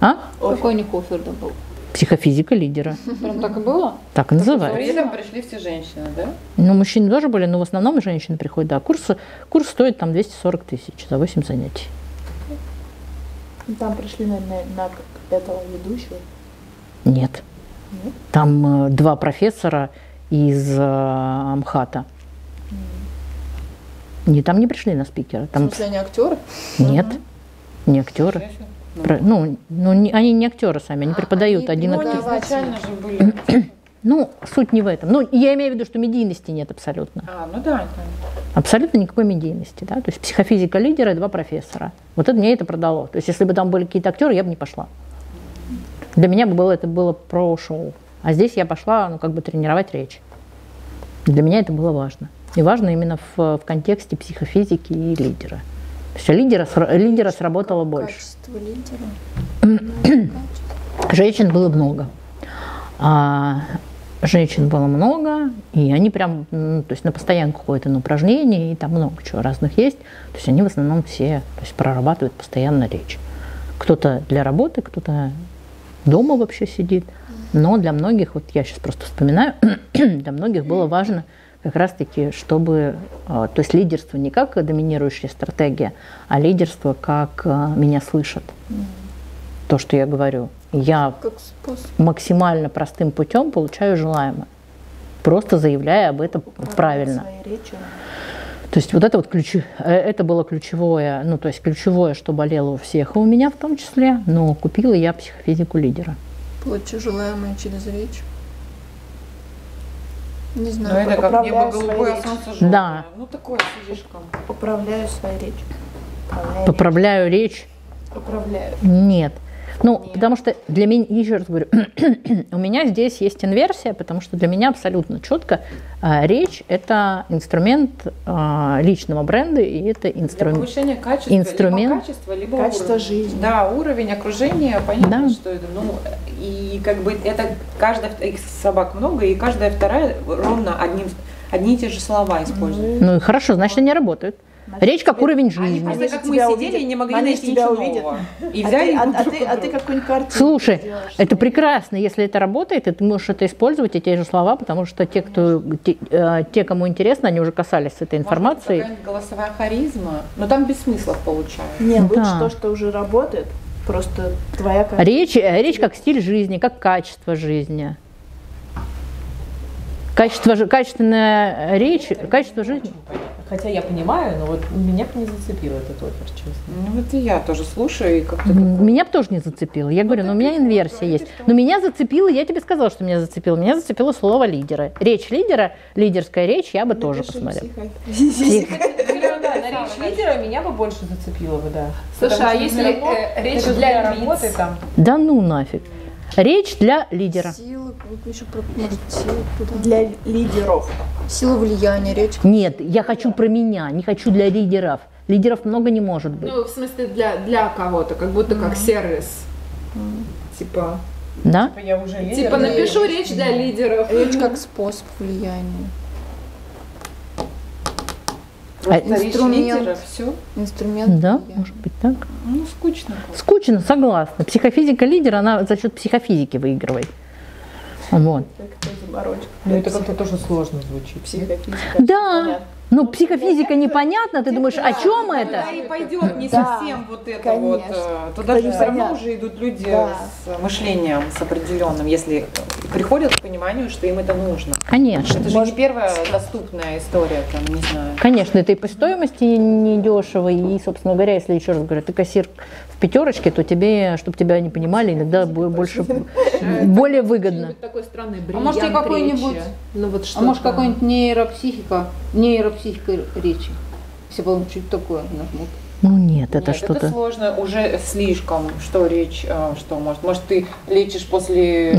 А? Какой у них оффер был? Психофизика лидера. Прям так и было? Так и называется. При этом пришли все женщины, да? Ну, мужчины тоже были, но в основном женщины приходят, да. Курс стоит там 240 тысяч за 8 занятий. Там пришли, наверное, на этого ведущего? Нет. Там два профессора из МХАТа. Там не пришли на спикера. Там... В смысле, они актеры? Нет, не актеры. Ну, они не актеры сами, они преподают один актер. Изначально же были. Ну, суть не в этом. Ну, я имею в виду, что медийности нет абсолютно. Абсолютно никакой медийности, да. То есть психофизика лидера и два профессора. Вот это мне это продало. То есть если бы там были какие-то актеры, я бы не пошла. Для меня бы было, это было про шоу. А здесь я пошла, ну, как бы тренировать речь. Для меня это было важно. И важно именно в контексте психофизики и лидера. Все, лидера сработало больше. Качество лидера? Женщин было много. Женщин было много, и они прям, ну, то есть на постоянку ходят на упражнения, и там много чего разных есть. То есть они в основном все, то есть прорабатывают постоянно речь. Кто-то для работы, кто-то дома вообще сидит. Но для многих, вот я сейчас просто вспоминаю, для многих было важно как раз-таки, чтобы, то есть лидерство не как доминирующая стратегия, а лидерство как меня слышат, то, что я говорю. Я максимально простым путем получаю желаемое, просто заявляя об этом правильно. То есть вот это вот это было ключевое, ну то есть ключевое, что болело у всех, и у меня в том числе, но купила я психофизику лидера. Получу желаемое через речь. Не знаю, но это как небо голубое, а солнце желтое. Да. Ну такое слишком. Управляю своей речью. Поправляю речь. Управляю. Нет. Ну, нет. Потому что для меня, еще раз говорю, у меня здесь есть инверсия, потому что для меня абсолютно четко речь – это инструмент личного бренда, и это инструмент… Для повышения качества, либо качества, либо качество жизни. Да, уровень окружения, понятно, да. Что это, ну, и как бы это каждая, их собак много, и каждая вторая ровно одни и те же слова используют. Ну, хорошо, значит, они работают. Речь как уровень жизни. Они как мы сидели и не могли найти ничего нового. И взяли а ты какую-нибудь картинку. Слушай, сделаешь, это прекрасно, если это работает, и ты можешь это использовать, и те же слова, потому что те, кому интересно, они уже касались этой информации. Может, это голосовая харизма, но там без смысла получается. Нет, лучше то, что уже работает, просто твоя картинка. Речь как стиль жизни, как качество жизни. Качественная речь, качество жизни. Хотя я понимаю, но вот меня бы не зацепил этот опер, честно. Ну вот и я тоже слушаю. И как-то меня бы тоже не зацепило. Я говорю, но у меня инверсия есть. Но меня зацепило, я тебе сказала, что меня зацепило. Меня зацепило слово лидера. Речь лидера, лидерская речь, я бы тоже посмотрела. На речь лидера меня бы больше зацепило бы, да. Слушай, а если речь для работы там? Да ну нафиг. Речь для лидера. Силы, для лидеров. Сила влияния, речь. Нет, я хочу про меня, не хочу для лидеров. Лидеров много не может быть. Ну, в смысле, для кого-то, как будто как сервис. Типа. Да? Типа, я уже лидер. Типа напишу речь для лидеров. Речь как способ влияния. Инструмент. Все. Инструмент. Да, может быть так. Ну, скучно. Скучно, согласна. Психофизика лидера, она за счет психофизики выигрывает. Вот. Ну, это как-то тоже сложно звучит. Психофизика. Да. Ну, психофизика непонятна, ты думаешь, о чем это? Да, и пойдет не совсем вот это вот. Туда же все равно уже идут люди с мышлением, с определенным, если приходят к пониманию, что им это нужно. Конечно. Это же не первая доступная история, там, не знаю. Конечно, это и по стоимости недешево, и, собственно говоря, если, еще раз говорю, ты кассир в пятерочке, то тебе, чтобы тебя не понимали, иногда больше, более выгодно. А может, какой-нибудь, нейропсихика речи, если бы он чуть такое нажмут. Ну нет, это что-то сложно, уже слишком, что речь, что может ты лечишь после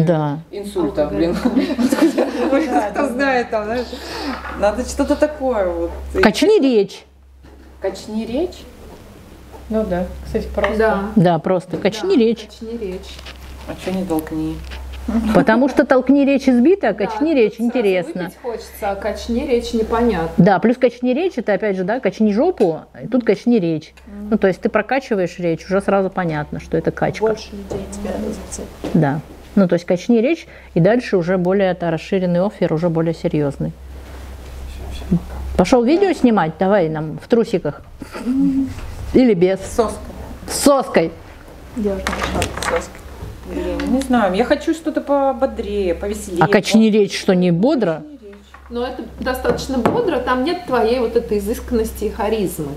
инсульта, блин, кто знает там, знаешь, надо что-то такое вот. Качни речь, ну да, кстати просто. Да, просто качни речь. А что не толкни? Потому что толкни речь избита, а качни речь интересно. Выпить хочется, а качни речь непонятно. Да, плюс качни речь, это опять же, да, качни жопу, и тут качни речь. Ну, то есть ты прокачиваешь речь, уже сразу понятно, что это качка. Больше людей тебя зацепит. Да, ну то есть качни речь, и дальше уже более расширенный оффер, уже более серьезный. Пошел видео снимать, давай нам в трусиках. Или без. С соской. С соской. Я уже пришла с соской. Не знаю, я хочу что-то пободрее, повеселее. А качни речь, что не бодро? Но это достаточно бодро, там нет твоей вот этой изысканности и харизмы.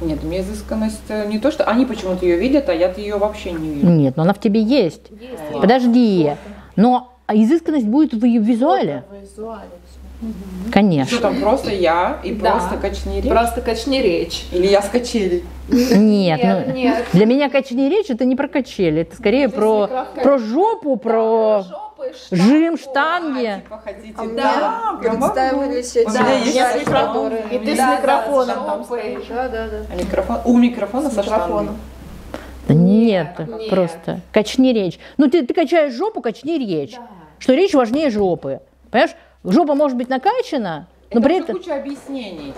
Нет, у меня изысканность не то, что они почему-то ее видят, а я-то ее вообще не вижу. Нет, но она в тебе есть. Есть. Подожди. Но изысканность будет в ее визуале. Конечно. Что там просто я и да. Просто качни речь? Просто качни речь. Или я с качелей? Нет, нет, ну, нет. Для меня качни речь это не про качели, это скорее про жопу, про... Жим, штанги. Да, представились эти. И ты с микрофоном там стоишь. У микрофона со штангой. Нет, просто. Качни речь. Ну ты качаешь жопу, качни речь. Что речь важнее жопы. Понимаешь, жопа может быть накачана, но при этом... куча объяснений.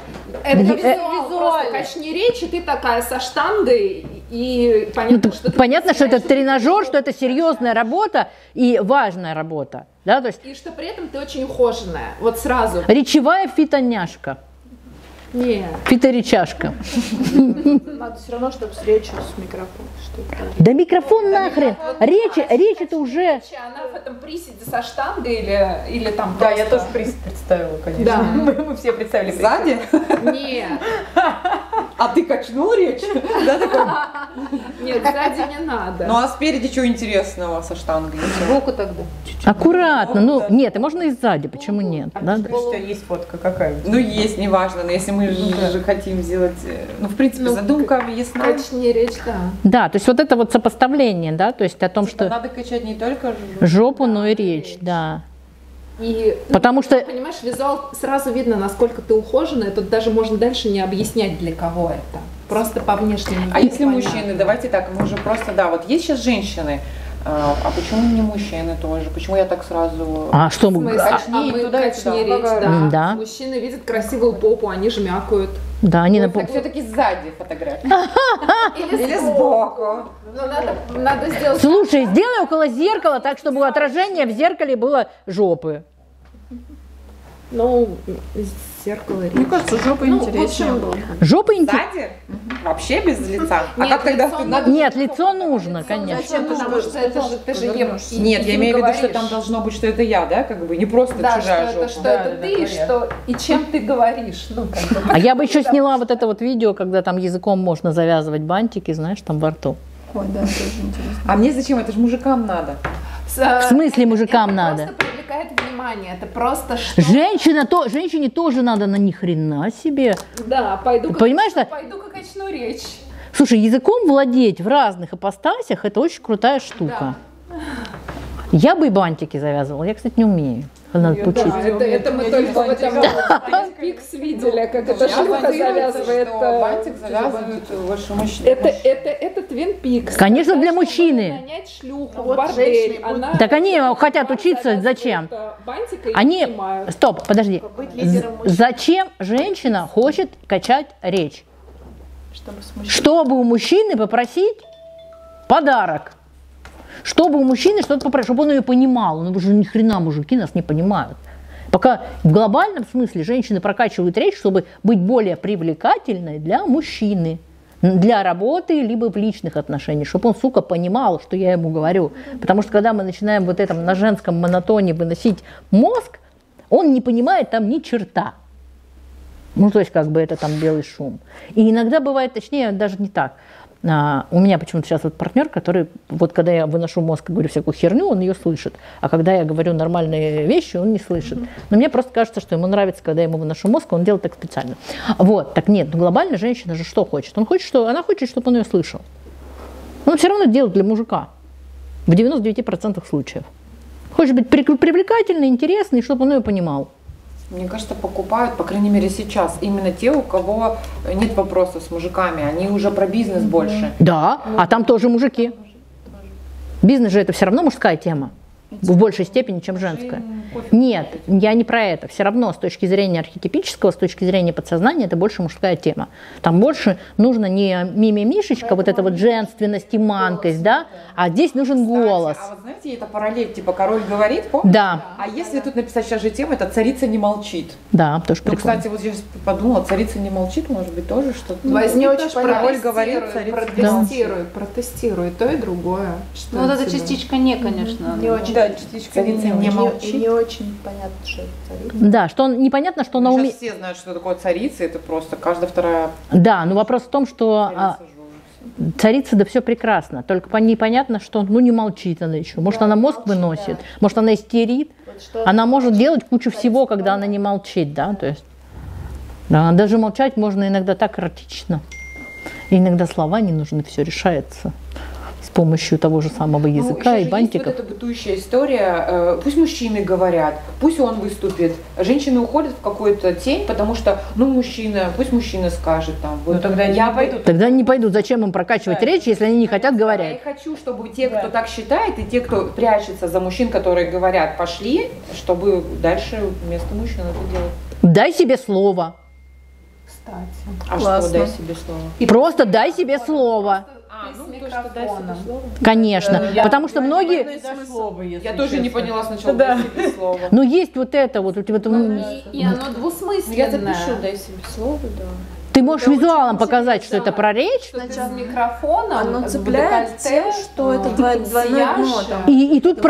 Это визуально. Качни речь, и ты такая со штангой. И понятно, ну, что, это тренажер, что это серьезная работа и важная работа. Да? То есть... И что при этом ты очень ухоженная. Вот сразу. Речевая фитоняшка. Нет. Фиторечашка. Надо все равно, чтобы с речью, с микрофоном. Да микрофон нахрен. Речь это уже... Она в этом приседе со штангой или там... Да, я тоже присед представила, конечно. Мы все представили. Сзади? Нет. А ты качнул речь? Нет, сзади не надо. Ну а спереди что интересного со штангой? Руку тогда. Аккуратно. Ну нет, можно и сзади, почему нет? Есть фотка какая? Ну есть, неважно, но если мы же хотим сделать... Ну в принципе задумка ясна. Качни речь, да. Да, то есть вот это вот сопоставление, да, то есть о том, что... Надо качать не только жопу, но и речь, да. И, потому что, понимаешь, визуал сразу видно, насколько ты ухоженная, тут даже можно дальше не объяснять, для кого это. Просто по внешнему виду. А если понятно. Мужчины, давайте так, мы уже просто, да, вот есть сейчас женщины, а почему не мужчины тоже? Почему я так сразу... А что мы... Да. Мужчины видят красивую попу, они жмякают. Да, они на попу. Так все-таки сзади фотографии. Или сбоку. Надо сделать... Слушай, сделай около зеркала, так, чтобы отражение в зеркале было жопы. Ну, зеркало... Мне кажется, жопа интереснее была. Жопа интереснее? Вообще без лица? А как тогда... Нет, лицо нужно, конечно. Потому что это же ты же ешь. Нет, я имею в виду, что там должно быть, что это я, да? Как бы не просто чужая жопа. Да, что это ты, что... И чем ты говоришь? А я бы еще сняла вот это вот видео, когда там языком можно завязывать бантики, знаешь, там во рту. Ой, да, тоже интересно. А мне зачем? Это же мужикам надо. В смысле мужикам надо? Внимание, это просто что? Женщине тоже надо на ни хрена себе. Да, пойду-ка качну речь. Слушай, языком владеть в разных ипостасях это очень крутая штука. Да. Я бы и бантики завязывала, я, кстати, не умею. Надо поучиться. Да, это мы только в этом Пикс видели, как эта штука завязывает. Бантик завязывают ваши мужчины. Это Твин Пикс. Конечно, для мужчины. Так они хотят учиться, зачем? Они, стоп, подожди. Зачем женщина хочет качать речь? Чтобы у мужчины попросить подарок. Чтобы у мужчины что-то попросить, чтобы он ее понимал. Ну, уже ни хрена мужики нас не понимают. Пока в глобальном смысле женщины прокачивают речь, чтобы быть более привлекательной для мужчины. Для работы, либо в личных отношениях. Чтобы он, сука, понимал, что я ему говорю. Потому что когда мы начинаем вот этом на женском монотоне выносить мозг, он не понимает там ни черта. Ну, то есть, как бы это там белый шум. И иногда бывает, точнее, даже не так. У меня почему-то сейчас вот партнер, который, вот когда я выношу мозг и говорю всякую херню, он ее слышит. А когда я говорю нормальные вещи, он не слышит. Но мне просто кажется, что ему нравится, когда я ему выношу мозг, он делает так специально. Вот, так нет, ну глобально женщина же что хочет? Она хочет, чтобы он ее слышал. Но он все равно делает для мужика. В 99% случаев. Хочет быть привлекательной, интересной, чтобы он ее понимал. Мне кажется, покупают, по крайней мере, сейчас, именно те, у кого нет вопросов с мужиками, они уже про бизнес больше. Да, а там тоже мужики. Бизнес же это все равно мужская тема, в большей степени, чем женская. Нет, я не про это. Все равно, с точки зрения архетипического, с точки зрения подсознания, это больше мужская тема. Там больше нужно не мимимишечка, вот эта вот женственность и манкость, да, а здесь нужен голос. А вот знаете, это параллель, типа король говорит, помните? Да. А если тут написать сейчас же тему, это царица не молчит. Да, тоже прикольно. Кстати, вот я сейчас подумала, царица не молчит, может быть, тоже что-то. Возьми очень король говорит, царица протестирует, то и другое. Ну, вот эта частичка не, конечно. Не очень. да, частичка не молчит. Не очень понятно, что это царица. Да, что непонятно, что она умеет. Все знают, что такое царица, это просто каждая вторая. Да, но вопрос в том, что царица, да, все прекрасно, только по ней понятно, что ну не молчит она еще. Может, да, она мозг молчит, выносит, да, может, она истерит, вот она может делать кучу всего, когда она не молчит, да, то есть. Да, даже молчать можно иногда так эротично. И иногда слова не нужны, все решается с помощью того же самого языка и бантиков. Вот эта бытующая история, пусть мужчины говорят, пусть он выступит, женщины уходят в какую-то тень, потому что, ну, мужчина, пусть мужчина скажет там, вот, тогда я пойду. Тогда не пойдут, зачем им прокачивать речь, если они не хотят говорить. Я хочу, чтобы те, кто так считает, и те, кто прячется за мужчин, которые говорят, пошли, чтобы дальше вместо мужчин это делать. Дай себе слово. А что, дай себе слово? И просто дай себе слово. Конечно, потому что многие... Я тоже не поняла сначала, дай себе слово. Ну есть вот это вот... И оно двусмысленное. Я запишу, дай себе слово, да. Ты можешь визуалом показать, что это про речь. Сначала микрофон, оно цепляет тем, что это двойное дно. И тут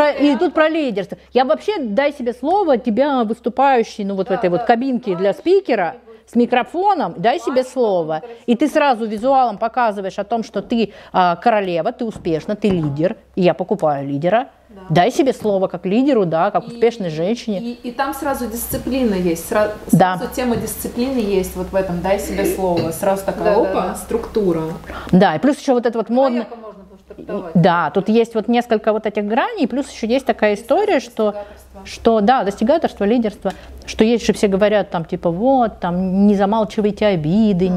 про лидерство. Я вообще, дай себе слово, тебя выступающий, ну вот в этой вот кабинке для спикера, с микрофоном, дай себе слово. И ты сразу визуалом показываешь о том, что ты королева, ты успешна, ты лидер. И я покупаю лидера. Да. Дай себе слово как лидеру, да, как успешной женщине. И там сразу дисциплина есть. Сразу тема дисциплины есть вот в этом. Дай себе слово. Сразу такая структура. Да, и плюс еще вот это вот модно. Да, тут есть вот несколько вот этих граней, плюс еще есть такая история, что да, достигаторство, лидерство, что есть же все говорят там типа вот там не замалчивайте обиды,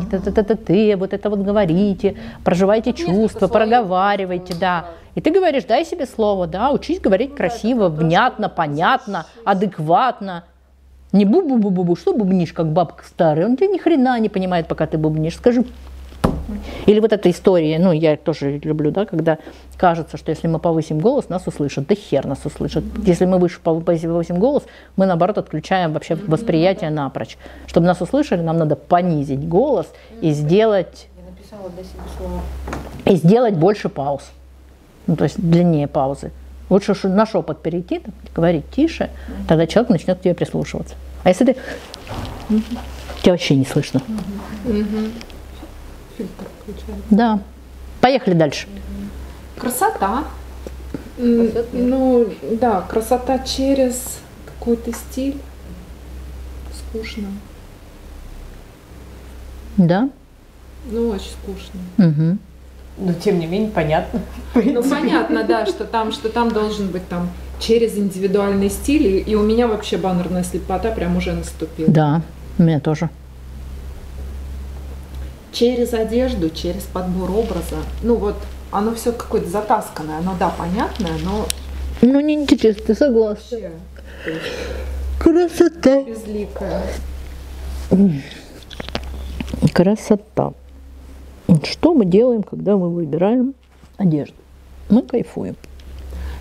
вот это вот говорите, проживайте чувства, проговаривайте, да. И ты говоришь, дай себе слово, да, учись говорить красиво, внятно, понятно, адекватно. Не бу-бу-бу-бу-бу, что бубнишь, как бабка старая, он тебя ни хрена не понимает, пока ты бубнишь, скажи. Или вот эта история, ну, я тоже люблю, да, когда кажется, что если мы повысим голос, нас услышат. Да хер нас услышат. Если мы выше повысим голос, мы, наоборот, отключаем вообще восприятие напрочь. Чтобы нас услышали, нам надо понизить голос и сделать... Я написала для себя слово. И сделать больше пауз. Ну, то есть длиннее паузы. Лучше на шепот перейти, там, говорить тише, тогда человек начнет к тебе прислушиваться. А если ты... Тебя вообще не слышно. Да. Поехали дальше. Красота. Ну, да, красота через какой-то стиль. Скучно. Да? Ну, очень скучно. Угу. Но, тем не менее, понятно. Ну, понятно, да, что там должен быть там через индивидуальный стиль. И у меня вообще баннерная слепота прям уже наступила. Да, у меня тоже. Через одежду, через подбор образа. Ну вот, оно все какое-то затасканное. Оно, да, понятное, но... Ну, неинтересно, ты согласна. Красота. Безликая. Красота. Что мы делаем, когда мы выбираем одежду? Мы кайфуем.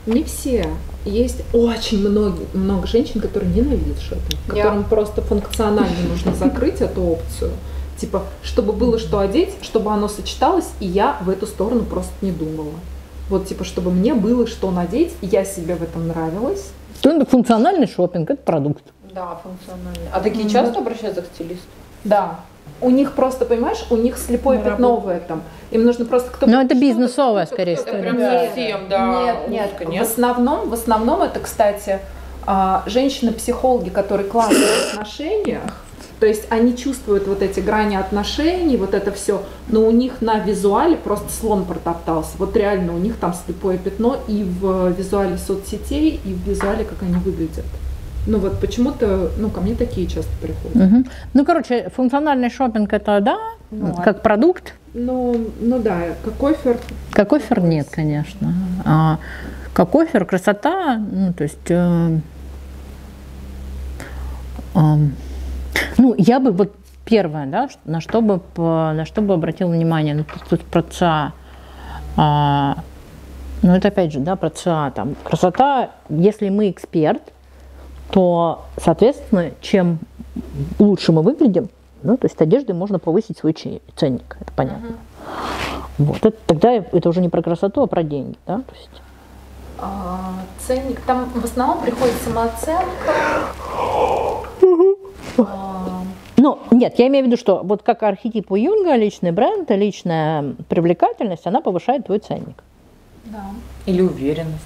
Не все. Есть очень много женщин, которые ненавидят шопинг. Которым просто функционально нужно закрыть эту опцию. Типа, чтобы было что одеть, чтобы оно сочеталось, и я в эту сторону просто не думала. Вот, типа, чтобы мне было что надеть, и я себе в этом нравилась. Это функциональный шопинг, это продукт. Да, функциональный. А такие часто обращаются к стилисту? Да. У них просто, понимаешь, у них слепое пятно в этом. Им нужно просто кто-то... Но это бизнесовая, скорее всего. Это прям совсем, да. Нет. В основном это, кстати, женщины-психологи, которые классно в отношениях. То есть они чувствуют вот эти грани отношений, вот это все, но у них на визуале просто слон протоптался. Вот реально у них там слепое пятно и в визуале соцсетей, и в визуале, как они выглядят. Ну вот почему-то, ну ко мне такие часто приходят. Угу. Ну короче, функциональный шопинг это да, ну, как продукт. Ну да, как оффер. Как оффер нет, конечно. А как оффер красота, ну то есть... Ну, я бы вот первое, да, на что бы обратил внимание, ну, тут про ЦА, ну, это опять же, да, про ЦА, там, красота, если мы эксперт, то, соответственно, чем лучше мы выглядим, ну, то есть одеждой можно повысить свой ценник, это понятно. Вот, тогда это уже не про красоту, а про деньги, да, то есть. ценник. Там в основном приходит самооценка. Ну, нет, я имею в виду, что вот как архетип у Юнга, личный бренд, личная привлекательность, она повышает твой ценник. Да. Или уверенность.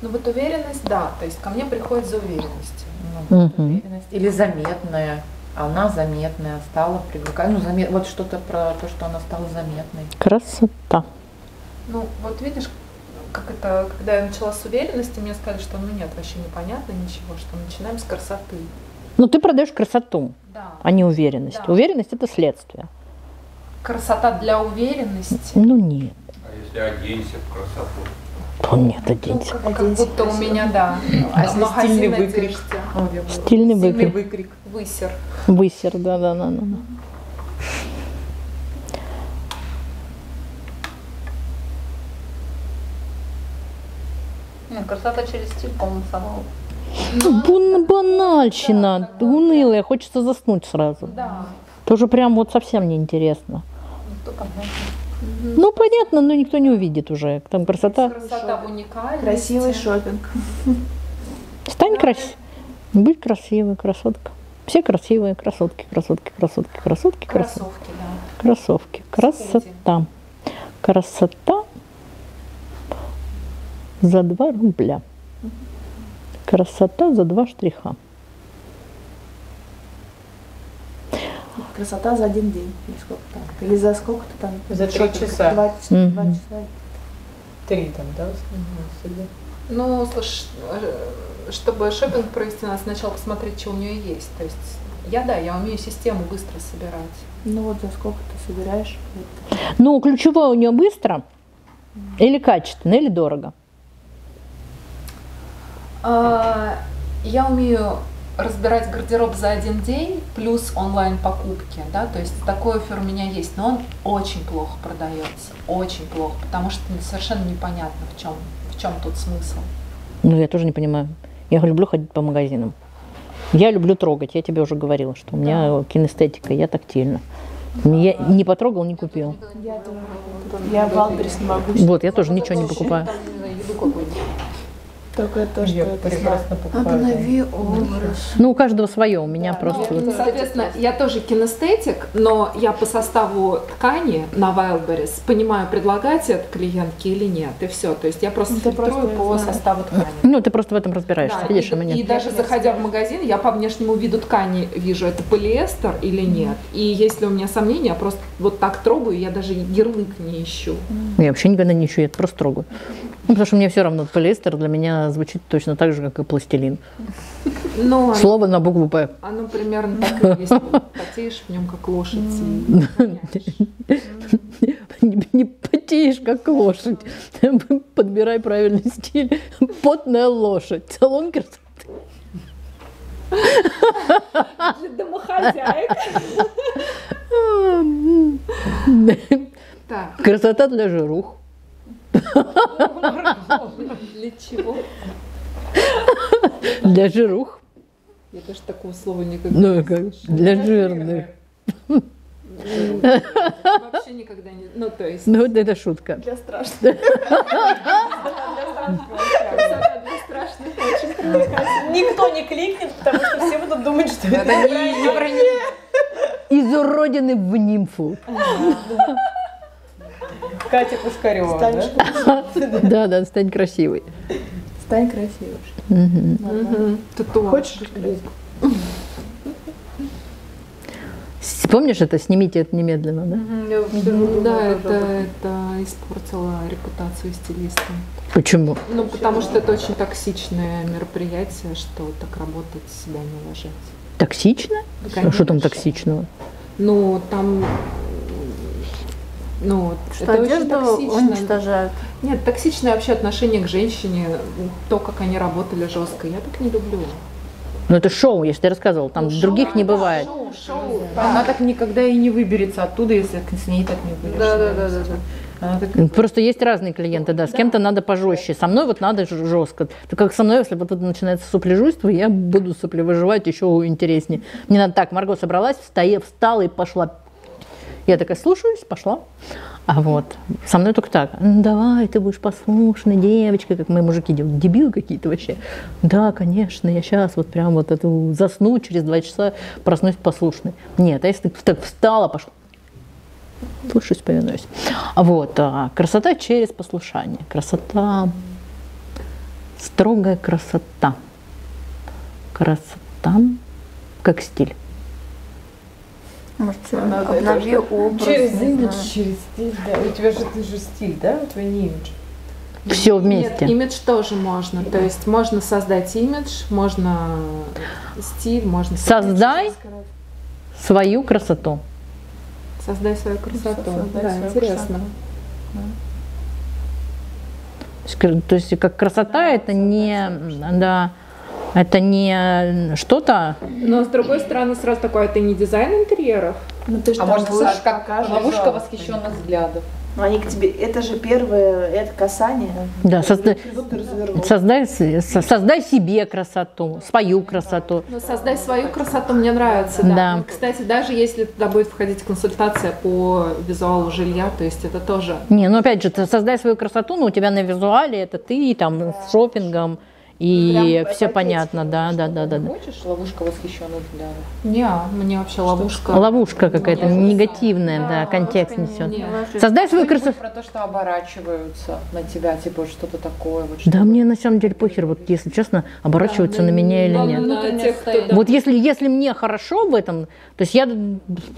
Ну вот уверенность, да, то есть ко мне приходит за уверенностью. Ну, уверенность. Или заметная. Она заметная, стала привлекательной. Ну, вот что-то про то, что она стала заметной. Красота. Ну, вот видишь, как это, когда я начала с уверенности, мне сказали, что ну нет, вообще непонятно ничего, что начинаем с красоты. Ну, ты продаешь красоту, да, а не уверенность. Да. Уверенность – это следствие. Красота для уверенности? Ну, нет. А если оденься в красоту? Да нет, оденься. Ну, как будто у меня, да. А стильный выкрик. Стильный выкрик. Высер. Высер, да. Красота через стиль, по-моему, самого. Банальщина, да, унылая, хочется заснуть сразу. Да. Тоже прям вот совсем неинтересно. Ну, понятно, но никто не увидит уже. Там красота. Красота уникальная. Красивый шопинг. Стань красивой. Будь красивой, красотка. Все красивые, красотки. Кроссовки, да. Красота. Красота за 2 рубля. Красота за 2 штриха. Красота за 1 день. Или за сколько-то там? За 3 часа. 2 часа. 3 там, да? Ну, слушай, чтобы шопинг провести, надо сначала посмотреть, что у нее есть. То есть я умею систему быстро собирать. Ну вот за сколько ты собираешь? Ну, ключевое у нее быстро, или качественно, или дорого. Я умею разбирать гардероб за 1 день, плюс онлайн-покупки, да, то есть такой оффер у меня есть, но он очень плохо продается, очень плохо, потому что совершенно непонятно, в чем тут смысл. Ну, я тоже не понимаю. Я люблю ходить по магазинам. Я люблю трогать, я тебе уже говорила, что у меня кинестетика, я тактильна. Я не потрогал, не купил. Я валберс не могу. Вот, я тоже ничего не покупаю. Только это, что я прекрасно покупаю. Ну, у каждого свое, у меня да, просто... Ну, вот. Соответственно, я тоже кинестетик, но я по составу ткани на Wildberries понимаю, предлагать это клиентке или нет, и все. То есть я просто фильтрую по составу ткани. Ну, ты просто в этом разбираешься, да, видишь, и даже заходя в магазин, я по внешнему виду ткани вижу, это полиэстер или нет. И если у меня сомнения, я просто вот так трогаю, я даже ярлык не ищу. Я вообще никогда не ищу, я это просто трогаю. Ну, потому что мне все равно, полиэстер для меня звучит точно так же, как и пластилин. Но слово на букву «П». Оно примерно так и есть. Потеешь в нем, как лошадь. Не потеешь, как лошадь. Подбирай правильный стиль. Потная лошадь. Салон красоты. Домохозяйка. Красота для жирух. Для чего? Для жирух. Я даже такого слова никогда не слышала. Для жирных. Вообще никогда не... Ну, то есть... Ну, вот это шутка. Для страшных. Для страшных. Никто не кликнет, потому что все будут думать, что это не... Изуродины в нимфу. Катя Пускарева, да? Да, стань красивой. Стань красивой. Хочешь? Помнишь это? Снимите это немедленно, да? Да, это испортило репутацию стилиста. Почему? Ну, потому что это очень токсичное мероприятие, что так работать, себя не уважать. Токсично? А что там токсичного? Ну, там... Ну, что это очень токсично. Уничтожают. Нет, токсичное вообще отношение к женщине, то, как они работали жестко, я так не люблю. Ну это шоу, я же тебе рассказывала, там ну, других шоу, не бывает. Шоу. Да. Она так никогда и не выберется оттуда, если с ней так не выберется. Да. Просто есть разные клиенты, да, с кем-то надо пожестче, со мной вот надо жестко. Так как со мной, если вот это начинается соплежуйство, я буду соплевыживать еще интереснее. Мне надо так, Марго собралась, встала и пошла. Я такая, слушаюсь, пошла. А вот со мной только так. Ну, давай, ты будешь послушной девочкой, как мои мужики делают, дебилы какие-то вообще. Да, конечно, я сейчас вот прям вот эту засну, через 2 часа проснусь послушной. Нет, а если ты так встала, пошла. Слушаюсь, повинуюсь. Вот, красота через послушание. Красота, строгая красота. Красота как стиль. Может, обнови образ. Через имидж, через стиль, да. У тебя же, ты же стиль, да? У тебя не имидж. Все вместе. Нет, имидж тоже можно. То есть можно создать имидж, можно стиль, можно... Создай свою красоту. Создай свою красоту. Создай, да, свою, интересно. Красоту. То есть как красота, да, это не... Да. Это не что-то. Но с другой стороны, сразу такое, это не дизайн интерьеров. Ну, то есть, а может, ловушка, как ловушка восхищенных взглядов. Они к тебе, это же первое, это касание. Да, создай себе красоту, свою красоту. Но создай свою красоту, мне нравится. Да. Да. Кстати, даже если туда будет входить консультация по визуалу жилья, то есть это тоже. Не, ну опять же, ты создай свою красоту, но у тебя на визуале это ты там с шопингом. И прям все понятно, да, да, да, да. Хочешь ловушка восхищенных взглядов? Не, мне вообще ловушка. Ловушка какая-то негативная, да, контекст несет. Создай свою красоту. Про то, что оборачиваются на тебя, типа что-то такое. Да, мне на самом деле похер, вот если честно, оборачиваются на меня или нет. Вот если мне хорошо в этом, то есть я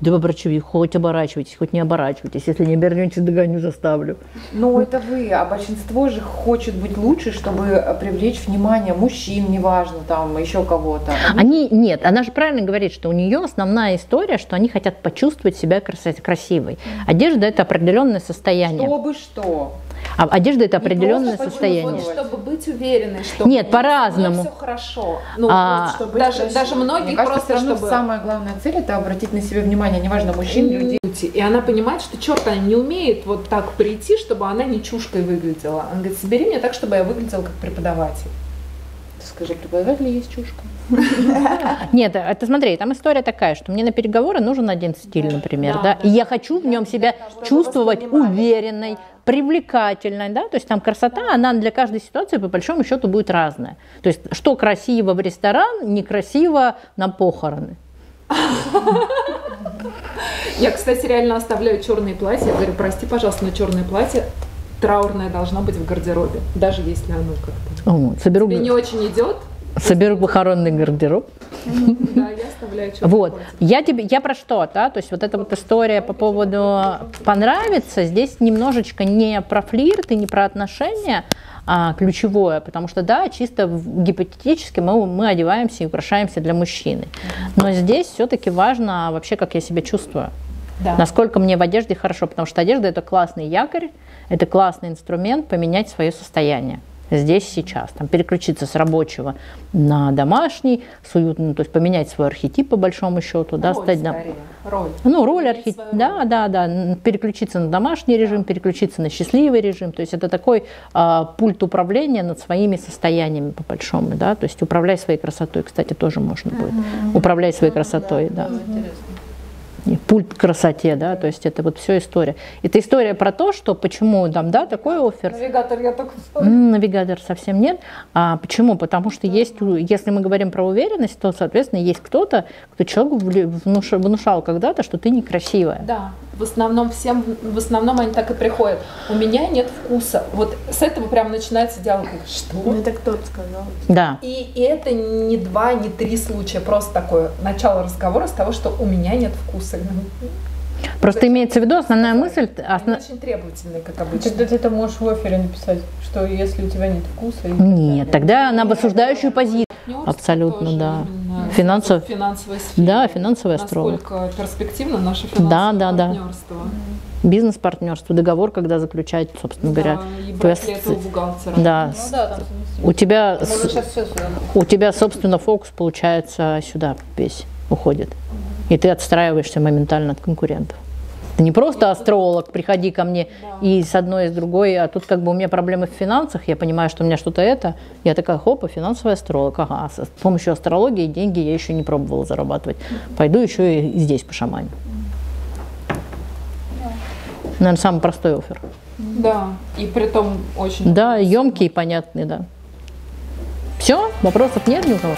оборачиваюсь, хоть оборачивайтесь, хоть не оборачивайтесь, если не обернетесь, догоню, заставлю. Ну это вы, а большинство же хочет быть лучше, чтобы привлечь внимание. Мужчин, неважно, там, еще кого-то. Нет, она же правильно говорит, что у нее основная история, что они хотят почувствовать себя красивой. Одежда – это определенное состояние. Чтобы что? А одежда – это определенное состояние. Вот, чтобы быть уверенной, что нет, по-разному. Все хорошо. Ну, чтобы даже многие, мне кажется, просто, чтобы... Самая главная цель – это обратить на себя внимание, неважно, мужчин, людей. И она понимает, что, черт, она не умеет вот так прийти, чтобы она не чушкой выглядела. Она говорит, собери меня так, чтобы я выглядела как преподаватель. Скажи, преподаватель есть чушка? Нет, это смотри, там история такая, что мне на переговоры нужен один стиль, например, да, и я хочу в нем себя чувствовать уверенной, привлекательной, да, то есть там красота, она для каждой ситуации по большому счету будет разная. То есть что красиво в ресторан, некрасиво на похороны. Я, кстати, реально оставляю черные платья, я говорю, прости, пожалуйста, но черное платье траурное должно быть в гардеробе, даже если оно как-то... Соберу... Тебе не очень идет? Соберу похоронный гардероб. Да, я оставляю черный. Вот. Я про что, да? То есть вот эта вот история по поводу понравится, здесь немножечко не про флирт и не про отношения, а ключевое, потому что, да, чисто гипотетически мы одеваемся и украшаемся для мужчины. Но здесь все-таки важно вообще, как я себя чувствую. Да. Насколько мне в одежде хорошо, потому что одежда – это классный якорь, это классный инструмент поменять свое состояние здесь, сейчас, там, переключиться с рабочего на домашний, с уютным, то есть поменять свой архетип по большому счету, да, стать на... роль. Ну, роль архетип, да, да, да, переключиться на домашний режим, переключиться на счастливый режим, то есть это такой пульт управления над своими состояниями по большому, да, то есть управляй своей красотой, кстати, тоже можно будет, управляй своей красотой, да. Пульт к красоте, да, то есть это вот все история. Это история про то, что почему там, да, такой оффер. Навигатор я только вспомнила. Навигатор совсем нет. А почему? Потому что есть, если мы говорим про уверенность, то, соответственно, есть кто-то, кто человеку внушал когда-то, что ты некрасивая. Да, в основном они так и приходят. У меня нет вкуса. Вот с этого прям начинается диалог. Что? Ну, это кто-то сказал. Да. И это не 2, не 3 случая, просто такое начало разговора с того, что у меня нет вкуса. Просто значит, имеется в виду основная мысль... Очень требовательная, как обычно. Тогда ты это можешь в оффере написать, что если у тебя нет вкуса... Нет, тогда на обосуждающую позицию. Абсолютно, тоже, да. Финансовая сфера. Да, финансовая сторона. Насколько перспективно наше финансовое, да, да, партнерство. Да. Бизнес-партнерство, договор, когда заключать, собственно, да, говоря. И брать этого бухгалтера. Да. Ну, да, там, у тебя, собственно, фокус, получается, сюда весь уходит. И ты отстраиваешься моментально от конкурентов. Ты не просто астролог, приходи ко мне, да, и с одной, и с другой, а тут как бы у меня проблемы в финансах, я понимаю, что у меня что-то это, я такая, хопа, финансовый астролог, ага, с помощью астрологии деньги я еще не пробовала зарабатывать, пойду еще и здесь пошаманю. Наверное, самый простой оффер. Да, и при том очень... Да, емкий и понятный, да. Все, вопросов нет ни у кого?